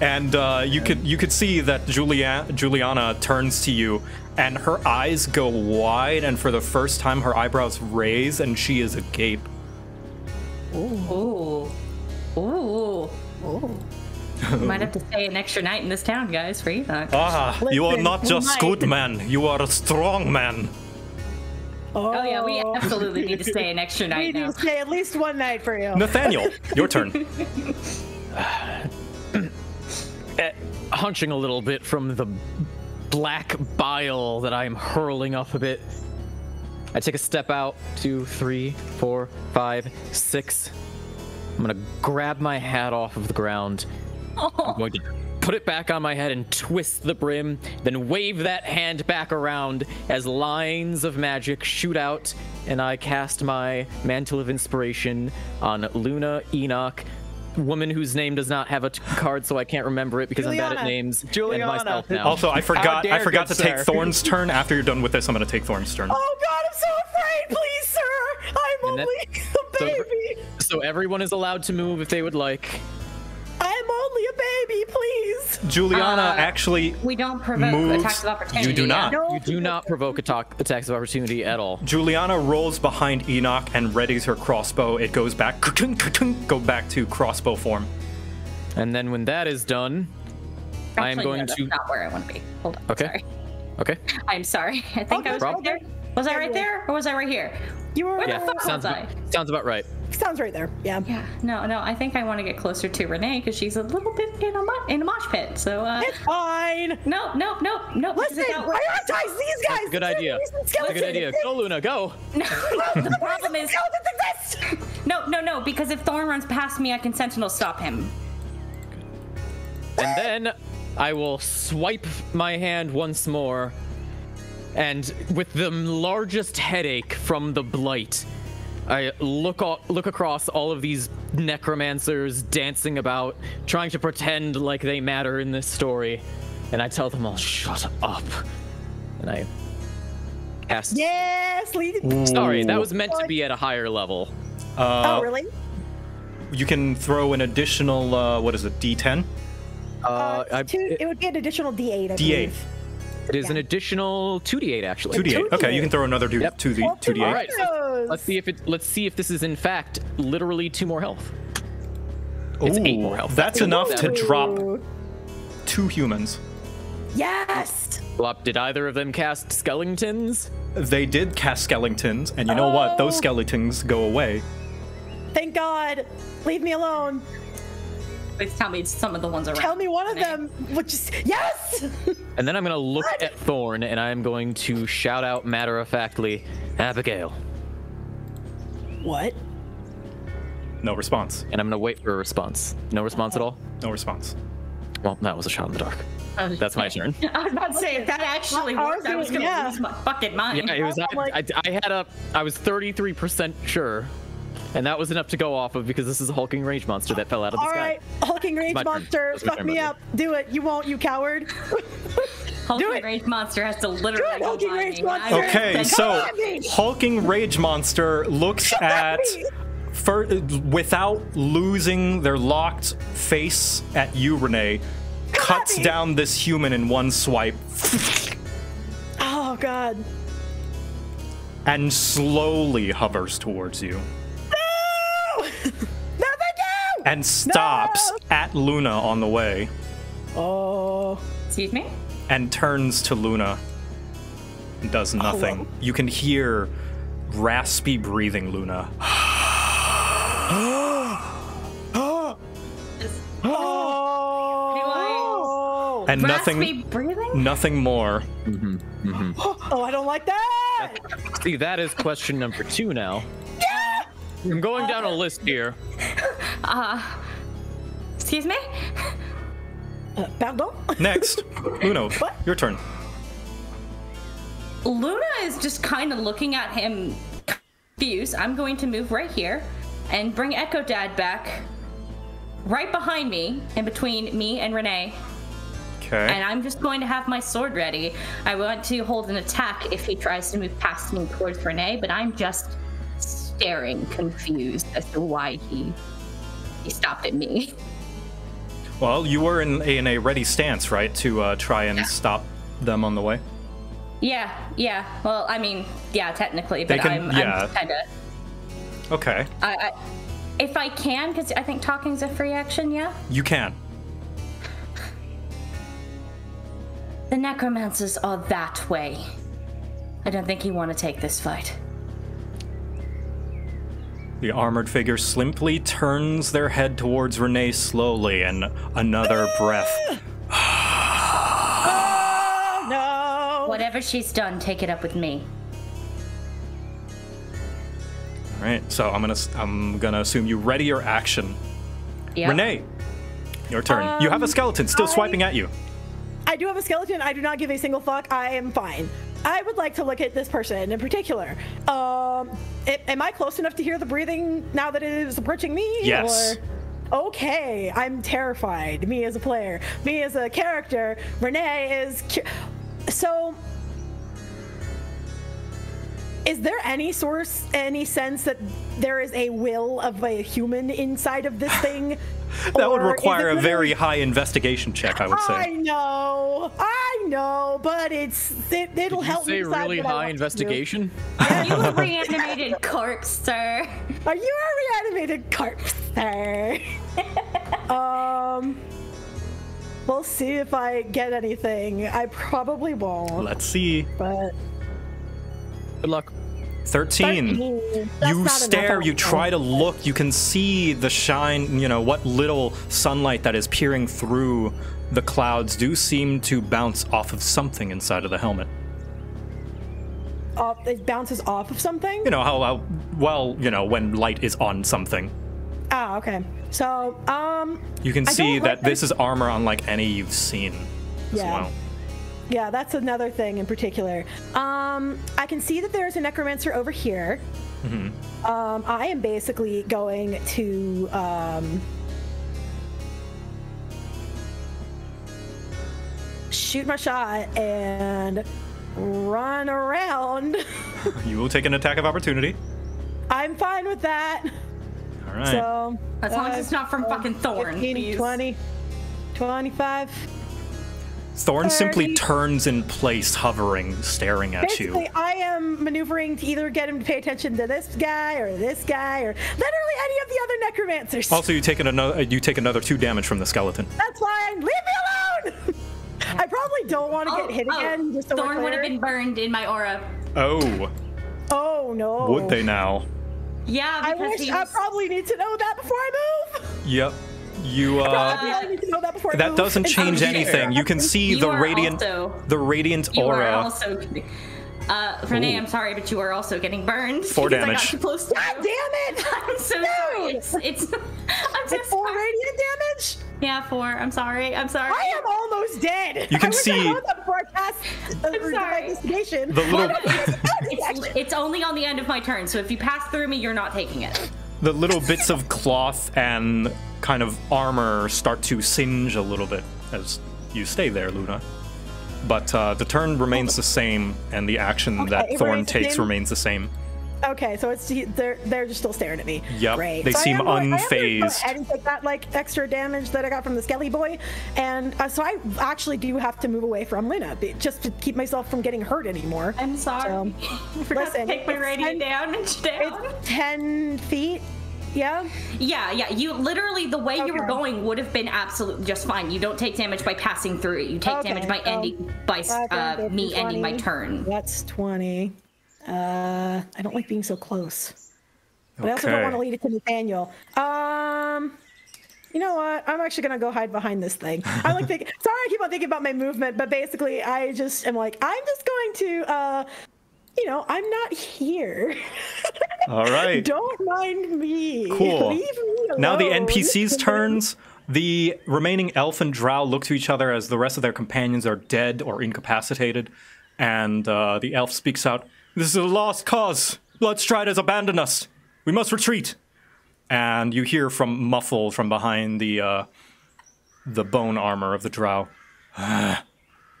And uh, you could you could see that Julia, Juliana turns to you, and her eyes go wide, and for the first time, her eyebrows raise, and she is agape. Ooh. Ooh. Ooh. Ooh. You might have to stay an extra night in this town, guys, for Enoch. Ah, Listen, you are not just good man, you are a strong man. Oh, oh yeah, we absolutely need to stay an extra night we now. We need to stay at least one night for you. Nathaniel, your turn. Hunching a little bit from the black bile that I am hurling up a bit, I take a step out, two, three, four, five, six. I'm going to grab my hat off of the ground. I'm going to put it back on my head and twist the brim, then wave that hand back around as lines of magic shoot out, and I cast my Mantle of Inspiration on Luna, Enoch, woman whose name does not have a card, so I can't remember it because Juliana. I'm bad at names. Juliana. And myself now. Also, I forgot. I forgot to sir. take Thorn's turn. After you're done with this, I'm going to take Thorn's turn. Oh God, I'm so afraid. Please, sir, I'm and only that, a baby. So, so everyone is allowed to move if they would like. I'm only a baby, please. Juliana uh, actually we don't provoke moves. Attacks of opportunity. You do not. No. You do not provoke attack, attacks of opportunity at all. Juliana rolls behind Enoch and readies her crossbow. It goes back, go back to crossbow form. And then when that is done, actually, I am going no, that's to. Not where I want to be. Hold on. Okay. Sorry. Okay. I'm sorry. I think oh, I was problem. right there. Was I right there, or was I right here? You were. Where yeah, the fuck sounds was I? Sounds about right. Sounds right there. Yeah. Yeah. No, no. I think I want to get closer to Renee because she's a little bit in a mo in a mosh pit. So. Uh, it's fine. No, no, no, no. Listen, prioritize these guys. Good idea. That's a good idea. Go, Luna. Go. No. The problem is. No, no, no. Because if Thorn runs past me, I can Sentinel stop him. And then I will swipe my hand once more, and with the largest headache from the blight, I look look across all of these necromancers dancing about, trying to pretend like they matter in this story, and I tell them all, "Shut up!" And I cast. Yes, lead. Sorry, that was meant to be at a higher level. Uh, oh, really? You can throw an additional uh, what is it? D ten. Uh, uh, two, I, it would be an additional D eight. I D eight. Believe. It is yeah. an additional two D eight actually. two D eight. Okay, you can throw another yep. two D eight. All right. So let's see if it. Let's see if this is in fact literally two more health. It's Ooh, eight more health. That's Ooh. enough to drop two humans. Yes. Did either of them cast skeletons? They did cast skeletons, and you know oh. what? Those skeletons go away. Thank God. Leave me alone. Please tell me some of the ones around. Tell me one of them, which is yes. And then I'm gonna look what? at Thorn, and I'm going to shout out matter-of-factly, Abigail. What? No response. And I'm gonna wait for a response. No response oh. at all. No response. Well, that was a shot in the dark. That's my turn. I was about to say if that actually worked, I was gonna yeah. lose my fucking mind. Yeah, it was. I, I, I had a. I was thirty-three percent sure. And that was enough to go off of because this is a hulking range monster that fell out of the All sky. All right, hulking range monster, fuck me up. Do it. You won't, you coward. Hulking Do it. Rage monster has to literally go by me. Okay, so hulking rage monster looks at fir without losing their locked face at you, Renee. Cuts down this human in one swipe. Oh God. And slowly hovers towards you. And stops no! at Luna on the way. Oh. Excuse me? And turns to Luna and does nothing. Oh, well. You can hear raspy breathing, Luna. And nothing, raspy breathing? Nothing more. Mm-hmm, mm-hmm. Oh, I don't like that. See, that is question number two now. I'm going down uh, a list here. Uh, excuse me? Uh, pardon? Next, Uno, what? Your turn. Luna is just kind of looking at him confused. I'm going to move right here and bring Echo Dad back right behind me, in between me and Renee. Okay. And I'm just going to have my sword ready. I want to hold an attack if he tries to move past me towards Renee, but I'm just staring, confused as to why he he stopped at me. Well, you were in in a ready stance, right, to uh, try and yeah. stop them on the way. Yeah, yeah. Well, I mean, yeah, technically, but can, I'm, yeah. I'm kind of okay. I, I, if I can, because I think talking's a free action. Yeah. You can. The necromancers are that way. I don't think you want to take this fight. The armored figure simply turns their head towards Renee slowly, and another breath. Oh, no! Whatever she's done, take it up with me. All right, so I'm gonna I'm gonna assume you ready your action. Yep. Renee, your turn. Um, you have a skeleton still I, swiping at you. I do have a skeleton. I do not give a single fuck. I am fine. I would like to look at this person in particular. Um, it, am I close enough to hear the breathing now that it is approaching me? Yes. Or, okay, I'm terrified. Me as a player, me as a character. Renee is. So, is there any source, any sense that there is a will of a human inside of this thing? That would require a very high investigation check, I would say. I know, I know, but it's it, it'll Did help. You say me really high investigation? Are you a reanimated corpse, sir? Are you a reanimated corpse, sir? um, we'll see if I get anything. I probably won't. Let's see. But good luck. thirteen. thirteen. You stare, you try to look, you can see the shine, you know, what little sunlight that is peering through the clouds do seem to bounce off of something inside of the helmet. Uh, it bounces off of something? You know, how, how, well, you know, when light is on something. Ah, okay. So, um... You can I see that this is armor unlike any you've seen as yeah. well. Yeah, that's another thing in particular. Um, I can see that there's a necromancer over here. Mm-hmm. um, I am basically going to um, shoot my shot and run around. You will take an attack of opportunity. I'm fine with that. All right. So, as long uh, as it's not from uh, fucking Thorn. fifteen, twenty, twenty-five. Thorn simply turns in place, hovering, staring at you. Basically, I am maneuvering to either get him to pay attention to this guy or this guy or literally any of the other necromancers. Also, you take another you take another two damage from the skeleton. That's fine. Leave me alone. I probably don't want to oh, get hit oh, again. Just so Thorn would have been burned in my aura. Oh. Oh no. Would they now? Yeah. I wish he's... I probably need to know that before I move. Yep. You uh, that, that doesn't change anything. You can see you the radiant, also, the radiant aura. You are also, uh, Renee, ooh. I'm sorry, but you are also getting burned. Four damage. I got too close to God you. Damn it! I'm so no. sorry. It's, it's I'm so it's four sorry. radiant damage. Yeah, four. I'm sorry. I'm sorry. I am almost dead. You can I see. I know that before I cast, uh, I'm sorry. Investigation. The little... it's, it's only on the end of my turn, so if you pass through me, you're not taking it. The little bits of cloth and kind of armor start to singe a little bit as you stay there, Luna. But uh, the turn remains the same, and the action okay, that Thorn takes remains the same. Okay, so it's they're they're just still staring at me. Yep, right. They so seem I am, unfazed. I didn't take that like extra damage that I got from the Skelly Boy, and uh, so I actually do have to move away from Luna just to keep myself from getting hurt anymore. I'm sorry. So, I forgot listen, to take my radiant down and down. It's ten feet. Yeah. Yeah, yeah. You literally the way okay. you were going would have been absolutely just fine. You don't take damage by passing through it. You take okay, damage by so ending by uh, fifty, me twenty. Ending my turn. That's twenty. Uh, I don't like being so close, but okay. I also don't want to lead it to Nathaniel. Um, you know what? I'm actually gonna go hide behind this thing. I like thinking. Sorry, I keep on thinking about my movement, but basically, I just am like, I'm just going to, uh, you know, I'm not here. All right. Don't mind me. Cool. Leave me alone. Now the N P C's turns. The remaining elf and drow look to each other as the rest of their companions are dead or incapacitated, and uh, the elf speaks out. This is a lost cause. Bloodstride has abandoned us. We must retreat. And you hear from muffled from behind the uh, the bone armor of the drow.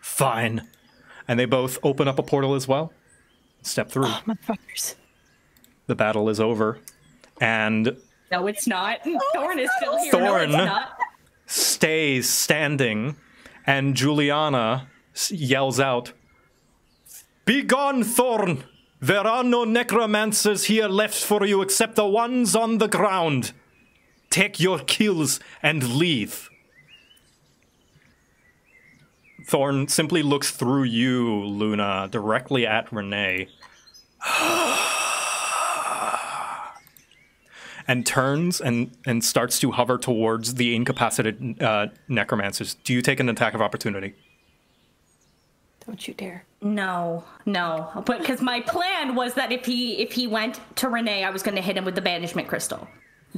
Fine. And they both open up a portal as well. Step through. Oh, motherfuckers. The battle is over. And... No, it's not. Oh, Thorn is still here. Thorn no, it's not. stays standing. And Juliana yells out, "Be gone, Thorn! There are no necromancers here left for you except the ones on the ground. Take your kills and leave." Thorn simply looks through you, Luna, directly at Renee, and turns and, and starts to hover towards the incapacitated uh, necromancers. Do you take an attack of opportunity? Don't you dare. No, no, but because my plan was that if he if he went to Renee, I was going to hit him with the banishment crystal.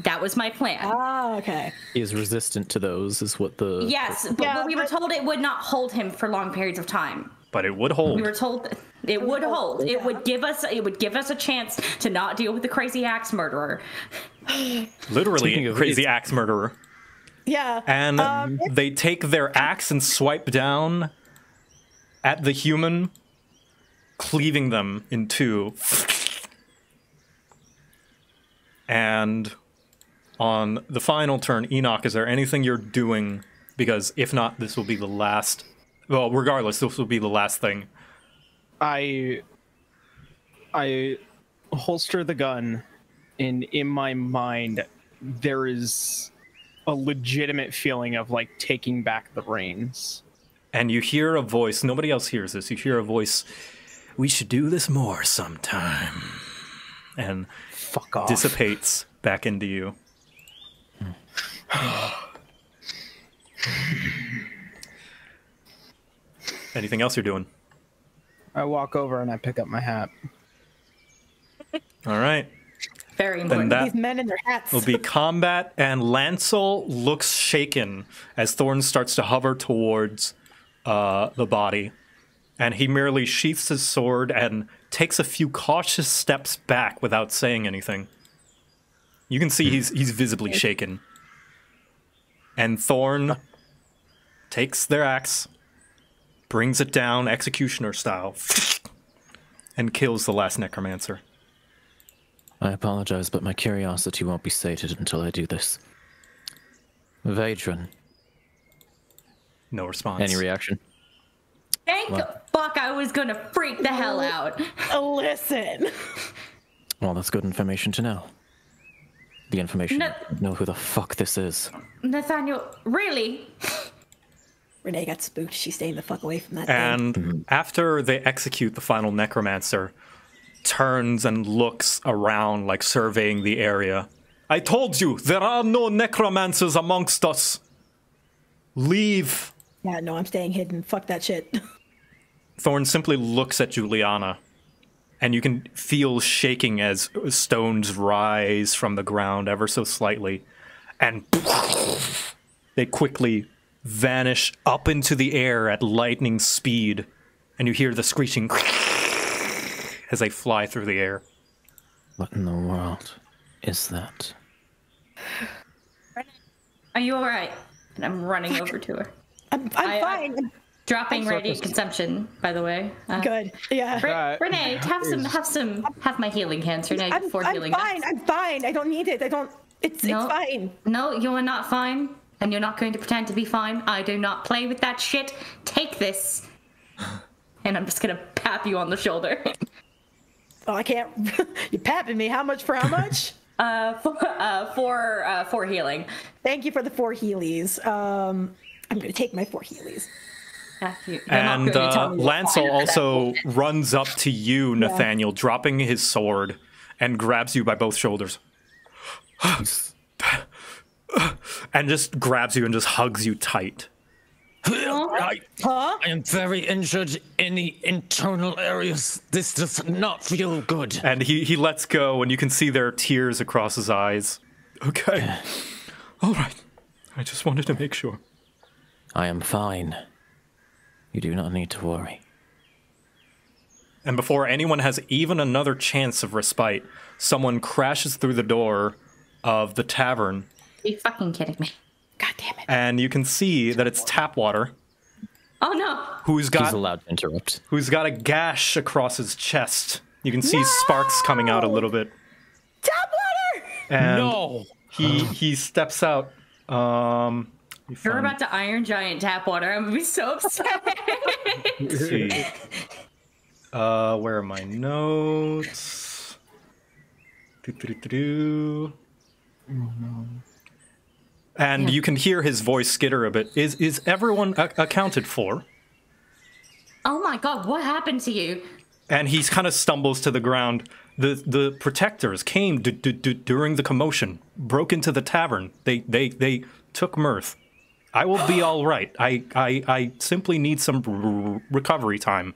That was my plan. Oh, okay. He is resistant to those, is what the yes, the, but, yeah, but we were told it would not hold him for long periods of time. But it would hold. We were told it, it would, would hold. hold. It yeah. would give us it would give us a chance to not deal with the crazy axe murderer. Literally, crazy axe murderer. Yeah. And um, they take their axe and swipe down at the human, cleaving them in two. And on the final turn, Enoch, is there anything you're doing? Because if not, this will be the last... Well, regardless, this will be the last thing. I... I holster the gun, and in my mind, there is a legitimate feeling of, like, taking back the reins. And you hear a voice. Nobody else hears this. You hear a voice. We should do this more sometime. And fuck off. Dissipates back into you. Anything else you're doing? I walk over and I pick up my hat. All right. Very important. These men in their hats. Will be combat, and Lancel looks shaken as Thorn starts to hover towards uh, the body. And he merely sheaths his sword and takes a few cautious steps back without saying anything. You can see he's he's visibly shaken. And Thorn takes their axe, brings it down executioner style, and kills the last necromancer. I apologize, but my curiosity won't be sated until I do this. Vadron. No response. Any reaction? Thank well, fuck I was going to freak the hell out. Listen. Well, that's good information to know. The information Na to know who the fuck this is. Nathaniel, really? Renee got spooked. She's staying the fuck away from that And thing. After they execute the final necromancer, turns and looks around, like surveying the area. I told you, there are no necromancers amongst us. Leave. Yeah, no, I'm staying hidden. Fuck that shit. Thorn simply looks at Juliana, and you can feel shaking as stones rise from the ground ever so slightly, and they quickly vanish up into the air at lightning speed, and you hear the screeching as they fly through the air. What in the world is that? Are you all right? And I'm running over to her. I'm, I'm I, fine. I'm dropping I'm radiant consumption, by the way. Uh, Good. Yeah. Re Renee, have some, have some, have my healing hands, Renee. I'm, before I'm healing fine. Nuts. I'm fine. I don't need it. I don't. It's no, it's fine. No, you are not fine, and you're not going to pretend to be fine. I do not play with that shit. Take this, and I'm just gonna pat you on the shoulder. Oh, I can't. You patting me? How much for how much? uh, for uh, for uh, for healing. Thank you for the four healies. Um. I'm going to take my four Heelys. And uh, Lancel also runs up to you, Nathaniel, yeah. dropping his sword and grabs you by both shoulders. And just grabs you and just hugs you tight. I, huh? I am very injured in the internal areas. This does not feel good. And he, he lets go, and you can see there are tears across his eyes. Okay. All right. I just wanted to make sure. I am fine. You do not need to worry. And before anyone has even another chance of respite, someone crashes through the door of the tavern. Are you fucking kidding me? God damn it. And you can see that it's Tapwater. Oh no. Who's got He's allowed to interrupt. Who's got a gash across his chest. You can see no! sparks coming out a little bit. Tapwater! And no. He he steps out. Um You're about to Iron Giant Tapwater. I'm gonna be so upset. Let's see. Uh, where are my notes? Do, do, do, do. And yeah. you can hear his voice skitter a bit. Is is everyone a accounted for? Oh my God! What happened to you? And he kind of stumbles to the ground. The the protectors came d d d during the commotion, broke into the tavern. They they they took Mirth. I will be all right. I, I, I simply need some r r recovery time.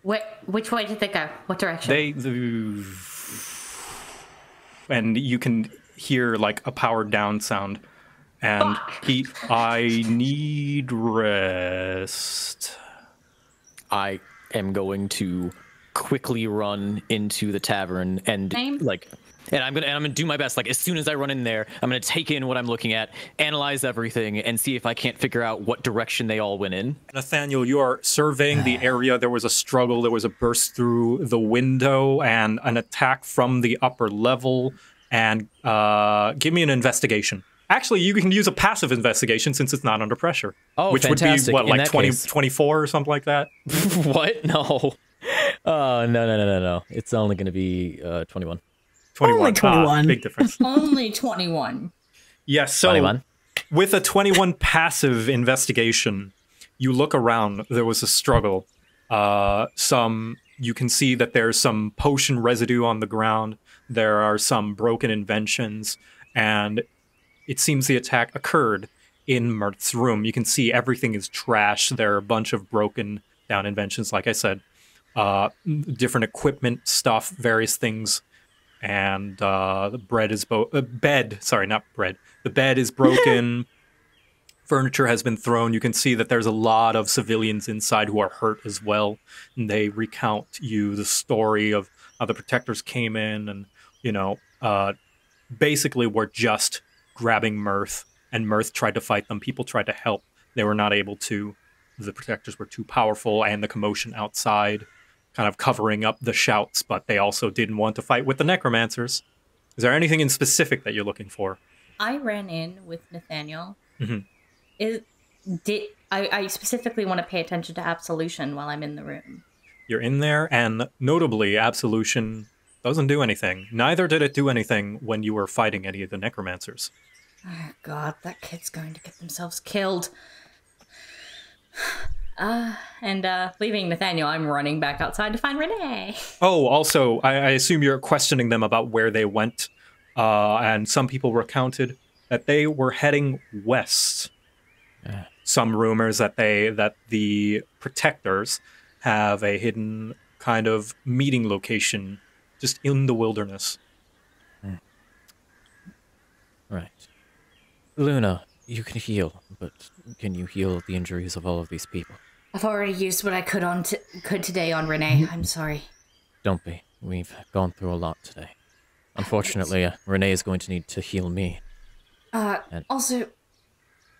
What, which way did they go? What direction? They... The, and you can hear, like, a powered down sound. And Fuck. he... I need rest. I am going to quickly run into the tavern and, Same. like... And I'm gonna and I'm gonna do my best. Like as soon as I run in there, I'm gonna take in what I'm looking at, analyze everything, and see if I can't figure out what direction they all went in. Nathaniel, you are surveying the area. There was a struggle. There was a burst through the window and an attack from the upper level. and uh, give me an investigation. Actually, you can use a passive investigation since it's not under pressure. Oh, which fantastic. Would be, what, like twenty, twenty-four or something like that? What? No. Uh, no, no, no, no, no. It's only going to be uh, twenty-one. twenty-one. Only twenty-one. Ah, big difference. Only twenty-one. Yes, so twenty-one. With a twenty-one passive investigation, you look around. There was a struggle. Uh, some, you can see that there's some potion residue on the ground. There are some broken inventions, and it seems the attack occurred in Mirth's room. You can see everything is trash. There are a bunch of broken down inventions, like I said, uh, different equipment stuff, various things, and uh, the bread is bo uh, bed. Sorry, not bread. The bed is broken. Furniture has been thrown. You can see that there's a lot of civilians inside who are hurt as well. And they recount you the story of how the Protectors came in and, you know, uh, basically were just grabbing Mirth, and Mirth tried to fight them. People tried to help. They were not able to. The Protectors were too powerful, and the commotion outside kind of covering up the shouts, but they also didn't want to fight with the Necromancers. Is there anything in specific that you're looking for? I ran in with Nathaniel. Mm-hmm. Is, did, I, I specifically want to pay attention to Absolution while I'm in the room. You're in there, and notably, Absolution doesn't do anything. Neither did it do anything when you were fighting any of the Necromancers. Oh, God, that kid's going to get themselves killed. Uh, and uh, leaving Nathaniel, I'm running back outside to find Renee. Oh, also, I, I assume you're questioning them about where they went, uh, and some people recounted that they were heading west. Some rumors that they that the Protectors have a hidden kind of meeting location just in the wilderness. Right. Luna, you can heal, but can you heal the injuries of all of these people? I've already used what I could on t could today on Renee. I'm sorry. Don't be. We've gone through a lot today. Unfortunately, uh, Renee is going to need to heal me. Uh, and also,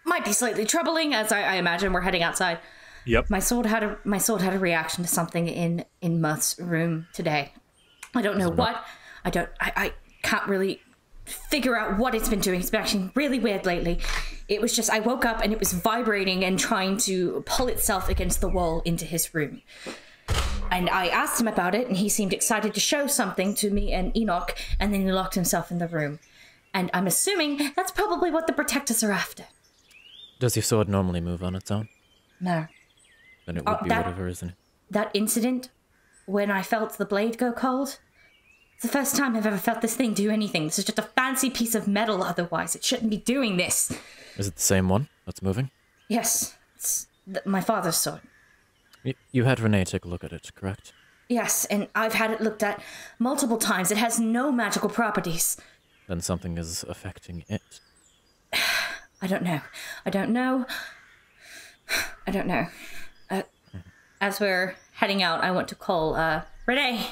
might be slightly troubling, as I, I imagine we're heading outside. Yep. My sword had a my sword had a reaction to something in in Mirth's room today. I don't know what. I don't. I, I can't really figure out what it's been doing. It's been acting really weird lately. It was just I woke up and it was vibrating and trying to pull itself against the wall into his room. And I asked him about it, and he seemed excited to show something to me and Enoch, and then he locked himself in the room. And I'm assuming that's probably what the Protectors are after. Does your sword normally move on its own? No. Then it would uh, be that, whatever, isn't it? That incident, when I felt the blade go cold, it's the first time I've ever felt this thing do anything. This is just a fancy piece of metal otherwise. It shouldn't be doing this. Is it the same one that's moving? Yes. It's th my father's sword. Y you had Renee take a look at it, correct? Yes, and I've had it looked at multiple times. It has no magical properties. Then something is affecting it. I don't know. I don't know. I don't know. Uh, as we're heading out, I want to call uh, Renee.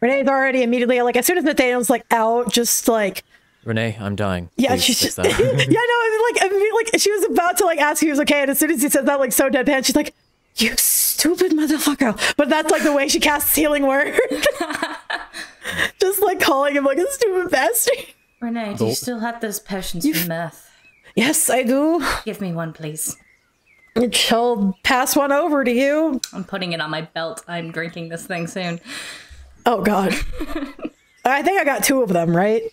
Renee's already immediately, like, as soon as Nathaniel's, like, out, just, like... Renee, I'm dying. Yeah, Please she's just... yeah, no, like, I mean, like, she was about to, like, ask if he was okay, and as soon as he said that, like, so deadpan, she's like, you stupid motherfucker. But that's, like, the way she casts healing word. Just, like, calling him, like, a stupid bastard. Renee, do oh. you still have those potions from Mirth? Yes, I do. Give me one, please. She'll pass one over to you. I'm putting it on my belt. I'm drinking this thing soon. Oh, God. I think I got two of them, right?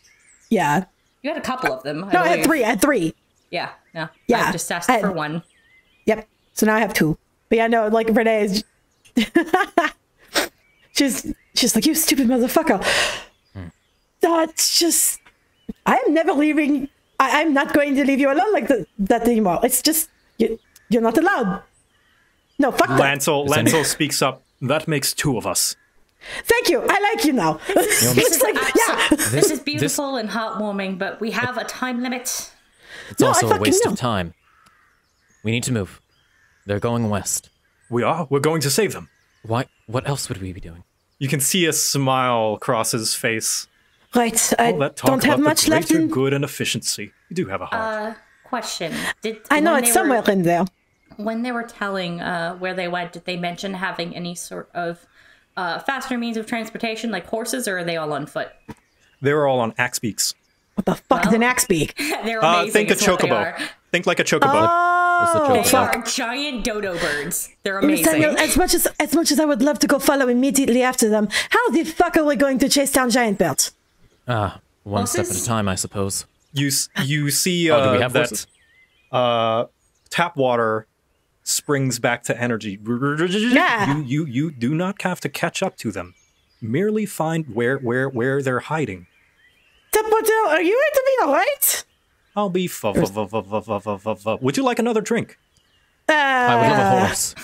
Yeah. You had a couple of them. I no, believe. I had three. I had three. Yeah. No. Yeah. I just asked I had, for one. Yep. So now I have two. But yeah, no, like Renee is... she's, she's like, you stupid motherfucker. Hmm. That's just... I'm never leaving... I, I'm not going to leave you alone like the, that anymore. It's just... You, You're not allowed. No, fuck that. Lancel, Lancel speaks up. That makes two of us. Thank you. I like you now. This is, this is, like, yeah. this, this is beautiful this, and heartwarming, but we have a time limit. It's no, also a waste know. of time. We need to move. They're going west. We are? We're going to save them. Why? What else would we be doing? You can see a smile cross his face. Right. I that talk don't have much left in... good and efficiency. You do have a heart. Uh, question. Did, I know it's somewhere were... in there. When they were telling uh, where they went, did they mention having any sort of uh, faster means of transportation, like horses, or are they all on foot? They were all on axe beaks. What the fuck well, is an axe beak? They're amazing. Uh, think a chocobo. Think like a chocobo. Oh, the chocobo. They are giant dodo birds. They're amazing. As much as as much as I would love to go follow immediately after them, how the fuck are we going to chase down giant birds? Ah, uh, one horses? step at a time, I suppose. You you see uh, oh, do we have that uh, Tapwater springs back to energy. Yeah. You you you do not have to catch up to them. Merely find where where where they're hiding. Tapwater, are you going to be alright? I'll be fuff, fuff, fuff, fuff, fuff, fuff, fuff. Would you like another drink? Uh, I would love a horse.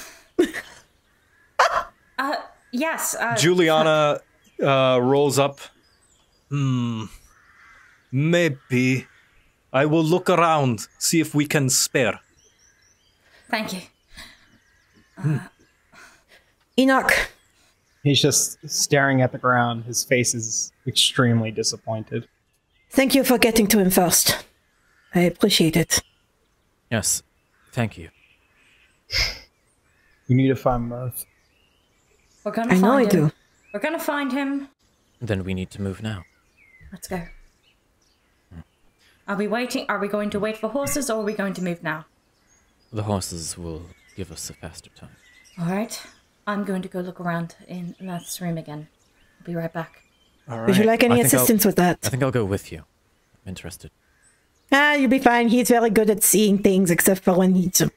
uh, yes. Uh, Juliana uh, rolls up. Hmm. Maybe. I will look around, see if we can spare. Thank you. Hmm. Enoch. He's just staring at the ground. His face is extremely disappointed. Thank you for getting to him first. I appreciate it. Yes, thank you. We need to find Mirth. We're gonna I find know him. I do. We're gonna find him. Then we need to move now. Let's go. Hmm. Are we waiting? Are we going to wait for horses, or are we going to move now? The horses will give us a faster time. All right. I'm going to go look around in Mirth's room again. I'll be right back. All right. Would you like any assistance I'll, with that? I think I'll go with you. I'm interested. Ah, you'll be fine. He's very good at seeing things, except for when he's in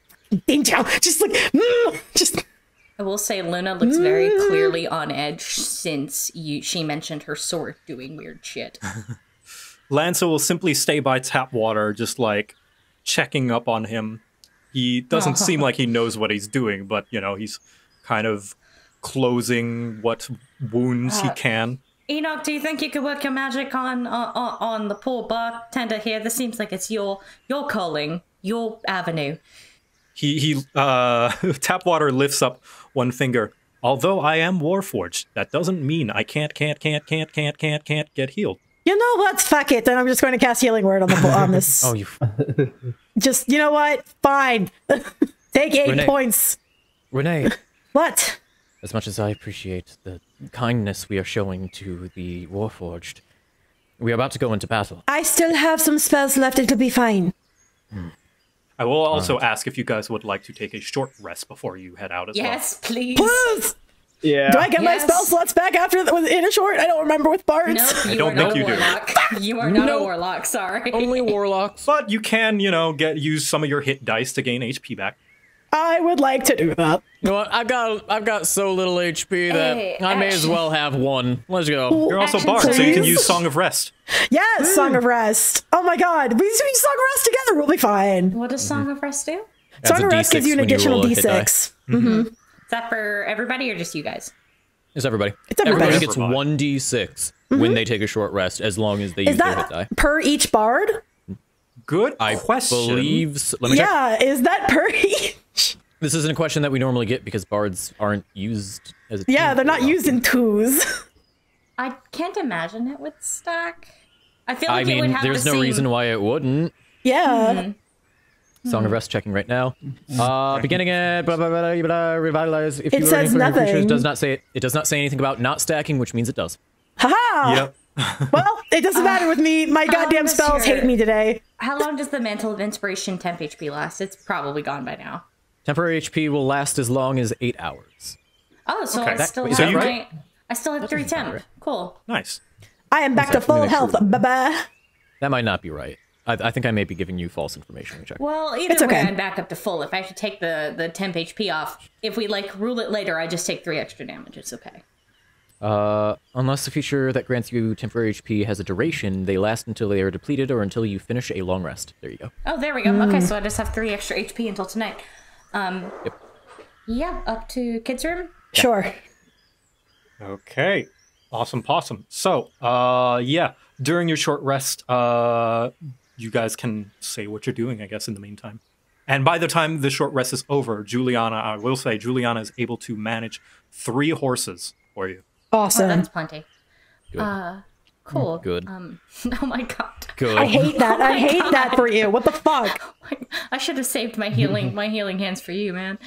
danger. Just like, mm, just. I will say, Luna looks mm. very clearly on edge since you. She mentioned her sword doing weird shit. Lancel will simply stay by Tapwater, just like checking up on him. He doesn't seem like he knows what he's doing, but you know, he's kind of closing what wounds uh. he can. Enoch, do you think you could work your magic on uh, on the poor bartender here? This seems like it's your your calling, your avenue. He he. Uh, Tapwater lifts up one finger. Although I am Warforged, that doesn't mean I can't can't can't can't can't can't can't get healed. You know what? Fuck it. Then I'm just going to cast Healing Word on the on this. Oh, you. Just you know what? Fine. Take eight Renee. points. Renee. What? As much as I appreciate the kindness we are showing to the Warforged, we are about to go into battle. I still have some spells left. It'll be fine. Hmm. I will also right. ask if you guys would like to take a short rest before you head out as yes, well. Yes, please. Please! Yeah. Do I get yes. my spell slots back after the, in a short? I don't remember with bards. Nope, you I don't think you warlock. do. You are not nope. a warlock, sorry. Only warlocks. But you can, you know, get use some of your hit dice to gain H P back. I would like to do that. You know what? I've got I've got so little H P that hey, I may as well have one. Let's go. You're also bard, please. So you can use Song of Rest. Yes, mm. Song of Rest. Oh my God, we use Song of Rest together. We'll be fine. What does Song of Rest do? That's Song of Rest gives you an additional D six. Mm-hmm. Mm-hmm. Is that for everybody or just you guys? It's everybody. It's everybody. Everybody gets one D six mm-hmm. when they take a short rest, as long as they Is use that their hit die. Per each bard? Good I question. Believe so. Let me yeah, check. Is that per each? This isn't a question that we normally get because bards aren't used as a Yeah, they're not used in twos. I can't imagine it would stack. I feel like I mean, it would have there's no seem... reason why it wouldn't. Yeah. Mm-hmm. Song of Rest checking right now. Uh, beginning at blah, blah, blah, blah, blah, revitalize. If it you says nothing. Creatures, does not say it. It does not say anything about not stacking, which means it does. Haha! Yep. Well, it doesn't uh, matter with me. My goddamn spells your, hate me today. How long does the Mantle of Inspiration temp H P last? It's probably gone by now. Temporary H P will last as long as eight hours. Oh, so okay. I, that, still wait, so have, right? I still have that three temp. Right. Cool. Nice. I am back That's to full health. Bye-bye. That might not be right. I, I think I may be giving you false information. Check. Well, either it's way, okay. I'm back up to full. If I have to take the, the temp H P off, if we like rule it later, I just take three extra damage. It's okay. Uh, unless the feature that grants you temporary H P has a duration, they last until they are depleted or until you finish a long rest. There you go. Oh, there we go. Mm. Okay, so I just have three extra H P until tonight. Um, yep. Yeah, up to kids' room? Yeah. Sure. Okay. Awesome possum. So, uh, yeah, during your short rest, uh, you guys can say what you're doing, I guess, in the meantime. And by the time the short rest is over, Juliana, I will say, Juliana is able to manage three horses for you. Awesome. Oh, that's plenty. Good. Uh, cool. Good. Um, oh my God. Good. I hate that. Oh I hate God. that for you. What the fuck? Oh my, I should have saved my healing, my healing hands for you, man.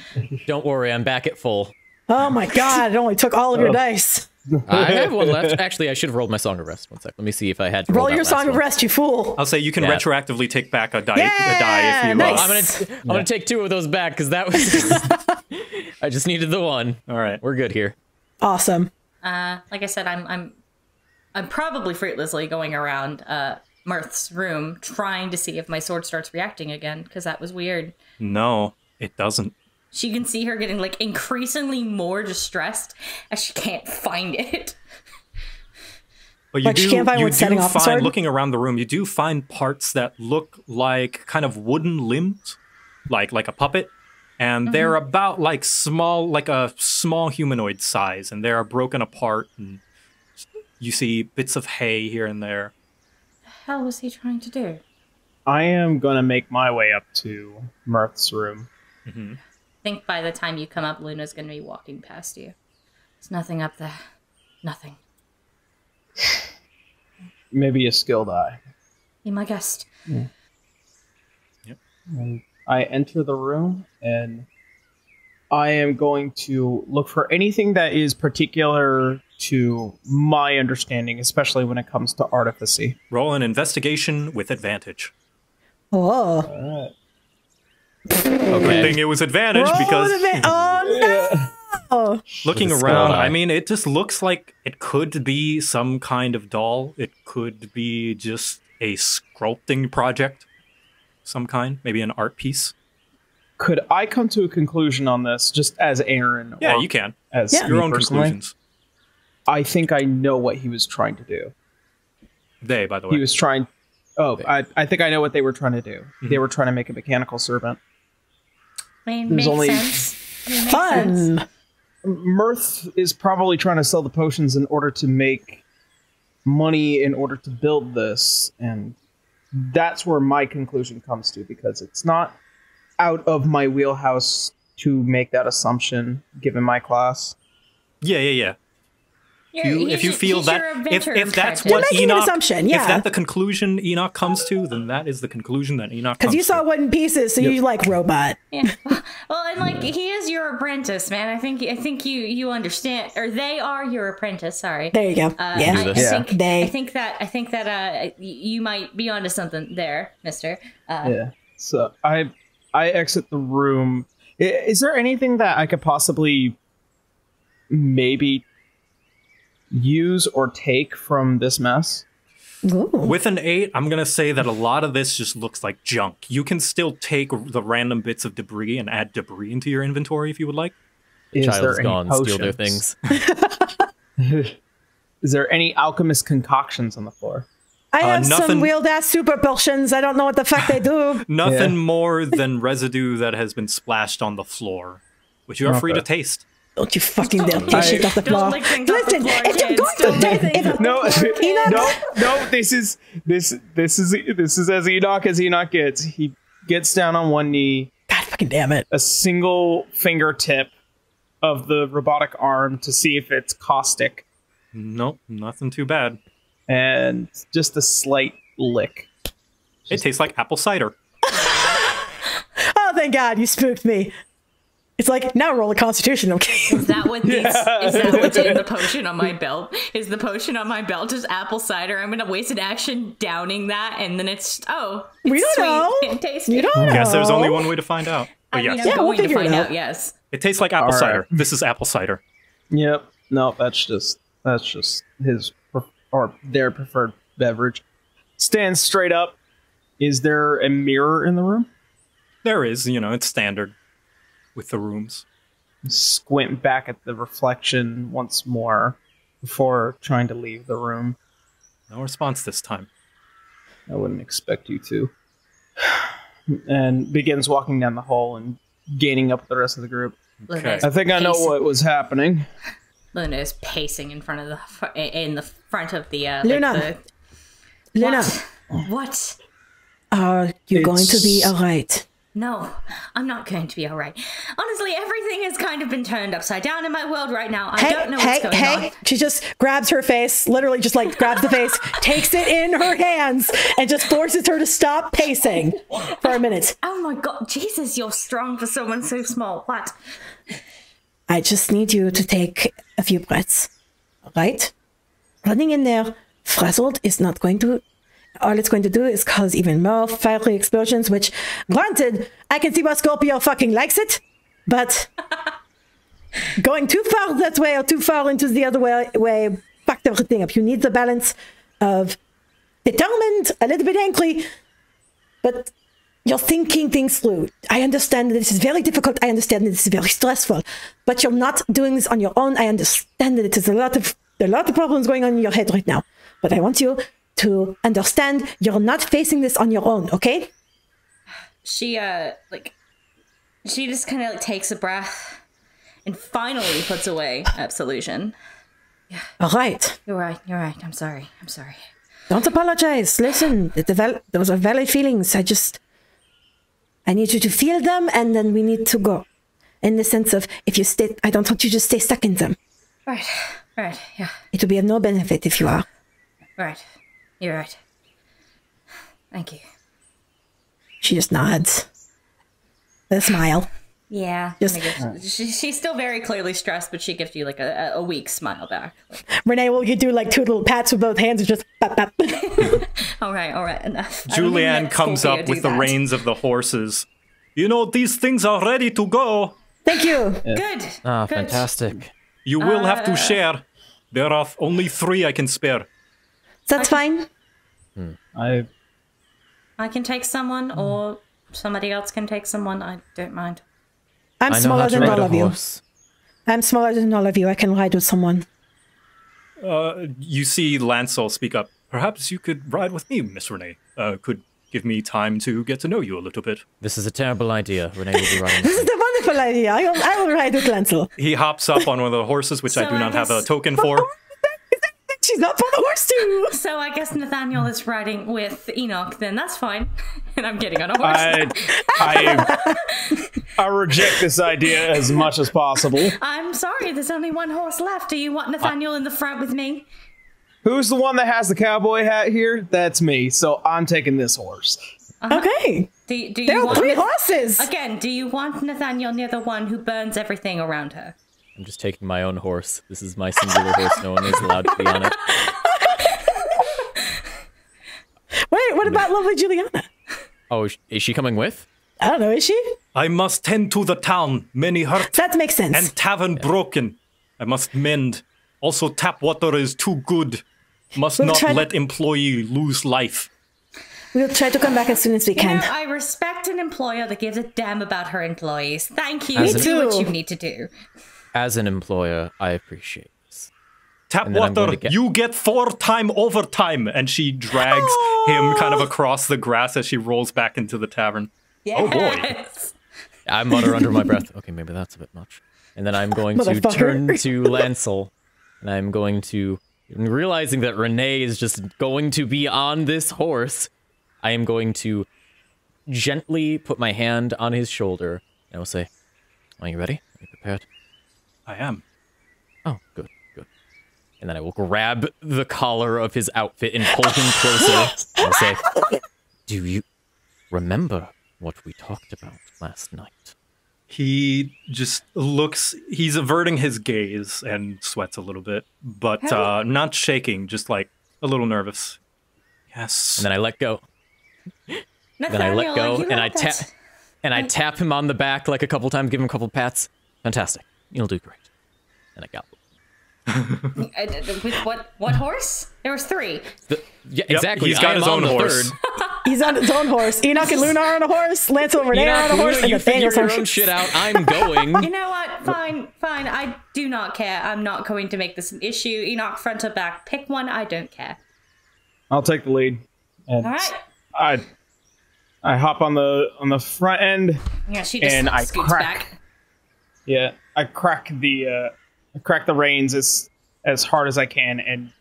Don't worry, I'm back at full. Oh my God! It only took all of oh. your dice. I have one left. Actually, I should have rolled my Song of Rest. One sec. Let me see if I had to roll, roll your Song of Rest, you fool. I'll say you can yeah. retroactively take back a die, yeah, a die if you nice. I'm gonna, I'm yeah. gonna take two of those back because that was just, I just needed the one. All right, we're good here. Awesome. Uh, like I said, I'm I'm I'm probably fruitlessly going around uh, Mirth's room trying to see if my sword starts reacting again because that was weird. No, it doesn't. She can see her getting like increasingly more distressed as she can't find it. But you like do, she can't find what's setting off the sword? Looking around the room, you do find parts that look like kind of wooden limbs, like like a puppet, and mm-hmm. they're about like small, like a small humanoid size, and they are broken apart. And you see bits of hay here and there. The hell was he trying to do? I am gonna make my way up to Mirth's room. Mm-hmm. I think by the time you come up, Luna's going to be walking past you. There's nothing up there. Nothing. Maybe a skilled eye. Be my guest. Yeah. Yep. And I enter the room, and I am going to look for anything that is particular to my understanding, especially when it comes to artificy. Roll an investigation with advantage. Whoa. All right. Okay. Good thing it was advantage Roll because adva oh, no. looking around, I mean, it just looks like it could be some kind of doll. It could be just a sculpting project, some kind, maybe an art piece. Could I come to a conclusion on this just as Aaron? Yeah, you can. As yeah. your own personally? conclusions. I think I know what he was trying to do. They, by the way. He was trying. Oh, I, I think I know what they were trying to do. Mm-hmm. They were trying to make a mechanical servant. It makes only sense. It fun. Makes sense. Mirth is probably trying to sell the potions in order to make money in order to build this, and that's where my conclusion comes to, because it's not out of my wheelhouse to make that assumption given my class. Yeah, yeah, yeah. If you, if you feel that, if, if that's what Enoch, an assumption, yeah. if that's the conclusion Enoch comes to, then that is the conclusion that Enoch comes to. Because you saw to. What in pieces, so yep. you like robot. Yeah. Well, and like, he is your apprentice, man. I think I think you, you understand, or they are your apprentice, sorry. There you go. Uh, yeah. I, I, yeah. Think, they. I think that, I think that uh, you might be onto something there, mister. Uh, yeah, so I, I exit the room. Is there anything that I could possibly maybe... use or take from this mess? Ooh. With an eight, I'm going to say that a lot of this just looks like junk. You can still take the random bits of debris and add debris into your inventory if you would like. The is child's there gone, steal their things. Is there any alchemist concoctions on the floor? I uh, have nothing, some weird-ass super potions. I don't know what the fuck they do. Nothing yeah. more than residue that has been splashed on the floor, which you are okay. free to taste. Don't you fucking dare take shit off the floor. Listen, if you're going to take it, no, no, no. This is this this is this is as Enoch as Enoch gets. He gets down on one knee. God fucking damn it! A single fingertip of the robotic arm to see if it's caustic. Nope, nothing too bad. And just a slight lick. It tastes like apple cider. Oh, thank God! You spooked me. It's like, now roll a constitution, okay? Is that what these, yeah. is that what the potion on my belt? Is the potion on my belt just apple cider? I'm gonna waste an action downing that, and then it's, oh, it's we don't sweet. know. Can't taste you it. don't know. I guess there's only one way to find out. But I yes. mean, I'm yeah, going we'll to find out. out, yes. It tastes like apple right. cider. This is apple cider. Yep. No, that's just, that's just his, or their preferred beverage. Stand straight up. Is there a mirror in the room? There is, you know, it's standard. With the rooms. Squint back at the reflection once more before trying to leave the room. No response this time. I wouldn't expect you to. And begins walking down the hall and gaining up with the rest of the group. Okay. I think I know what was happening. Luna is pacing in front of the in the front of the uh Luna. Like the, Luna. What? What? Are you it's... going to be all right? No, I'm not going to be all right. Honestly, everything has kind of been turned upside down in my world right now. I hey, don't know hey, what's going hey. on. She just grabs her face, literally just like grabs the face, takes it in her hands, and just forces her to stop pacing for a minute. Oh my God, Jesus, you're strong for someone so small. What? I just need you to take a few breaths, right? Running in there, frazzled, is not going to... All it's going to do is cause even more fiery explosions, which, granted, I can see why Scorpio fucking likes it, but going too far that way or too far into the other way, way fucked everything up. You need the balance of determined, a little bit angry, but you're thinking things through. I understand that this is very difficult. I understand that this is very stressful, but you're not doing this on your own. I understand that it is a lot of, a lot of problems going on in your head right now, but I want you to understand you're not facing this on your own, okay? She, uh, like, she just kind of, like, takes a breath and finally puts away Absolution. Yeah. All right. You're right, you're right. I'm sorry, I'm sorry. Don't apologize. Listen, those are valid feelings. I just, I need you to feel them, and then we need to go. In the sense of, if you stay, I don't want you to just stay stuck in them. Right, right, yeah. It will be of no benefit if you are. Right. You're right. Thank you. She just nods. With a smile. Yeah. Just, she, she's still very clearly stressed, but she gives you like a, a weak smile back. Like, Renee, will you do like two little pats with both hands and just bap, bap. All right, all right, enough. Julianne comes up with the that. reins of the horses. You know, these things are ready to go. Thank you. Yeah. Good. Ah, Good. Fantastic. You will uh, have to share. There are only three I can spare. That's I can, fine. I I can take someone, or somebody else can take someone. I don't mind. I'm I smaller than all of you. I'm smaller than all of you. I can ride with someone. Uh, you see Lancel speak up. Perhaps you could ride with me, Miss Renee. Uh, could give me time to get to know you a little bit. This is a terrible idea. Renee will be riding. This is a wonderful idea. I will, I will ride with Lancel. He hops up on one of the horses, which so I do not I have a token for. She's not for the horse too. So I guess Nathaniel is riding with Enoch. Then that's fine. And I'm getting on a horse. I, I, I reject this idea as much as possible. I'm sorry. There's only one horse left. Do you want Nathaniel I, in the front with me? Who's the one that has the cowboy hat here? That's me. So I'm taking this horse. Uh-huh. Okay. Do, do you there want are three horses. Again, do you want Nathaniel near the one who burns everything around her? I'm just taking my own horse. This is my singular horse. No one is allowed to be on it. Wait, what about lovely Juliana? Oh, is she coming with? I don't know, is she? I must tend to the town. Many hurt. That makes sense. And tavern yeah. broken. I must mend. Also, Tapwater is too good. Must we'll not let employee lose life. We'll try to come back as soon as we you can. Know, I respect an employer that gives a damn about her employees. Thank you. Me too. Do what you need to do. As an employer, I appreciate this. Tapwater, get... you get four-time overtime, and she drags oh! him kind of across the grass as she rolls back into the tavern. Yes. Oh boy! I mutter under my breath. Okay, maybe that's a bit much. And then I'm going to turn to Lancel, and I'm going to, realizing that Renee is just going to be on this horse, I am going to gently put my hand on his shoulder, and I will say, "Are you ready? Are you prepared?" I am. Oh, good, good. And then I will grab the collar of his outfit and pull him closer and say, do you remember what we talked about last night? He just looks, he's averting his gaze and sweats a little bit, but hey. uh, not shaking, just like a little nervous. Yes. And then I let go. Nathaniel, then I let go and I, ta and I tap him on the back like a couple times, give him a couple pats. Fantastic. You'll do great. And I got one. With what, what horse? There was three. The, yeah, yep, exactly. He's got his own horse. He's on his own horse. Enoch and Luna are on a horse. Lancel and Renee are on a horse. You figure your own shit out. I'm going. You know what? Fine, fine. I do not care. I'm not going to make this an issue. Enoch, front or back, pick one. I don't care. I'll take the lead. And all right. I, I hop on the on the front end. Yeah, she just and I scoots crack. back. Yeah, I crack the uh, I crack the reins as as hard as I can, and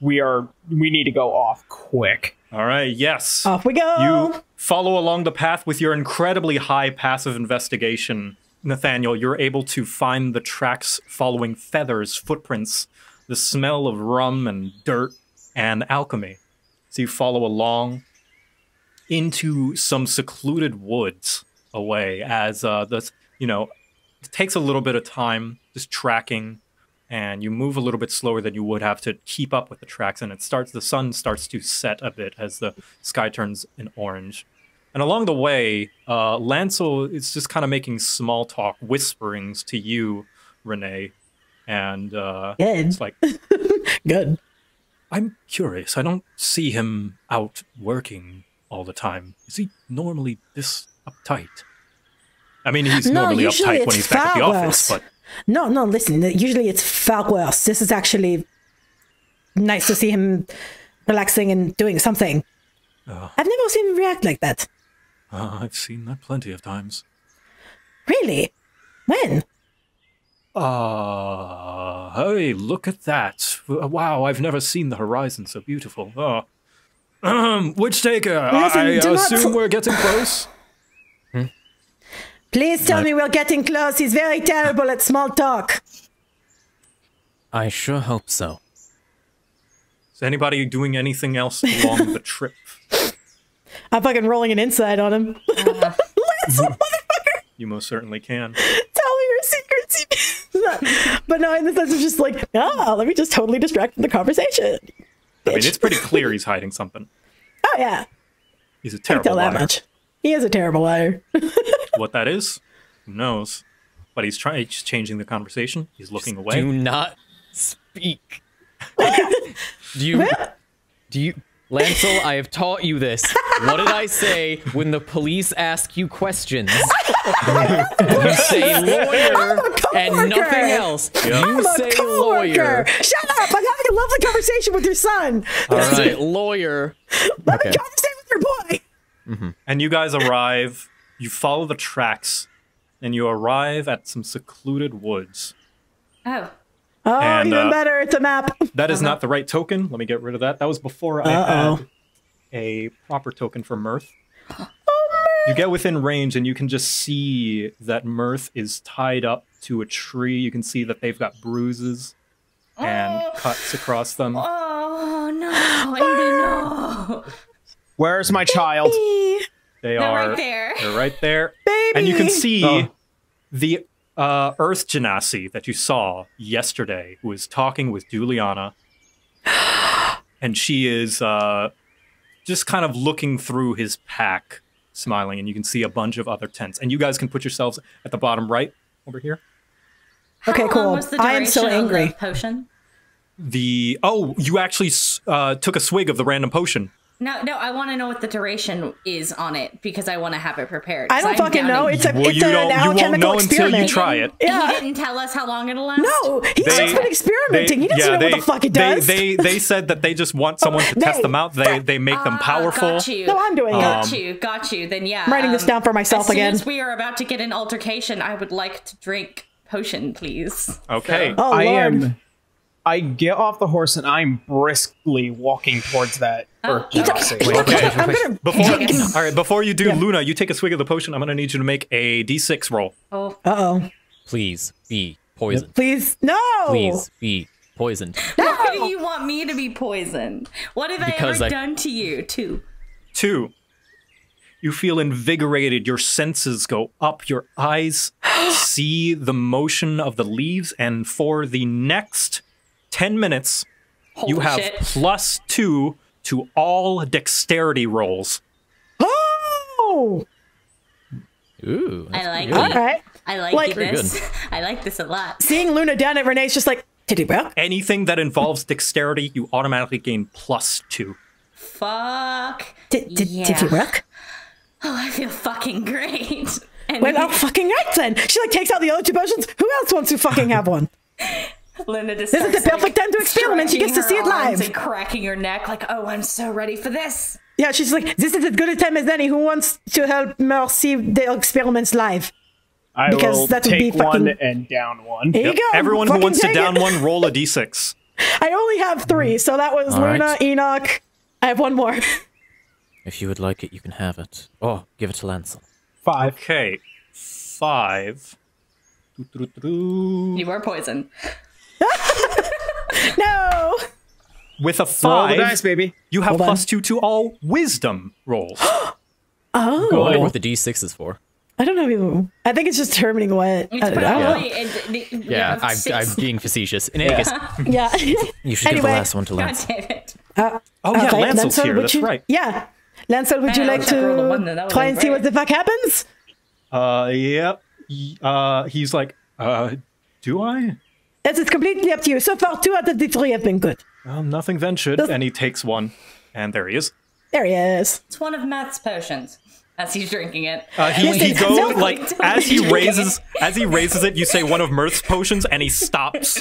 we are we need to go off quick. All right, yes, off we go. You follow along the path with your incredibly high passive investigation, Nathaniel. You're able to find the tracks following feathers, footprints, the smell of rum and dirt and alchemy. So you follow along into some secluded woods away as uh, the you know. It takes a little bit of time, just tracking, and you move a little bit slower than you would have to keep up with the tracks, and it starts, the sun starts to set a bit as the sky turns an orange. And along the way, uh, Lancel is just kind of making small talk, whisperings to you, Renee, and uh, Good. It's like... Good. I'm curious. I don't see him out working all the time. Is he normally this uptight? I mean, he's no, normally uptight when he's back at the office, but... No, no, listen, usually it's far worse. This is actually nice to see him relaxing and doing something. Uh, I've never seen him react like that. Uh, I've seen that plenty of times. Really? When? Ah, uh, hey, look at that. Wow, I've never seen the horizon so beautiful. Oh. Um, Witch-Taker, listen, I assume not... we're getting close? Hmm? Please tell I... me we're getting close. He's very terrible at small talk. I sure hope so. Is anybody doing anything else along the trip? I'm fucking rolling an insight on him. Look at this motherfucker! You most certainly can. Tell me your secrets. But no, in the sense of just like, ah, let me just totally distract from the conversation. I mean, it's pretty clear he's hiding something. Oh, yeah. He's a terrible liar. I can tell that much. He is a terrible liar. What that is, who knows? But he's trying. He's changing the conversation. He's looking just away. Do not speak. Do you? Do you? Lancel, I have taught you this. What did I say when the police ask you questions? You say lawyer and nothing else. Yep. You say lawyer. Shut up! I'm having a lovely conversation with your son. All right, lawyer. Let okay. me conversate with your boy. Mm-hmm. And you guys arrive. You follow the tracks, and you arrive at some secluded woods. Oh. Oh, and, even uh, better, it's a map. That is not the right token. Let me get rid of that. That was before uh -oh. I had a proper token for Mirth. Oh, you get within range and you can just see that Mirth is tied up to a tree. You can see that they've got bruises oh. and cuts across them. Oh, no. Andy, no. Where's my Baby. child? They they're are right there. They're right there. Baby. And you can see oh. the... Uh, Earth Genasi that you saw yesterday, who is talking with Juliana, and she is uh, just kind of looking through his pack, smiling, and you can see a bunch of other tents. And you guys can put yourselves at the bottom right over here. How okay, cool. I am so angry. The potion. The oh, you actually uh, took a swig of the random potion. No, no, I want to know what the duration is on it because I want to have it prepared. I don't I'm fucking know. It's, a, well, it's you an alchemical experiment. Until you try it. He yeah. didn't tell us how long it'll last? No, he's they, just been experimenting. They, he doesn't yeah, know they, what the fuck it does. They, they, they said that they just want someone to they, test them out. They they make uh, them powerful. Got you. No, I'm doing um, it. Got you, got you. Then yeah. I'm writing um, this down for myself as again. As soon as we are about to get an altercation, I would like to drink potion, please. Okay. So. Oh, I am... I get off the horse and I'm briskly walking towards that. Oh. Wait, okay. I'm gonna before, all right, before you do, yeah. Luna, you take a swig of the potion. I'm going to need you to make a D six roll. Oh. Uh-oh. Please be poisoned. Please. No. Please be poisoned. No. Why do you want me to be poisoned? What have because I ever I... done to you? Two. Two. You feel invigorated. Your senses go up. Your eyes see the motion of the leaves. And for the next... ten minutes, Holy you have shit. plus two to all dexterity rolls. Oh! Ooh. I like good. it. All right. I like, like this. I like this a lot. Seeing Luna down at Renee's just like, did he well? Anything that involves dexterity, you automatically gain plus two. Fuck. Did did he work? Oh, I feel fucking great. And well, oh, fucking right then. She like takes out the other two potions. Who else wants to fucking have one? Luna just this is the perfect like, time to experiment. She gets to see it live. And cracking her neck like, oh, I'm so ready for this. Yeah, she's like, this is as good a time as any. Who wants to help Mer see the experiments live? I because will that would take be fucking... one and down one. Here yep. you go. Everyone who wants to down it. one, roll a d six. I only have three, so that was All Luna, right. Enoch. I have one more. If you would like it, you can have it. Oh, give it to Lancel. Five. Okay, five. You were poisoned. No. With a five, roll the dice, baby. You have Hold plus on. two to all wisdom rolls. Oh. Well, I wonder what the D six is for. I don't know either. I think it's just determining what. It's I don't probably, know. It, the, yeah, I'm, I'm being facetious. In any case, yeah. You should anyway, give the last one to Lance. God damn it. Uh, oh yeah, okay. Lancel's Lancel, here. That's you, right. Yeah, Lancel, would I you know, like to one, try and see what the fuck happens? Uh, yep. Uh, he's like, uh, do I? It's, it's completely up to you. So far, two out of the three have been good. Well, nothing ventured, Does and he takes one, and there he is. There he is. It's one of Matt's potions. As he's drinking it, uh, he, yes, he goes no, like as he raises it. as he raises it. You say one of Mirth's potions, and he stops.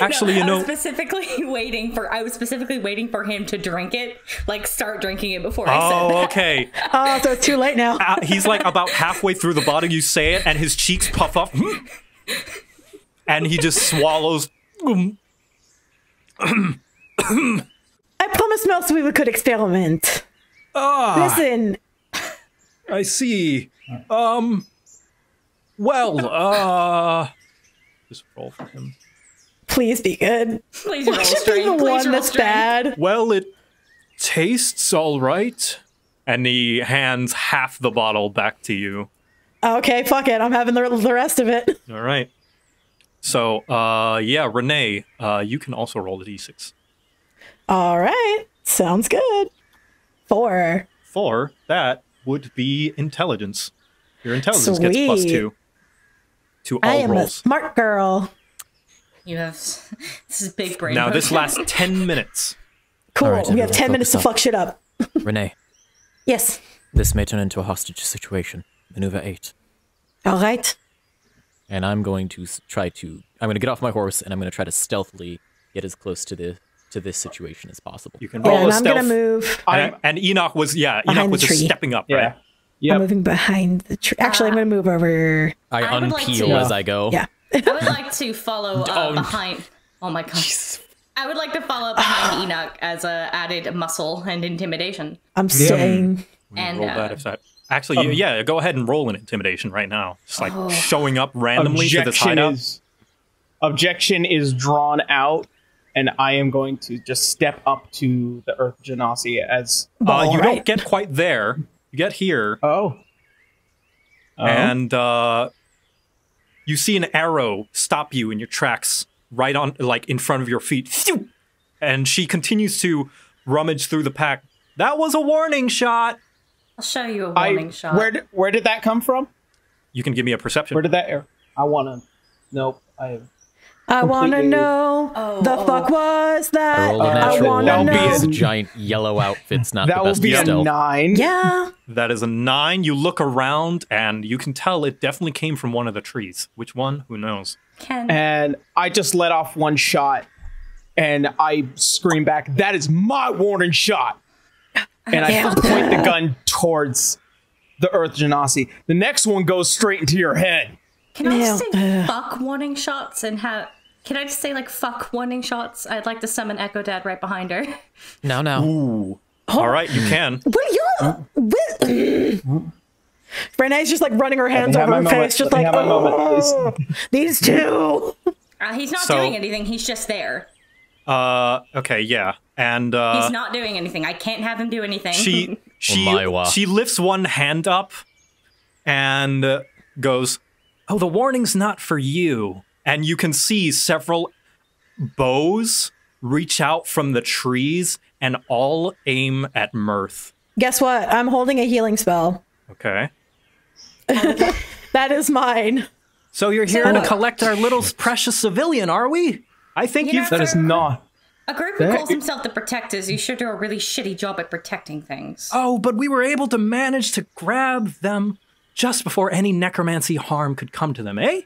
Actually, no, you know, I was specifically waiting for I was specifically waiting for him to drink it, like start drinking it before. Oh, I said that. Okay. Oh, so it's too late now. Uh, he's like about halfway through the bottle. You say it, and his cheeks puff up, and he just swallows. I promised Mel's we could experiment. Ah. Listen. I see. Um. Well, uh. Just roll for him. Please be good. Please roll straight. Be the Please one that's bad. Well, it tastes all right. And he hands half the bottle back to you. Okay, fuck it. I'm having the, the rest of it. All right. So, uh, yeah, Renee, uh, you can also roll the d six. All right. Sounds good. Four. Four. That. Would be intelligence. Your intelligence Sweet. Gets plus two to all I am rolls. A smart girl. You have this is big brain. Now potion. This lasts ten minutes. Cool. Right, we have ten minutes to up. Fuck shit up. Renee. Yes. This may turn into a hostage situation. Maneuver eight. All right. And I'm going to try to. I'm going to get off my horse and I'm going to try to stealthily get as close to the. To this situation as possible. You can roll yeah, and a I'm stealth. Gonna move. And, and Enoch was yeah. Enoch was just stepping up, yeah. right? Yeah. I'm moving behind the tree. Actually, I'm gonna move over. I, I unpeel like to, as I go. Yeah. I would like to follow uh, behind. Oh my god. Jeez. I would like to follow behind Enoch as a added muscle and intimidation. I'm staying. Yeah. And roll uh, that actually, um, yeah. Go ahead and roll an intimidation right now. Just like oh. showing up randomly objection to this hideout. Is, objection is drawn out. And I am going to just step up to the Earth Genasi as... Uh, you right. don't get quite there. You get here. Oh. oh. And uh, you see an arrow stop you in your tracks right on, like, in front of your feet. And she continues to rummage through the pack. That was a warning shot. I'll show you a warning I, shot. Where did, where did that come from? You can give me a perception. Where did that arrow... I want to... Nope. I... I want to know oh, the oh. fuck was that? I, I want to know. This giant yellow outfit's not that the best. That will be stealth. A nine. Yeah. That is a nine. You look around and you can tell it definitely came from one of the trees. Which one? Who knows? Ken. And I just let off one shot and I scream back, that is my warning shot. And I yeah. point the gun towards the Earth Genasi. The next one goes straight into your head. Can I just say fuck warning shots and have... Can I just say, like, fuck warning shots? I'd like to summon Echo Dad right behind her. No, no. Ooh. Oh. All right, you can. Will you... Renee's just, like, running her hands over her face, just like, oh, these two. Uh, he's not so, doing anything. He's just there. Uh, okay, yeah. And, uh... He's not doing anything. I can't have him do anything. She, she, she lifts one hand up and uh, goes... Oh, the warning's not for you. And you can see several bows reach out from the trees and all aim at Mirth. Guess what? I'm holding a healing spell. Okay. That is mine. So you're here so, to collect our little precious civilian, are we? I think you you've- That is not- A group who calls himself the Protectors, you sure do a really shitty job at protecting things. Oh, but we were able to manage to grab them. Just before any necromancy harm could come to them, eh?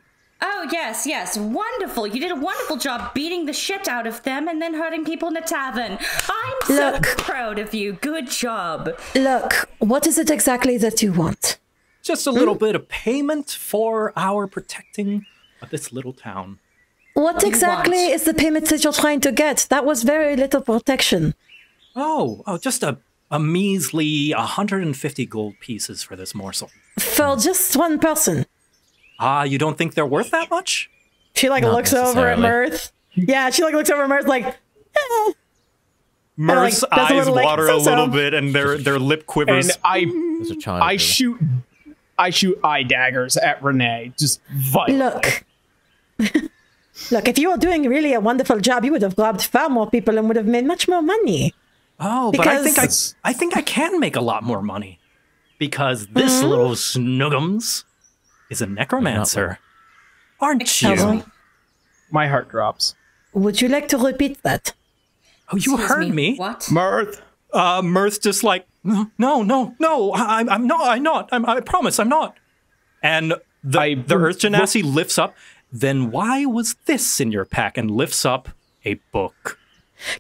Oh, yes, yes. Wonderful. You did a wonderful job beating the shit out of them and then hurting people in the tavern. I'm Look. so proud of you. Good job. Look, what is it exactly that you want? Just a little mm. bit of payment for our protecting of this little town. What, what exactly is the payment that you're trying to get? That was very little protection. Oh, oh, just a... A measly one hundred fifty gold pieces for this morsel. For just one person. Ah, uh, you don't think they're worth that much? She like Not looks over at Mirth. Yeah, she like looks over at Mirth like. Eh. Mirth's like, eyes a water like, so -so. a little bit, and their their lip quivers. And I, I shoot, I shoot eye daggers at Renee. Just violently. Look. Look, if you were doing really a wonderful job, you would have grabbed far more people and would have made much more money. Oh, because... but I think I, I think I can make a lot more money because this mm-hmm. little snuggums is a necromancer, aren't you? Oh. My heart drops. Would you like to repeat that? Oh, you Excuse heard me. me. What? Mirth. Uh, Mirth just like, no, no, no, no, I'm, I'm not, I'm not, I'm, I promise I'm not. And the, I, the Earth Genasi lifts up. Then why was this in your pack? And lifts up a book.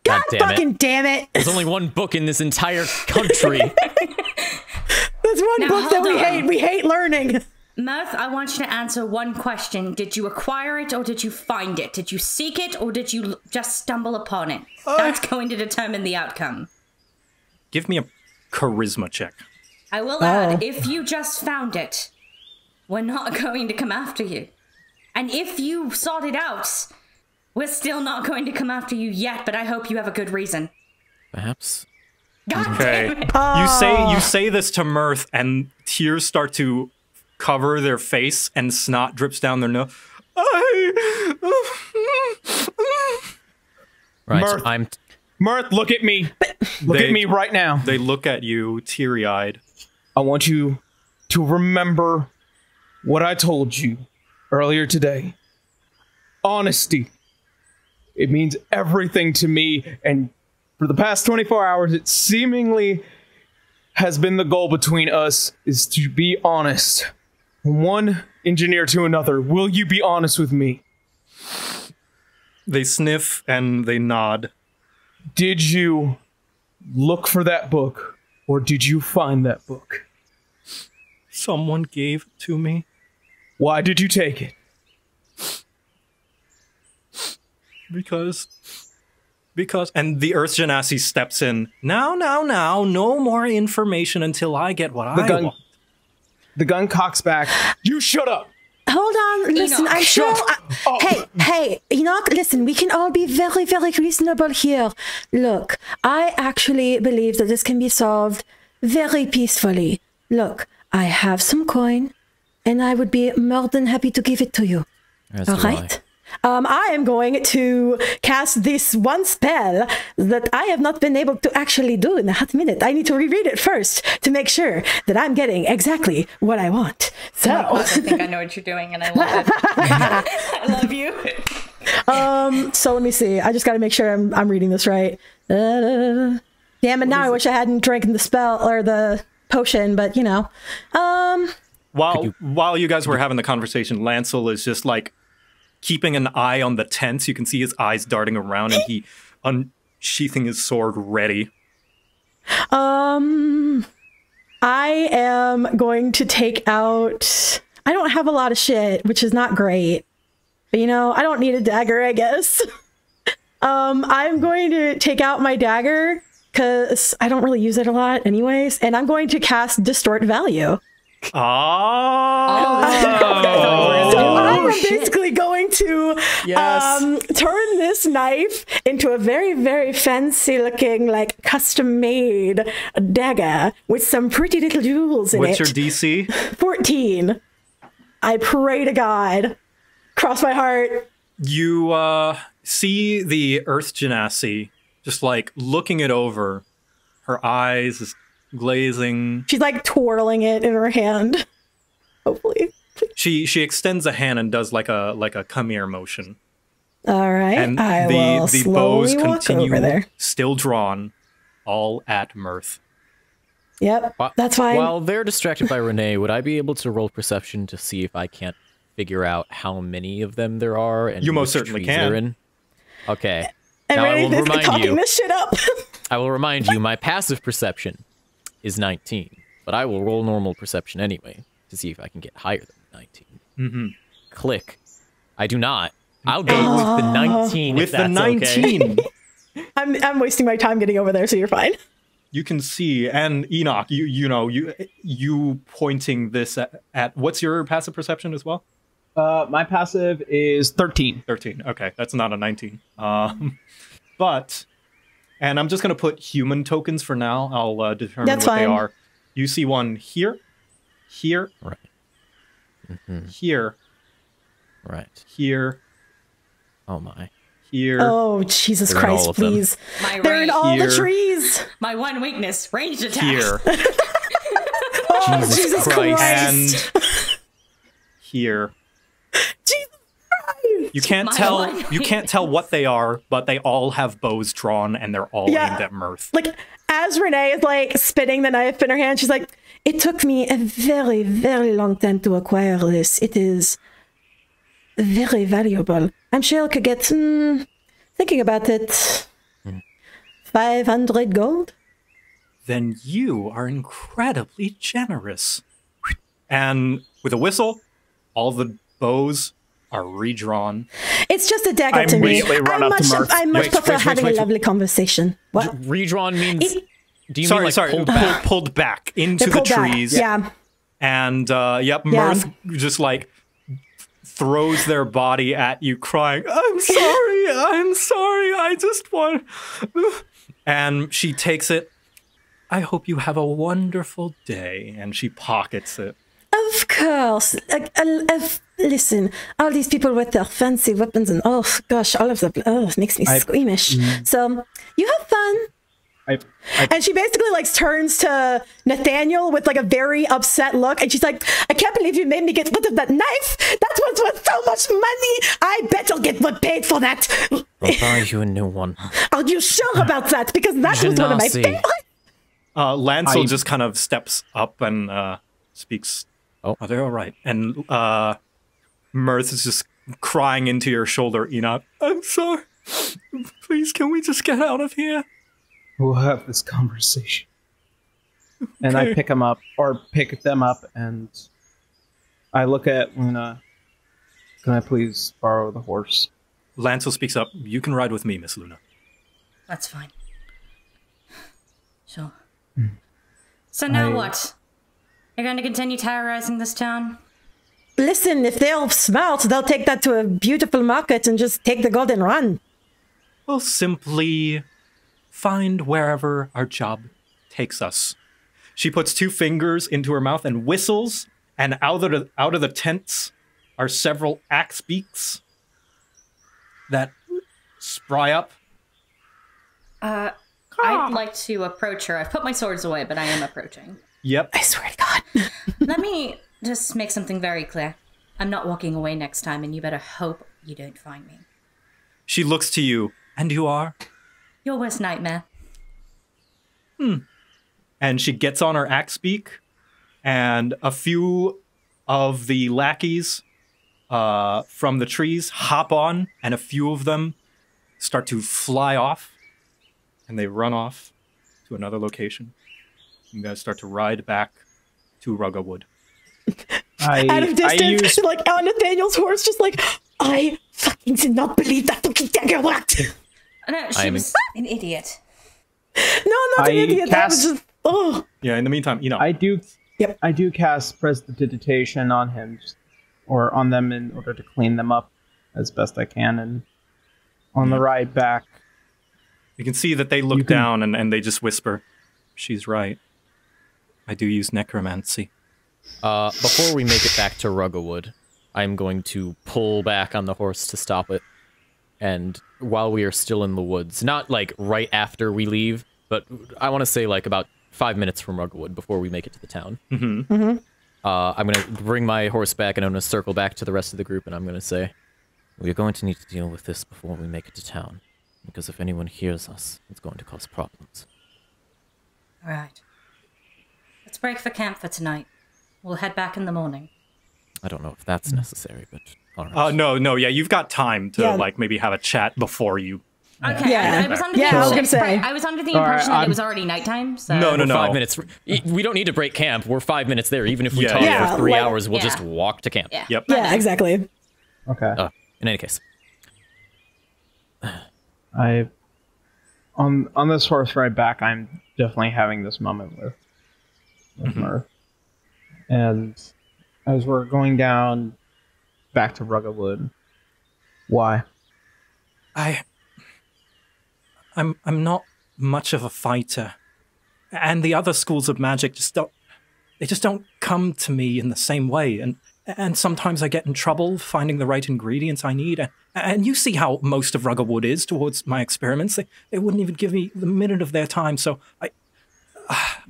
God, God damn fucking it. damn it. There's only one book in this entire country. There's one now, book that we on. hate. We hate learning. Mirth, I want you to answer one question. Did you acquire it or did you find it? Did you seek it or did you just stumble upon it? Uh, That's going to determine the outcome. Give me a charisma check. I will oh. add, if you just found it, we're not going to come after you. And if you sought it out, we're still not going to come after you yet, but I hope you have a good reason. Perhaps. God okay. damn it. Oh. You say you say this to Mirth and tears start to cover their face and snot drips down their nose. Right, Mirth, so I'm Mirth, look at me. Look they, at me right now. They look at you teary-eyed. I want you to remember what I told you earlier today. Honesty. It means everything to me, and for the past twenty-four hours, it seemingly has been the goal between us is to be honest. From one engineer to another, will you be honest with me? They sniff and they nod. Did you look for that book, or did you find that book? Someone gave it to me. Why did you take it? Because, because, and the Earth Genasi steps in. Now, now, now, no more information until I get what the I gun, want. The gun cocks back. You shut up. Hold on, listen, Enoch. I'm shut sure. I, hey, hey, Enoch, listen, we can all be very, very reasonable here. Look, I actually believe that this can be solved very peacefully. Look, I have some coin, and I would be more than happy to give it to you. That's all right? Lie. Um, I am going to cast this one spell that I have not been able to actually do in a hot minute. I need to reread it first to make sure that I'm getting exactly what I want. So oh, I think I know what you're doing, and I love it. I love you. Um, so let me see. I just got to make sure I'm I'm reading this right. Uh, damn it! Now I wish I hadn't drank the spell or the potion, but you know. Um, while you while you guys were having the conversation, Lancel is just like, keeping an eye on the tents. You can see his eyes darting around and he unsheathing his sword ready. Um, I am going to take out... I don't have a lot of shit, which is not great. But, you know, I don't need a dagger, I guess. um, I'm going to take out my dagger because I don't really use it a lot anyways. And I'm going to cast Distort Value. Oh, oh. So I'm oh, basically shit. going to yes. um, turn this knife into a very, very fancy looking, like custom made dagger with some pretty little jewels in What's it. What's your D C? fourteen. I pray to God. Cross my heart. You uh, see the Earth Genasi just like looking it over. Her eyes is glazing. She's like twirling it in her hand. Hopefully. She she extends a hand and does like a like a come here motion. All right. And I the will the bows continue over there, still drawn, all at Mirth. Yep. Well, that's fine. While they're distracted by Renee, would I be able to roll perception to see if I can't figure out how many of them there are? And you most certainly can. In? Okay. And now Renee, I will remind you. This shit up. I will remind you. My passive perception is nineteen, but I will roll normal perception anyway to see if I can get higher than nineteen. Mm-hmm. Click. I do not. I'll go uh, with the nineteen. With if that's the nineteen. Okay. I'm I'm wasting my time getting over there, so you're fine. You can see, and Enoch, you you know you you pointing this at, at what's your passive perception as well? Uh, my passive is thirteen. Thirteen. Okay, that's not a nineteen. Um, but. And I'm just going to put human tokens for now. I'll uh, determine That's what fine. they are. You see one here, here, right. Mm-hmm. Here. Right. Here. Oh, my. Here. Oh, Jesus They're Christ, please. My They're range. in all here. the trees. My one weakness, ranged attacks. Here. oh, Jesus, Jesus Christ. Christ. And here. Jesus Christ. You can't my tell you can't tell what they are, but they all have bows drawn and they're all yeah. aimed at Mirth. Like, as Renee is like spinning the knife in her hand, she's like, it took me a very, very long time to acquire this. It is very valuable. I'm sure I could get, hmm, thinking about it, five hundred gold? Then you are incredibly generous. And with a whistle, all the bows are redrawn. It's just a dagger I to me. Run I much, to I much wait, prefer wait, having wait, wait, a lovely wait. conversation. What? Redrawn means... It, do you sorry, mean like sorry, pulled back? Pulled, pulled back into pulled the trees. Back. Yeah. And, uh, yep, Mirth yeah. just like... throws their body at you, crying, I'm sorry, I'm sorry, I just want... And she takes it. I hope you have a wonderful day. And she pockets it. Of course. I, I, I, listen, all these people with their fancy weapons and, oh, gosh, all of them, oh, it makes me I've, squeamish. Mm. So, you have fun. I've, I've, and she basically like turns to Nathaniel with like a very upset look, and she's like, I can't believe you made me get rid of that knife. That one's worth so much money. I bet I'll get paid for that. I'll buy you a new one. Are you sure about that? Because that Genasi. was one of my favorites. Uh, Lancel I... just kind of steps up and uh, speaks. Oh, are they all right? And uh, Mirth is just crying into your shoulder, Enoch. I'm sorry. Please, can we just get out of here? We'll have this conversation. Okay. And I pick them up, or pick them up, and I look at Luna. Can I please borrow the horse? Lancel speaks up. You can ride with me, Miss Luna. That's fine. Sure. Mm. So now I... what? You're going to continue terrorizing this town? Listen, if they're smart, they'll take that to a beautiful market and just take the gold and run. Well, simply... find wherever our job takes us. She puts two fingers into her mouth and whistles, and out of the, out of the tents are several axe beaks that spry up. Uh, I'd like to approach her. I've put my swords away, but I am approaching. Yep. I swear to God. Let me just make something very clear. I'm not walking away next time, and you better hope you don't find me. She looks to you, and you are... your worst nightmare. Hmm. And she gets on her axe beak, and a few of the lackeys uh, from the trees hop on, and a few of them start to fly off, and they run off to another location. You guys start to ride back to Ruggawood. I, Out of distance, I use... like on Nathaniel's horse, just like, I fucking did not believe that fucking dagger worked. No, she was an idiot. No, not an I idiot. Cast, that was just oh. Yeah. In the meantime, you know, I do. Yep. I do cast prestidigitation on him, or on them, in order to clean them up as best I can. And on the ride back, you can see that they look down can, and and they just whisper, "She's right. I do use necromancy." Uh, before we make it back to Ruggawood, I'm going to pull back on the horse to stop it. And while we are still in the woods, not like right after we leave, but I want to say like about five minutes from Ruggawood before we make it to the town. Mm-hmm. Mm-hmm. Uh, I'm going to bring my horse back and I'm going to circle back to the rest of the group. And I'm going to say, we're going to need to deal with this before we make it to town. Because if anyone hears us, it's going to cause problems. All right. Let's break for camp for tonight. We'll head back in the morning. I don't know if that's necessary, but... Right. Uh, no, no, yeah, you've got time to, yeah. like, maybe have a chat before you... Okay, yeah. I, I was under the yeah, impression, I I was under the impression right, that it was already nighttime, so... No, no, no. Five minutes. We don't need to break camp. We're five minutes there. Even if we yeah. talk yeah. for three like, hours, we'll yeah. just walk to camp. Yeah. Yep. Yeah, exactly. Okay. Uh, in any case. I... On, on this horse ride back, I'm definitely having this moment with, with mm-hmm. Mirth. And as we're going down... back to Ruggawood. Why? I... I'm, I'm not much of a fighter. And the other schools of magic just don't... They just don't come to me in the same way. And And sometimes I get in trouble finding the right ingredients I need. And you see how most of Ruggawood is towards my experiments. They, they wouldn't even give me the minute of their time, so I,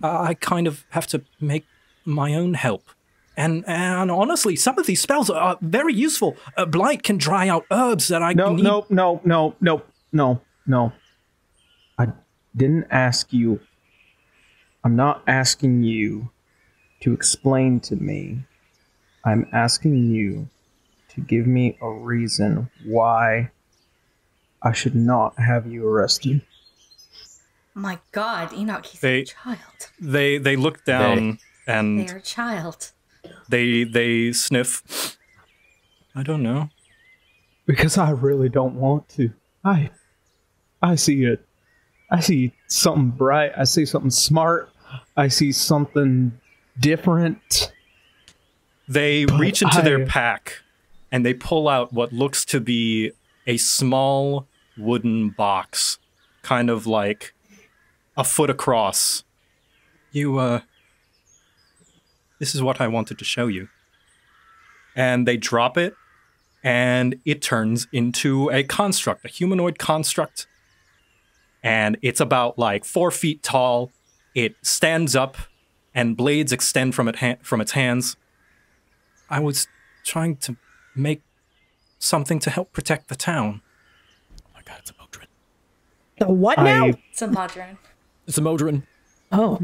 I kind of have to make my own help. And, and honestly, some of these spells are very useful. Uh, Blight can dry out herbs that I no, need. No, no, no, no, no, no. I didn't ask you. I'm not asking you to explain to me. I'm asking you to give me a reason why I should not have you arrested. My God, Enoch, he's they, a child. They they look down they, and they're a child. They they sniff. I don't know. Because I really don't want to. I I see it. I see something bright. I see something smart. I see something different. They but reach into I... their pack and they pull out what looks to be a small wooden box, kind of like a foot across. You, uh, this is what I wanted to show you. And they drop it and it turns into a construct, a humanoid construct. And it's about like four feet tall. It stands up and blades extend from, it ha from its hands. I was trying to make something to help protect the town. Oh my God, it's a Modron. The what I, now? It's a Modron. It's a Modron. Oh.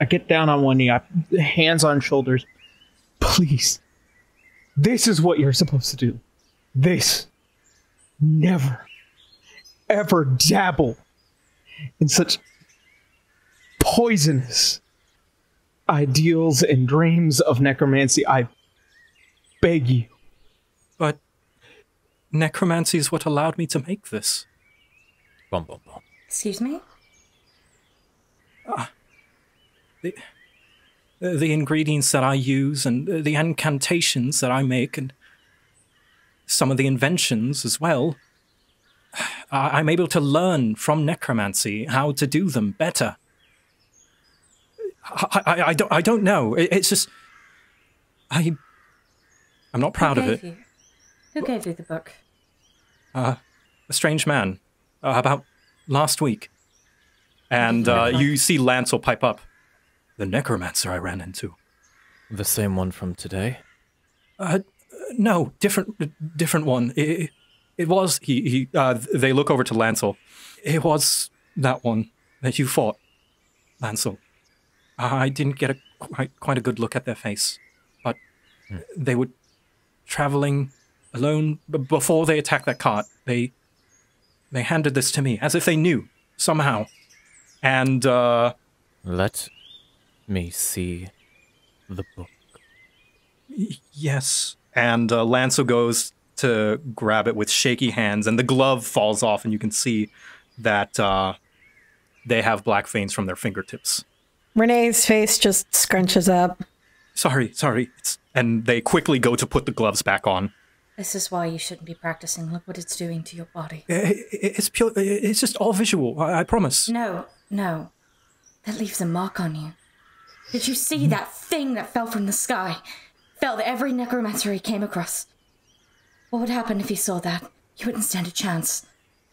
I get down on one knee, I, hands on shoulders. Please. This is what you're supposed to do. This. Never, ever dabble in such poisonous ideals and dreams of necromancy. I... beg you. But necromancy is what allowed me to make this. Bum, bum, bum. Excuse me? Ah, the, the ingredients that I use and the incantations that I make and some of the inventions as well, I'm able to learn from necromancy how to do them better. I, I, I, don't, I don't know. It's just... I... I'm not proud of it. You? Who but, gave you the book? Uh, a strange man. Uh, about last week. And uh, you see Lancel pipe up. The necromancer I ran into. The same one from today? Uh, no, different different one. It, it was, he, he, uh, they look over to Lancel. It was that one that you fought, Lancel. I didn't get a, quite, quite a good look at their face. But hmm. they would... traveling alone, but before they attacked that cart, they they handed this to me as if they knew somehow. And uh let me see the book. Yes. And uh, Lancel goes to grab it with shaky hands, and the glove falls off, and you can see that uh, they have black veins from their fingertips. Renee's face just scrunches up. Sorry, sorry. It's And they quickly go to put the gloves back on. This is why you shouldn't be practicing. Look what it's doing to your body. It, it, it's pure. It, it's just all visual. I, I promise. No, no. That leaves a mark on you. Did you see that thing that fell from the sky? Fell that every necromancer he came across. What would happen if he saw that? You wouldn't stand a chance.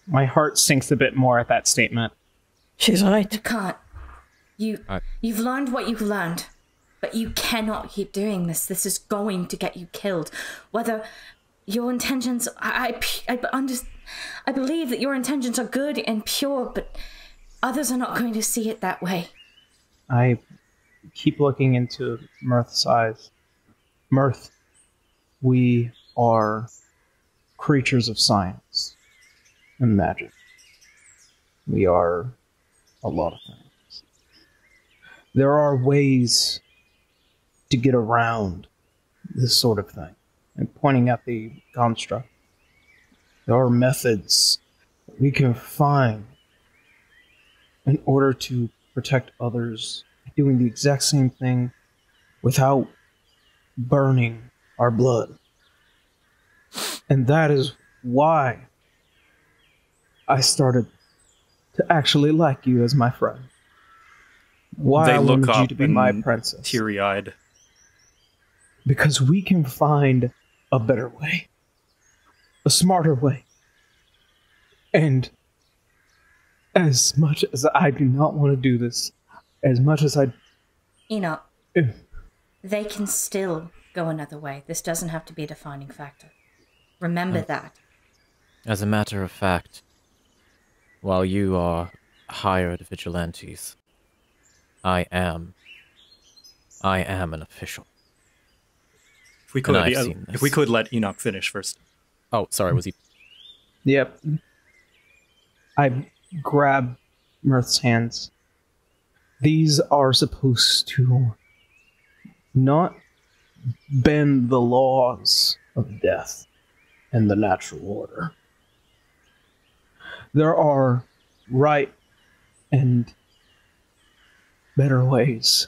My heart sinks a bit more at that statement. She's right. You can't. You, I... You've learned what you've learned. But you cannot keep doing this. This is going to get you killed. Whether your intentions... I, I, I, under, I believe that your intentions are good and pure, but others are not going to see it that way. I keep looking into Mirth's eyes. Mirth, we are creatures of science and magic. We are a lot of things. There are ways... to get around this sort of thing. And pointing at the construct. There are methods we can find in order to protect others, doing the exact same thing without burning our blood. And that is why I started to actually like you as my friend. Why I wanted you to be my princess. Teary-eyed. because we can find a better way, a smarter way. And as much as I do not want to do this, as much as I... Enoch, if... they can still go another way. This doesn't have to be a defining factor. Remember uh, that. As a matter of fact, while you are hired vigilantes, I am... I am an official. If we could, and I've uh, seen this. If we could let Enoch finish first. Oh, sorry, was he... Yep. I grab Mirth's hands. These are supposed to not bend the laws of death and the natural order. There are right and better ways.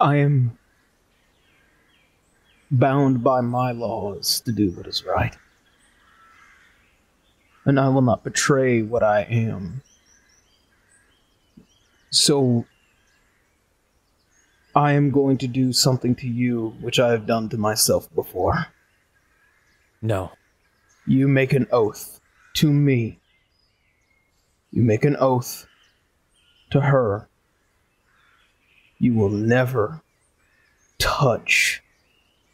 I am bound by my laws to do what is right. And I will not betray what I am. So, I am going to do something to you which I have done to myself before. No. You make an oath to me. You make an oath to her. You will never touch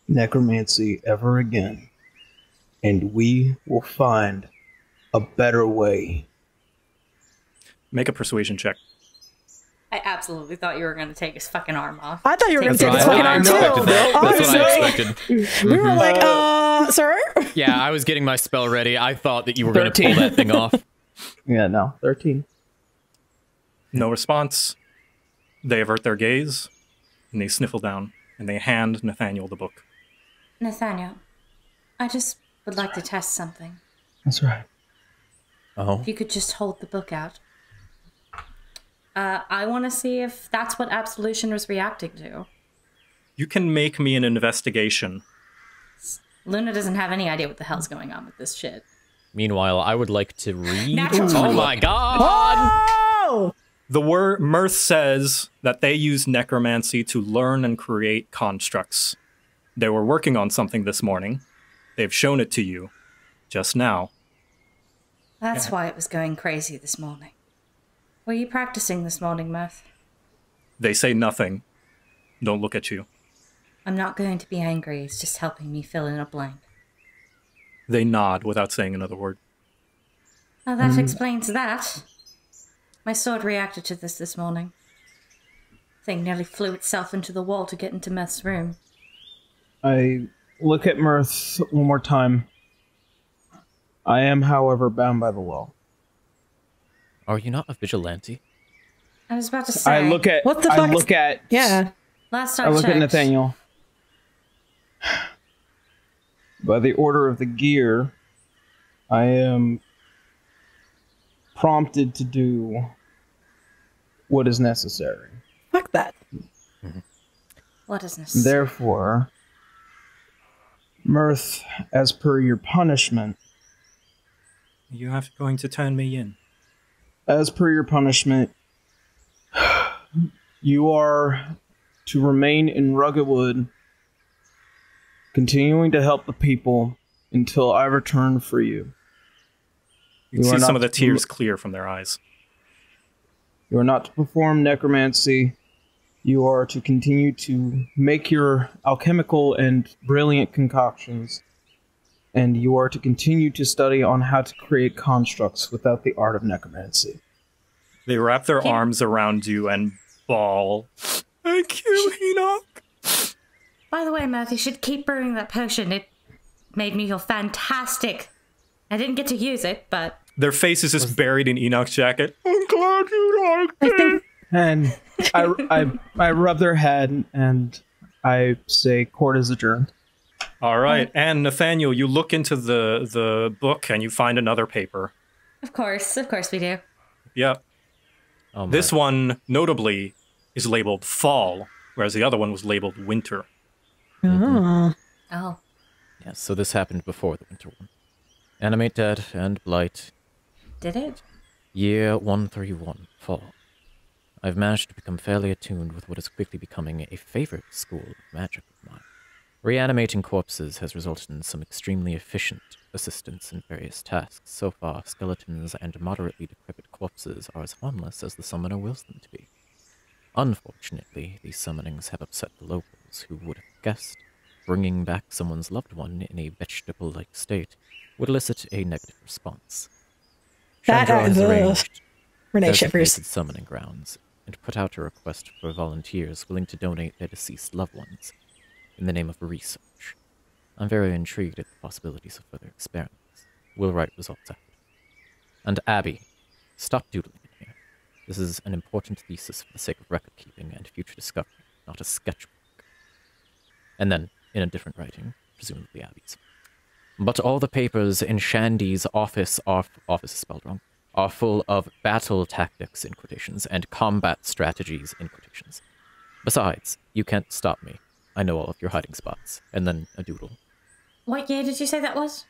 necromancy ever again. And we will find a better way. Make a persuasion check. I absolutely thought you were going to take his fucking arm off. I thought you were going to take his fucking arm too. That's what I expected. We were like, uh, sir? Yeah, I was getting my spell ready. I thought that you were going to pull that thing off. Yeah, no. thirteen. No response. They avert their gaze, and they sniffle down, and they hand Nathaniel the book. Nathaniel, I just would like to test something. That's right. Oh. If you could just hold the book out. Uh, I want to see if that's what Absolution was reacting to. You can make me an investigation. Luna doesn't have any idea what the hell's going on with this shit. Meanwhile, I would like to read. Oh my god! Oh! The word Mirth says that they use necromancy to learn and create constructs. They were working on something this morning. They've shown it to you just now. That's why it was going crazy this morning. Were you practicing this morning, Mirth? They say nothing. Don't look at you. I'm not going to be angry. It's just helping me fill in a blank. They nod without saying another word. Oh, that mm. explains that. My sword reacted to this this morning. The thing nearly flew itself into the wall to get into Mirth's room. I look at Mirth one more time. I am, however, bound by the law. Are you not a vigilante? I was about to say. I look at. What the fuck? I look at. Yeah. Last time I look at Nathaniel. By the Order of the Gear, I am prompted to do what is necessary. Fuck that. Mm-hmm. What is necessary? Therefore, Mirth, as per your punishment, you have going to turn me in. As per your punishment, you are to remain in Ruggawood, continuing to help the people until I return for you. You can see some of the tears clear from their eyes. You are not to perform necromancy. You are to continue to make your alchemical and brilliant concoctions. And you are to continue to study on how to create constructs without the art of necromancy. They wrap their Enoch. arms around you and bawl. Thank you, Enoch. By the way, Mirth, you should keep brewing that potion. It made me feel fantastic. I didn't get to use it, but... Their face is just buried in Enoch's jacket. I'm glad you liked it. Think... And I, I, I rub their head and I say, court is adjourned. All right, and Nathaniel, you look into the the book and you find another paper. Of course, of course we do. Yep. Oh, this one, notably, is labeled fall, whereas the other one was labeled winter. Mm-hmm. Oh. Yeah, so this happened before the winter one. Animate Dead and Blight. Did it? Year one thirty-one, fall. I've managed to become fairly attuned with what is quickly becoming a favorite school of magic of mine. Reanimating corpses has resulted in some extremely efficient assistance in various tasks. So far, skeletons and moderately decrepit corpses are as harmless as the summoner wills them to be. Unfortunately, these summonings have upset the locals, who would have guessed bringing back someone's loved one in a vegetable-like state would elicit a negative response. That has arranged Renee Shivers summoning grounds and put out a request for volunteers willing to donate their deceased loved ones in the name of research. I'm very intrigued at the possibilities of further experiments. We'll write results out. And Abby, stop doodling in here. This is an important thesis for the sake of record-keeping and future discovery, not a sketchbook. And then, in a different writing, presumably Abby's. But all the papers in Shandy's office are... office is spelled wrong. Are full of battle tactics, in quotations, and combat strategies, in quotations. Besides, you can't stop me. I know all of your hiding spots. And then a doodle. What year did you say that was?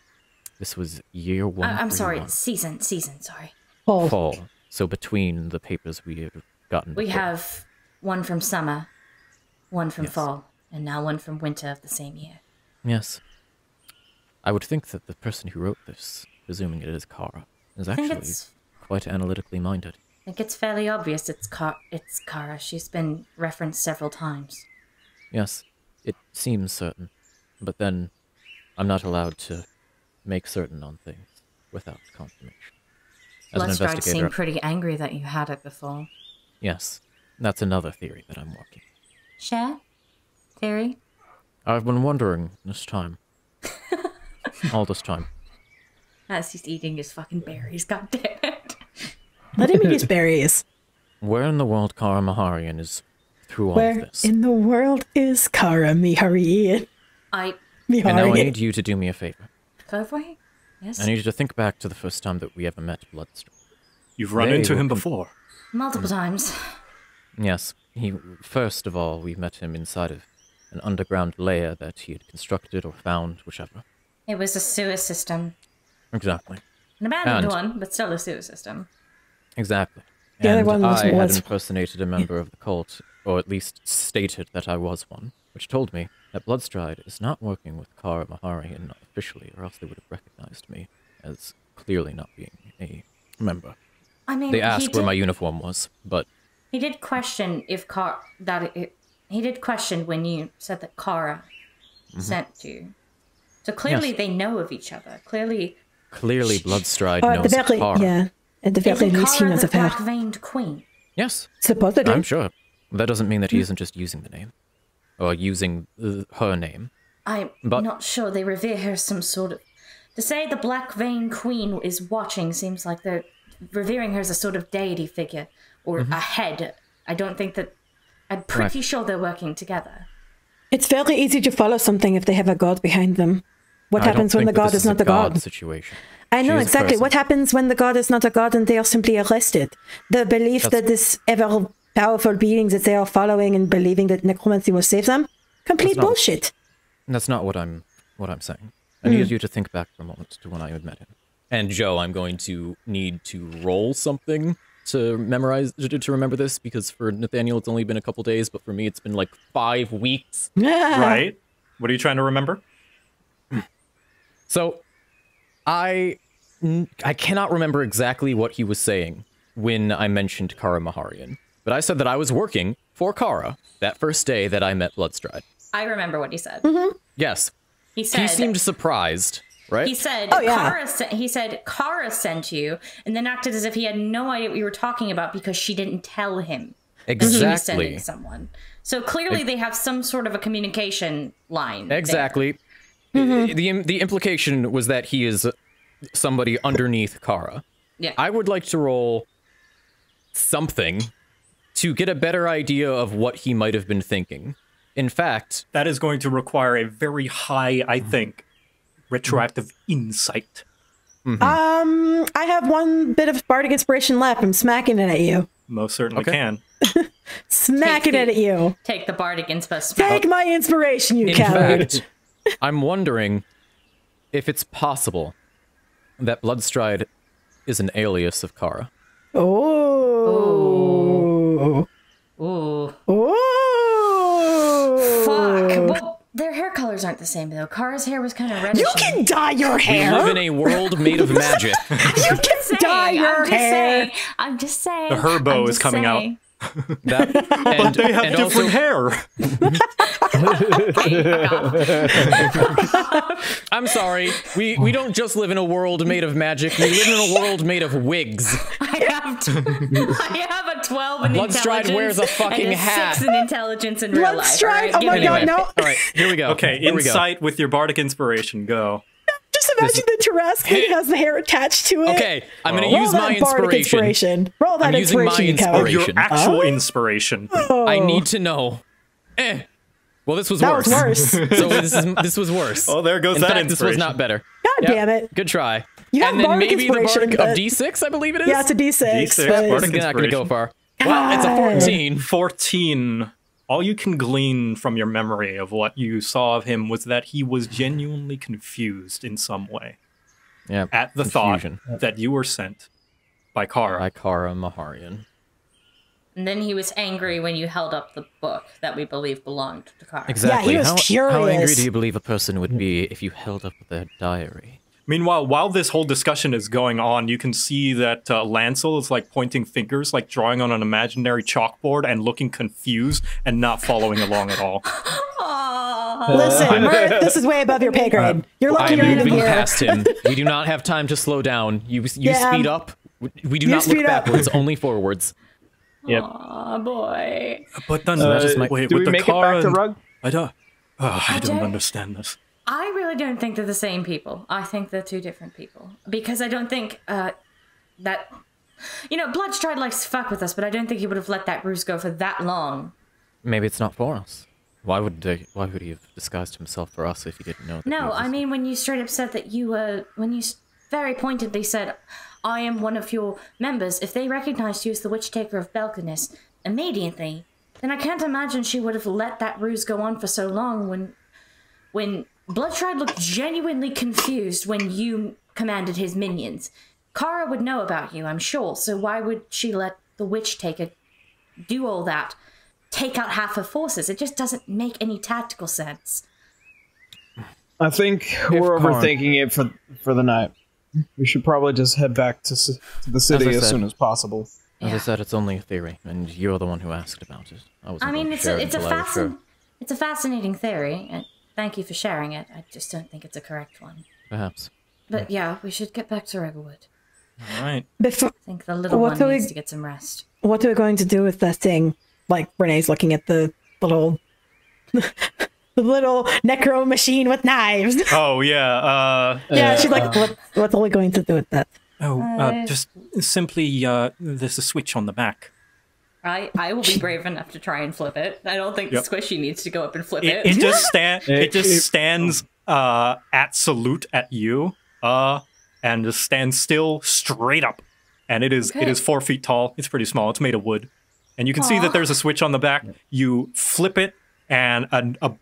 This was year one. I I'm sorry, one. season, season, sorry. Fall. Fall. So between the papers we have gotten... We before. have one from summer, one from yes. fall, and now one from winter of the same year. Yes. I would think that the person who wrote this, presuming it is Kara, is actually quite analytically minded. I think it's fairly obvious it's, Car it's Kara. She's been referenced several times. Yes, it seems certain, but then I'm not allowed to make certain on things without confirmation. As an investigator, Bloodstride seemed pretty angry that you had it before. Yes, that's another theory that I'm working. Share? Theory? I've been wondering this time. All this time. As he's eating his fucking berries, god damn it. Let him eat his berries. Where in the world Kara Maharian is through all Where of this? Where in the world is Kara Maharian? I... Maharian. And now I need you to do me a favor. Cloverway? Yes? I need you to think back to the first time that we ever met Bloodstride. You've run they into him before. Multiple times. Yes. He, first of all, we met him inside of an underground lair that he had constructed or found, whichever. It was a sewer system. Exactly. An abandoned and one, but still a sewer system. Exactly. The and other one was I had impersonated a member of the cult, or at least stated that I was one, which told me that Bloodstride is not working with Kara Maharian officially, or else they would have recognized me as clearly not being a member. I mean, they asked did, where my uniform was, but he did question if Kara that it, he did question when you said that Kara mm-hmm. sent you. So clearly yes. they know of each other. Clearly, clearly, Bloodstride oh, knows the Kara. Yeah, at the very least, he knows the Black Vein Queen. Yes, supposedly. I'm sure. That doesn't mean that he isn't just using the name, or using uh, her name. I'm but... not sure they revere her some sort of. To say the Black Vein Queen is watching seems like they're revering her as a sort of deity figure or mm-hmm. a head. I don't think that. I'm pretty right. sure they're working together. It's very easy to follow something if they have a god behind them. What I happens when the god is, is not a god? god situation. I know exactly. What happens when the god is not a god and they are simply arrested? The belief That's... that this ever-powerful being that they are following and believing that necromancy will save them? Complete That's not, bullshit. That's not what I'm what I'm saying. I mm. need you to think back for a moment to when I had met him. And Joe, I'm going to need to roll something to memorize, to, to remember this, because for Nathaniel it's only been a couple days, but for me it's been like five weeks. Right? What are you trying to remember? So, I, I cannot remember exactly what he was saying when I mentioned Kara Maharian, but I said that I was working for Kara that first day that I met Bloodstride. I remember what he said. Mm-hmm. Yes. He said... He seemed surprised, right? He said, oh, yeah. Kara sent, he said, Kara sent you, and then acted as if he had no idea what you were talking about because she didn't tell him. Exactly. That he was sending someone. So, clearly it, they have some sort of a communication line. Exactly. There. Mm-hmm. The the implication was that he is somebody underneath Kara. Yeah. I would like to roll something to get a better idea of what he might have been thinking. In fact, that is going to require a very high, I think, retroactive insight. Mm-hmm. Um, I have one bit of bardic inspiration left. I'm smacking it at you. Most certainly okay. can. Smacking take it the, at you. Take the bardic inspiration. Take my inspiration, you in coward. Fact, I'm wondering if it's possible that Bloodstride is an alias of Kara. Oh. oh. hairs aren't the same, though. Kara's hair was kind of reddish. You can dye your hair! We live in a world made of magic. you can saying, dye your I'm hair! Saying, I'm just saying. The herbo is coming saying. out. That, and, but they have different also, hair. I'm sorry. We, we don't just live in a world made of magic. We live in a world made of wigs. I have, I have a twelve in intelligence. Bloodstride wears a fucking and a hat. six in intelligence in real life. Bloodstride, right, oh my anyway. god, no. All right, here we go. Okay, here insight go. with your bardic inspiration, go. Just imagine this, the Tarrasque hey. has the hair attached to it. Okay, I'm going to use my inspiration. inspiration. Roll that I'm inspiration. Using my inspiration. Oh, your actual oh. inspiration. Oh. I need to know. Eh. Well, this was that worse. That was worse. so this, is, this was worse. Oh, there goes In that fact, inspiration. This was not better. God yep. damn it. Good try. You and then maybe the bardic but... of D six, I believe it is? Yeah, it's a D six. D six but... bardic inspiration. Not going to go far. God. Well, it's a fourteen. fourteen. All you can glean from your memory of what you saw of him was that he was genuinely confused in some way. Yeah. At the confusion. thought that you were sent by Kara. By Kara Maharian. And then he was angry when you held up the book that we believe belonged to Kara. Exactly. Yeah, he was how, curious. How angry do you believe a person would be if you held up their diary? Meanwhile, while this whole discussion is going on, you can see that uh, Lancel is like pointing fingers, like drawing on an imaginary chalkboard and looking confused and not following along at all. Aww. Listen, Mirth, this is way above your pay grade. Um, you're lucky you're moving past him. We do not have time to slow down. You, you yeah. speed up. We do you not look backwards, only forwards. Yep. Aw, boy. But then, uh, so my, wait, do with we the make car it back and, to Rug? I don't, oh, I don't understand this. I really don't think they're the same people. I think they're two different people. Because I don't think uh, that... You know, Bloodstride likes to fuck with us, but I don't think he would have let that ruse go for that long. Maybe it's not for us. Why would they, why would he have disguised himself for us if he didn't know that? No, I mean, when you straight up said that you were... When you very pointedly said, I am one of your members, if they recognized you as the Witch-Taker of Belkinus immediately, then I can't imagine she would have let that ruse go on for so long when... when Bloodstride looked genuinely confused when you commanded his minions. Kara would know about you, I'm sure, so why would she let the Witch-Taker do all that, take out half her forces? It just doesn't make any tactical sense. I think if we're Kara, overthinking it for for the night. We should probably just head back to, to the city as, as said, soon as possible. As yeah. I said, it's only a theory, and you're the one who asked about it. I, wasn't I mean, it's a, it's, a fascin sure. it's a fascinating theory, and thank you for sharing it. I just don't think it's a correct one. Perhaps. But yeah, yeah we should get back to Ruggawood. All right. Before, I think the little one we, needs to get some rest. What are we going to do with that thing? Like, Renee's looking at the little... the little necro machine with knives. Oh, yeah. Uh, yeah, uh, she's like, uh, what, what are we going to do with that? Oh, uh, just simply, uh, there's a switch on the back. I, I will be brave enough to try and flip it. I don't think yep. Squishy needs to go up and flip it. It, it just stands. It just stands uh, at salute at you, uh, and just stands still, straight up. And it is okay. it is four feet tall. It's pretty small. It's made of wood, and you can Aww. see that there's a switch on the back. You flip it, and a, a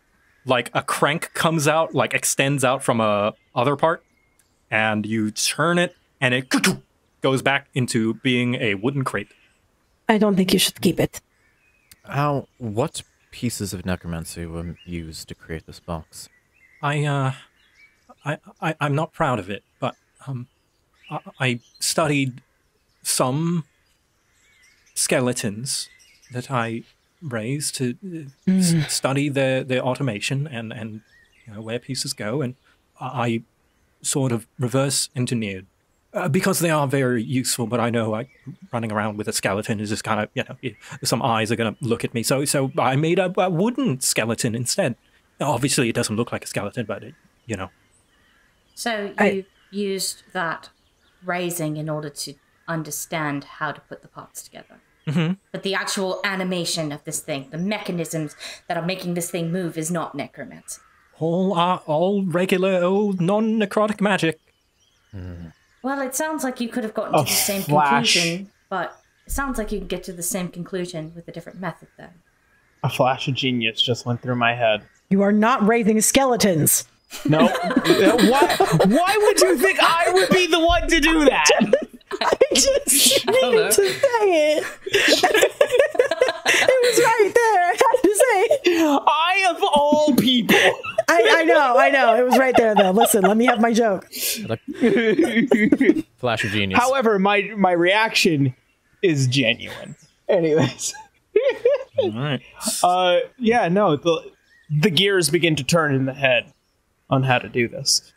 like a crank comes out, like extends out from a other part, and you turn it, and it goes back into being a wooden crate. I don't think you should keep it. How? What pieces of necromancy were used to create this box? I, uh, I, I, I'm not proud of it, but um, I, I studied some skeletons that I raised to uh, mm. study their their automation and and you know, where pieces go, and I sort of reverse engineered. Uh, because they are very useful, but I know like running around with a skeleton is just kind of, you know, some eyes are going to look at me. So so I made a, a wooden skeleton instead. Obviously, it doesn't look like a skeleton, but, it, you know. So you I, used that raising in order to understand how to put the parts together. Mm-hmm. But the actual animation of this thing, the mechanisms that are making this thing move is not necromancy. All, uh, all regular, old non-necrotic magic. Mm. Well, it sounds like you could have gotten oh, to the same flash. conclusion, but it sounds like you can get to the same conclusion with a different method, though. A flash of genius just went through my head. You are not raising skeletons. No. why, why would you think I would be the one to do that? I just needed to say it. It was right there. I had to say, I of all people. I, I know. know, I know. It was right there, though. Listen, let me have my joke. Flash of genius. However, my, my reaction is genuine. Anyways. All right. Uh, yeah, no, the, the gears begin to turn in the head on how to do this.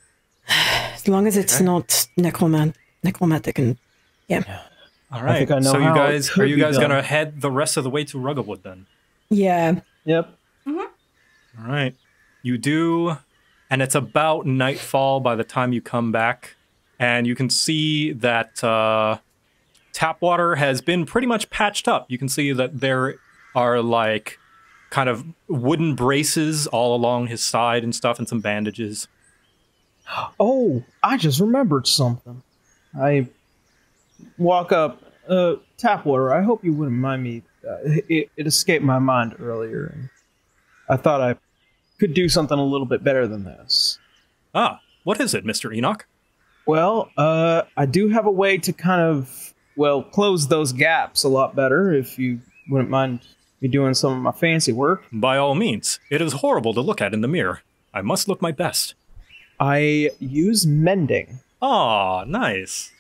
As long as it's okay. not necromant necromantic and yeah. yeah. All right. I think I know so you guys, are you guys going to head the rest of the way to Ruggawood then? Yeah. Yep. Mm-hmm. All right. You do, and it's about nightfall by the time you come back, and you can see that uh, Tapwater has been pretty much patched up. You can see that there are like kind of wooden braces all along his side and stuff, and some bandages. Oh, I just remembered something. I walk up, uh, Tapwater, I hope you wouldn't mind me. Uh, it, it escaped my mind earlier, and I thought I could do something a little bit better than this. Ah, what is it, Mister Enoch? Well, uh, I do have a way to kind of, well, close those gaps a lot better, if you wouldn't mind me doing some of my fancy work. By all means. It is horrible to look at in the mirror. I must look my best. I use mending. Oh, nice.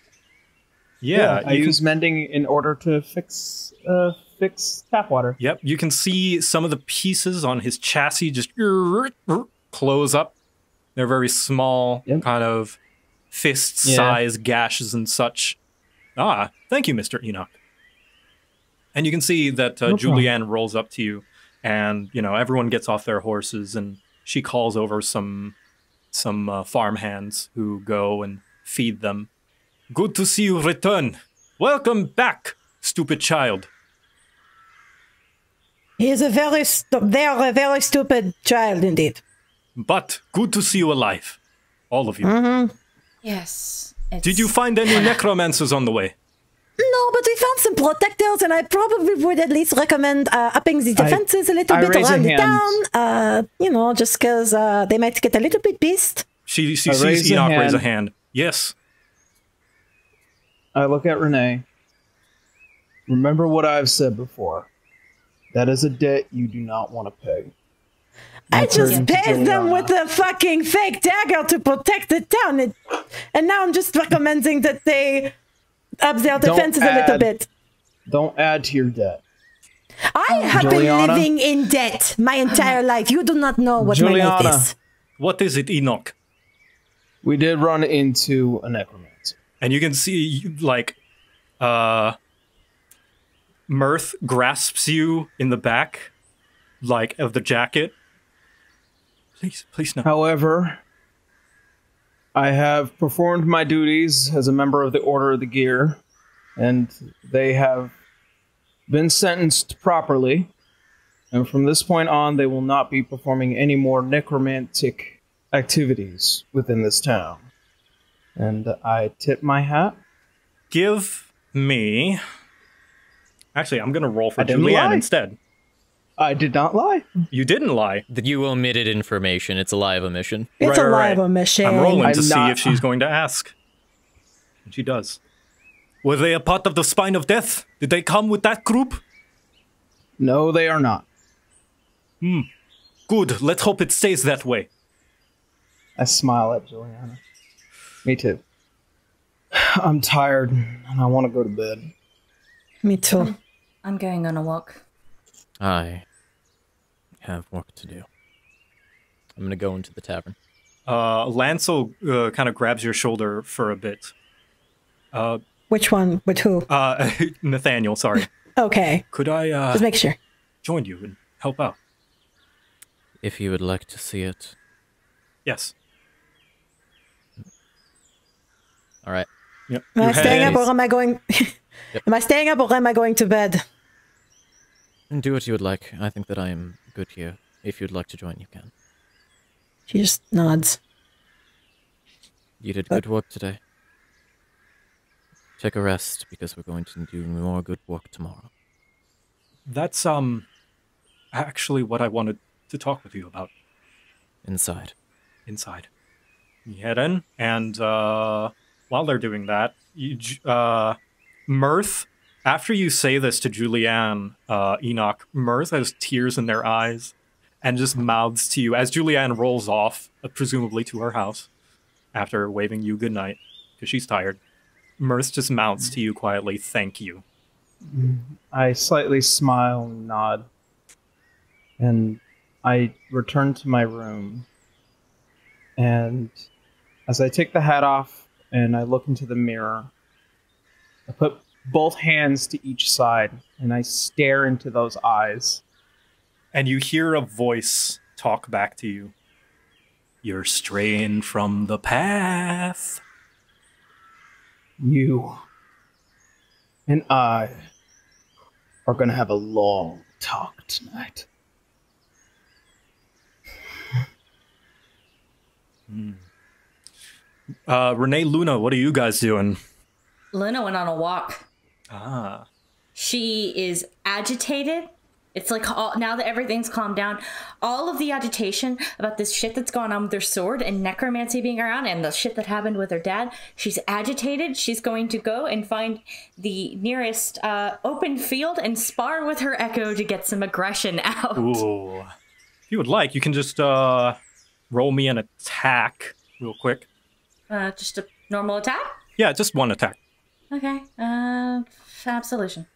Yeah, yeah I use mending in order to fix uh, fix Tapwater. Yep, you can see some of the pieces on his chassis just close up. They're very small, yep. kind of fist-sized yeah. gashes and such. Ah, thank you, Mister Enoch. And you can see that uh, no Julianne rolls up to you, and you know everyone gets off their horses, and she calls over some. some uh, farmhands who go and feed them. Good to see you return. Welcome back, stupid child. He is a very, they are a very stupid child indeed. But good to see you alive, all of you. Mm-hmm. Yes. It's... Did you find any necromancers on the way? No, but we found some protectors, and I probably would at least recommend uh, upping the defenses I, a little I bit around the town. Uh, you know, just because uh, they might get a little bit pissed. She, she sees Enoch raise a hand. Yes. I look at Renee. Remember what I've said before. That is a debt you do not want to pay. I, I just paid them with a fucking fake dagger to protect the town. It, and now I'm just recommending that they... up their defenses a little bit. Don't add to your debt. I have Juliana, been living in debt my entire life. You do not know what Juliana, my life is. What is it, Enoch? We did run into a necromancer. And you can see, like, uh, Mirth grasps you in the back, like, of the jacket. Please, please no. However... I have performed my duties as a member of the Order of the Gear, and they have been sentenced properly. And from this point on, they will not be performing any more necromantic activities within this town. And I tip my hat. Give me... Actually, I'm going to roll for Julianne instead. I did not lie. You didn't lie. You omitted information. It's a lie of omission. It's right, a lie of right. omission. I'm rolling I'm to not... see if she's going to ask. And she does. Were they a part of the Spine of Death? Did they come with that group? No, they are not. Hmm. Good. Let's hope it stays that way. I smile at Juliana. Me too. I'm tired and I want to go to bed. Me too. I'm going on a walk. I have work to do. I'm going to go into the tavern. Uh, Lancel uh, kind of grabs your shoulder for a bit. Uh, Which one? With who? Uh, Nathaniel, sorry. Okay. Could I uh, just make sure. join you and help out? If you would like to see it. Yes. All right. Yep. Am I staying up or am I going... yep. Am I staying up or am I going to bed? And do what you would like. I think that I am good here. If you'd like to join, you can. She just nods. You did good work today. Take a rest, because we're going to do more good work tomorrow. That's, um, actually what I wanted to talk with you about. Inside. Inside. You head in, and, uh, while they're doing that, you, uh, Mirth... After you say this to Julianne, uh, Enoch, Mirth has tears in their eyes, and just mouths to you as Juliana rolls off, uh, presumably to her house, after waving you goodnight, because she's tired. Mirth just mouths to you quietly, thank you. I slightly smile and nod, and I return to my room. And as I take the hat off and I look into the mirror, I put both hands to each side and I stare into those eyes. And you hear a voice talk back to you. You're straying from the path. You and I are going to have a long talk tonight. Mm. Uh, Renee, Luna, what are you guys doing? Luna went on a walk. Ah. She is agitated. It's like all, now that everything's calmed down, all of the agitation about this shit that's going on with her sword and necromancy being around and the shit that happened with her dad, she's agitated. She's going to go and find the nearest uh, open field and spar with her echo to get some aggression out. Ooh. If you would like, you can just uh, roll me an attack real quick. Uh, just a normal attack? Yeah, just one attack. Okay. Uh, absolution.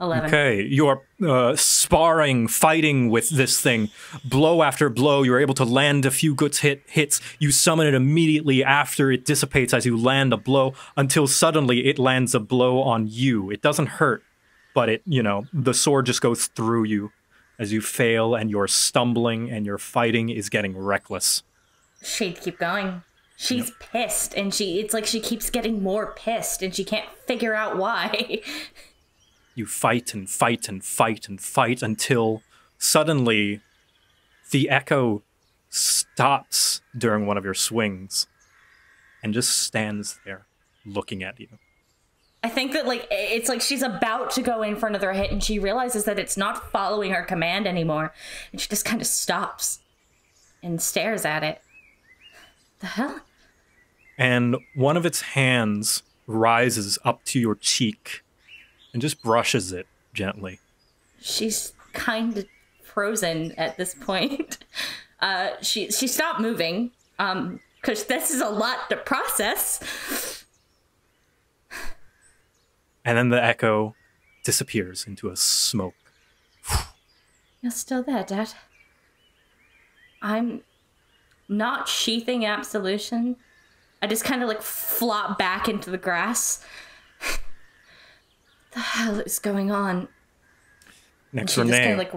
eleven. Okay, you are uh, sparring, fighting with this thing. Blow after blow, you're able to land a few good hit hits. You summon it immediately after it dissipates as you land a blow, until suddenly it lands a blow on you. It doesn't hurt, but it, you know, the sword just goes through you as you fail, and you're stumbling, and your fighting is getting reckless. She'd keep going. She's yep. pissed, and she it's like she keeps getting more pissed, and she can't figure out why. You fight and fight and fight and fight until suddenly the echo stops during one of your swings and just stands there looking at you. I think that, like, it's like she's about to go in for another hit, and she realizes that it's not following her command anymore, and she just kind of stops and stares at it. The hell? And one of its hands rises up to your cheek and just brushes it gently. She's kind of frozen at this point. Uh, she she stopped moving, um, because this is a lot to process. And then the echo disappears into a smoke. You're still there, Dad. I'm not sheathing absolution. I just kind of like flop back into the grass. The hell is going on? Next, Renee. Like,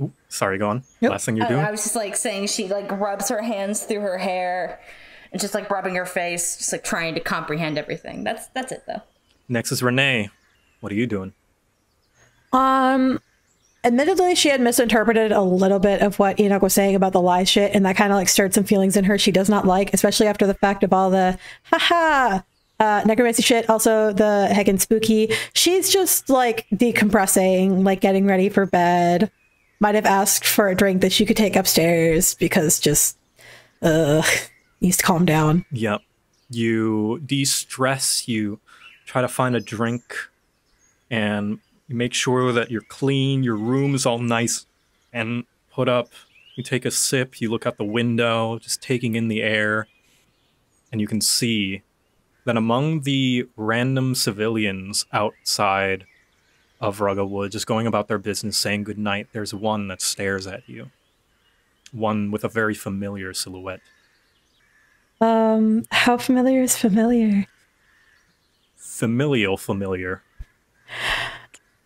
Ooh, sorry, go on. Nope. Last thing you're doing? I, I was just like saying she like rubs her hands through her hair and just like rubbing her face, just like trying to comprehend everything. That's that's it though. Next is Renee. What are you doing? Um, admittedly, she had misinterpreted a little bit of what Enoch was saying about the lie shit, and that kind of like stirred some feelings in her she does not like, especially after the fact of all the haha. Uh, necromancy shit, also the heckin' spooky. She's just like decompressing, like getting ready for bed. Might have asked for a drink that she could take upstairs because just uh needs to calm down. Yep. You de-stress, you try to find a drink and make sure that you're clean, your room's all nice and put up. You take a sip, you look out the window, just taking in the air, and you can see that among the random civilians outside of Ruggawood, just going about their business, saying goodnight, there's one that stares at you. One with a very familiar silhouette. Um, how familiar is familiar? Familial familiar.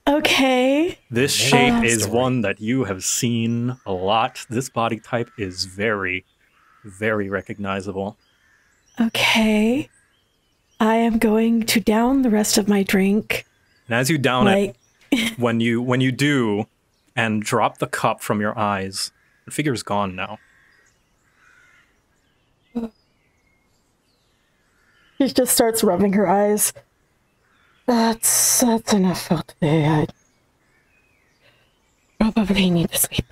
Okay. This shape oh, is one that you have seen a lot. This body type is very, very recognizable. Okay. I am going to down the rest of my drink. And as you down like... it, when you when you do and drop the cup from your eyes, the figure is gone now. She just starts rubbing her eyes. That's, that's enough for today. I probably need to sleep.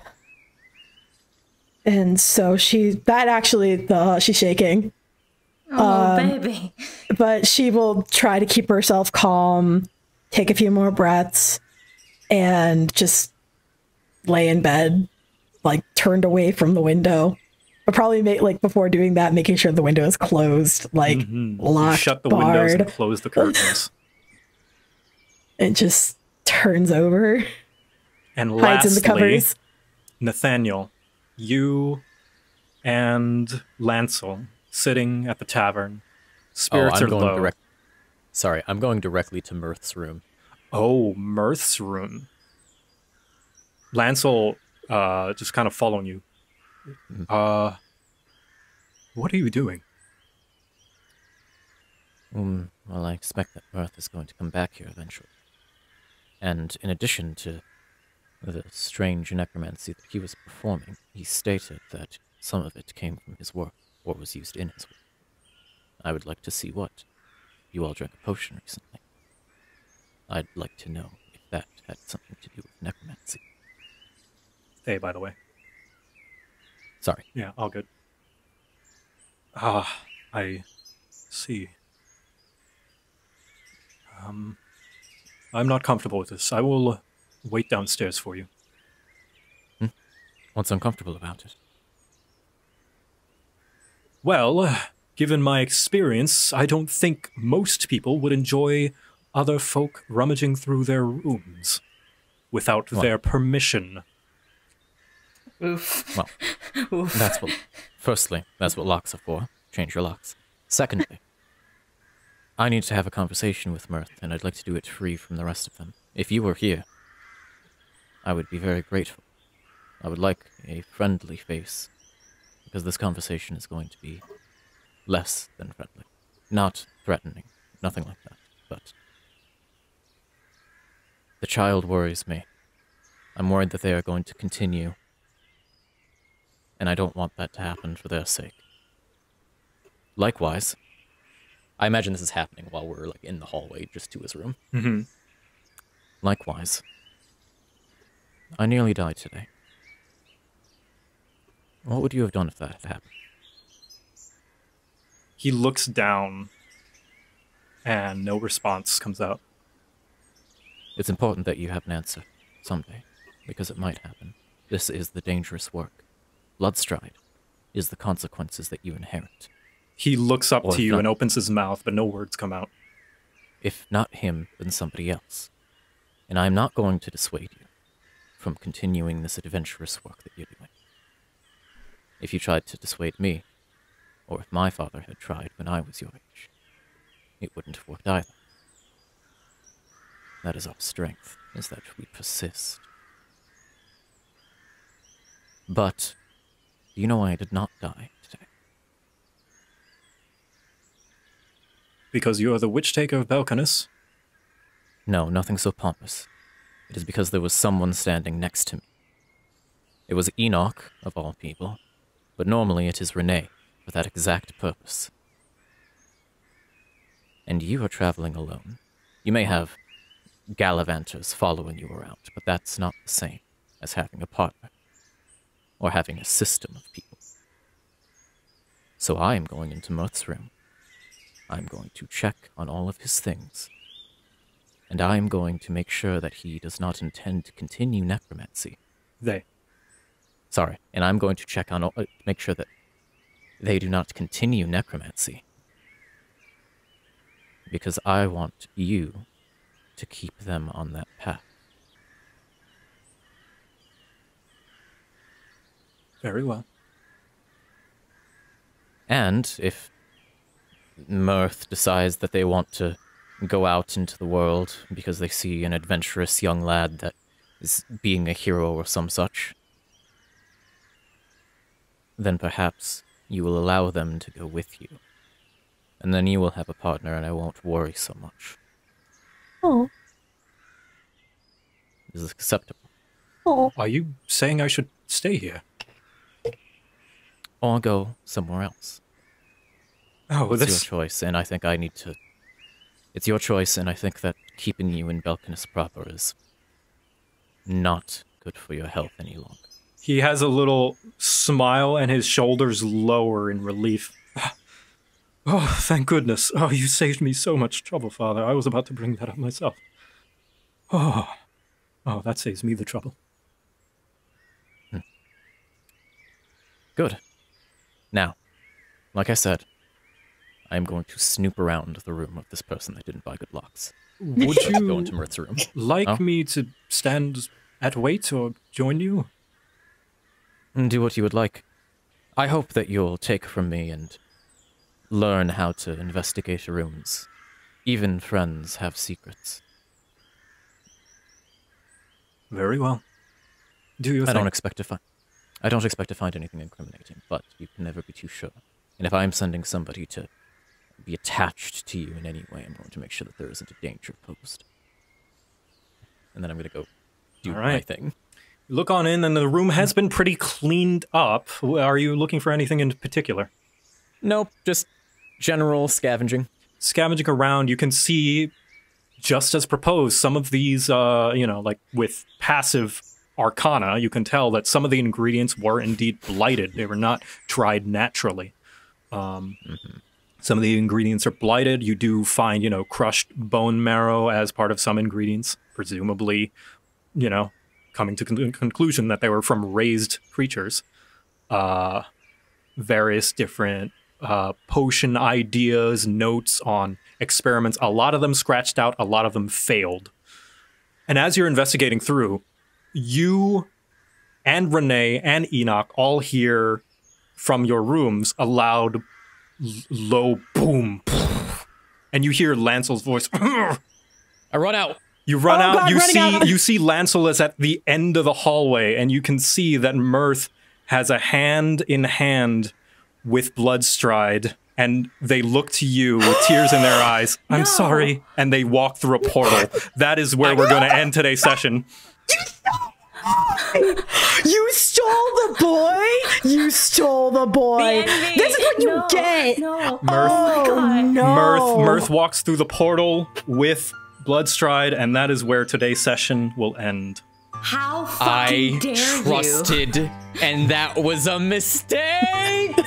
And so she, that actually, uh, she's shaking. Oh, um, baby. But she will try to keep herself calm, take a few more breaths, and just lay in bed like turned away from the window. But probably make, like before doing that, making sure the window is closed, like mm-hmm. locked, shut the barred. windows and close the curtains. It just turns over and lastly, hides in the covers. Nathaniel, you and Lancel sitting at the tavern. Spirits oh, are low. Direct Sorry, I'm going directly to Mirth's room. Oh, Mirth's room. Lancel, uh, just kind of following you. Mm-hmm. Uh, what are you doing? Um, well, I expect that Mirth is going to come back here eventually. And in addition to the strange necromancy that he was performing, he stated that some of it came from his work, or was used in his work. I would like to see what. You all drank a potion recently. I'd like to know if that had something to do with necromancy. Hey, by the way. Sorry. Yeah, all good. Ah, I see. Um, I'm not comfortable with this. I will wait downstairs for you. Hmm? What's uncomfortable about it? Well, given my experience, I don't think most people would enjoy other folk rummaging through their rooms without what? their permission. Oof. Well, Oof. That's what, firstly, that's what locks are for. Change your locks. Secondly, I need to have a conversation with Mirth, and I'd like to do it free from the rest of them. If you were here, I would be very grateful. I would like a friendly face, because this conversation is going to be less than friendly. Not threatening, nothing like that, but the child worries me. I'm worried that they are going to continue, and I don't want that to happen for their sake. Likewise, I imagine this is happening while we're like in the hallway just to his room. Mm-hmm. Likewise, I nearly died today. What would you have done if that had happened? He looks down, and no response comes out. It's important that you have an answer someday, because it might happen. This is the dangerous work. Bloodstride is the consequences that you inherit. He looks up or to you not, and opens his mouth, but no words come out. If not him, then somebody else. And I'm not going to dissuade you from continuing this adventurous work that you're doing. If you tried to dissuade me, or if my father had tried when I was your age, it wouldn't have worked either. That is our strength, is that we persist. But do you know why I did not die today? Because you are the Witch-Taker of Belkinus? No, nothing so pompous. It is because there was someone standing next to me. It was Enoch, of all people, but normally it is Renee, for that exact purpose. And you are traveling alone. You may have gallivanters following you around, but that's not the same as having a partner, or having a system of people. So I am going into Mirth's room. I'm going to check on all of his things. And I am going to make sure that he does not intend to continue necromancy. They. Sorry, and I'm going to check on all, uh, make sure that they do not continue necromancy. Because I want you to keep them on that path. Very well. And if Mirth decides that they want to go out into the world because they see an adventurous young lad that is being a hero or some such, then perhaps you will allow them to go with you. And then you will have a partner and I won't worry so much. Oh. This is acceptable. Oh. Are you saying I should stay here? Or go somewhere else. Oh, well, it's this... your choice, and I think I need to... It's your choice, and I think that keeping you in Belkinus proper is not good for your health any longer. He has a little smile, and his shoulders lower in relief. Oh, thank goodness. Oh, you saved me so much trouble, Father. I was about to bring that up myself. Oh, oh that saves me the trouble. Good. Now, like I said, I am going to snoop around the room of this person that didn't buy good locks. Would you go into Mirth's room? Like oh? me to stand at wait or join you? And do what you would like. I hope that you'll take from me and learn how to investigate rooms. Even friends have secrets. Very well. Do your I thing. don't expect to find. I don't expect to find anything incriminating, but you can never be too sure. And if I'm sending somebody to be attached to you in any way, I'm going to make sure that there isn't a danger posed. And then I'm going to go do right. my thing. Look on in, and the room has been pretty cleaned up. Are you looking for anything in particular? Nope, just general scavenging. Scavenging around, you can see, just as proposed, some of these, uh, you know, like with passive arcana, you can tell that some of the ingredients were indeed blighted. They were not tried naturally. Um, mm-hmm. Some of the ingredients are blighted. You do find, you know, crushed bone marrow as part of some ingredients, presumably, you know, coming to con conclusion that they were from raised creatures. Uh, various different uh, potion ideas, notes on experiments. A lot of them scratched out, a lot of them failed. And as you're investigating through, you and Renee and Enoch all hear from your rooms a loud, low boom. And you hear Lancel's voice. I run out. You run oh, out, God, you see out. you see Lancel is at the end of the hallway, and you can see that Mirth has a hand in hand with Bloodstride, and they look to you with tears in their eyes. I'm no. sorry. And they walk through a portal. That is where we're gonna end today's session. You stole the boy! You stole the boy! The this is what you no, get! No. Mirth, oh no. Mirth, Mirth walks through the portal with Bloodstride, and that is where today's session will end. How fucking I dare trusted, you. and that was a mistake!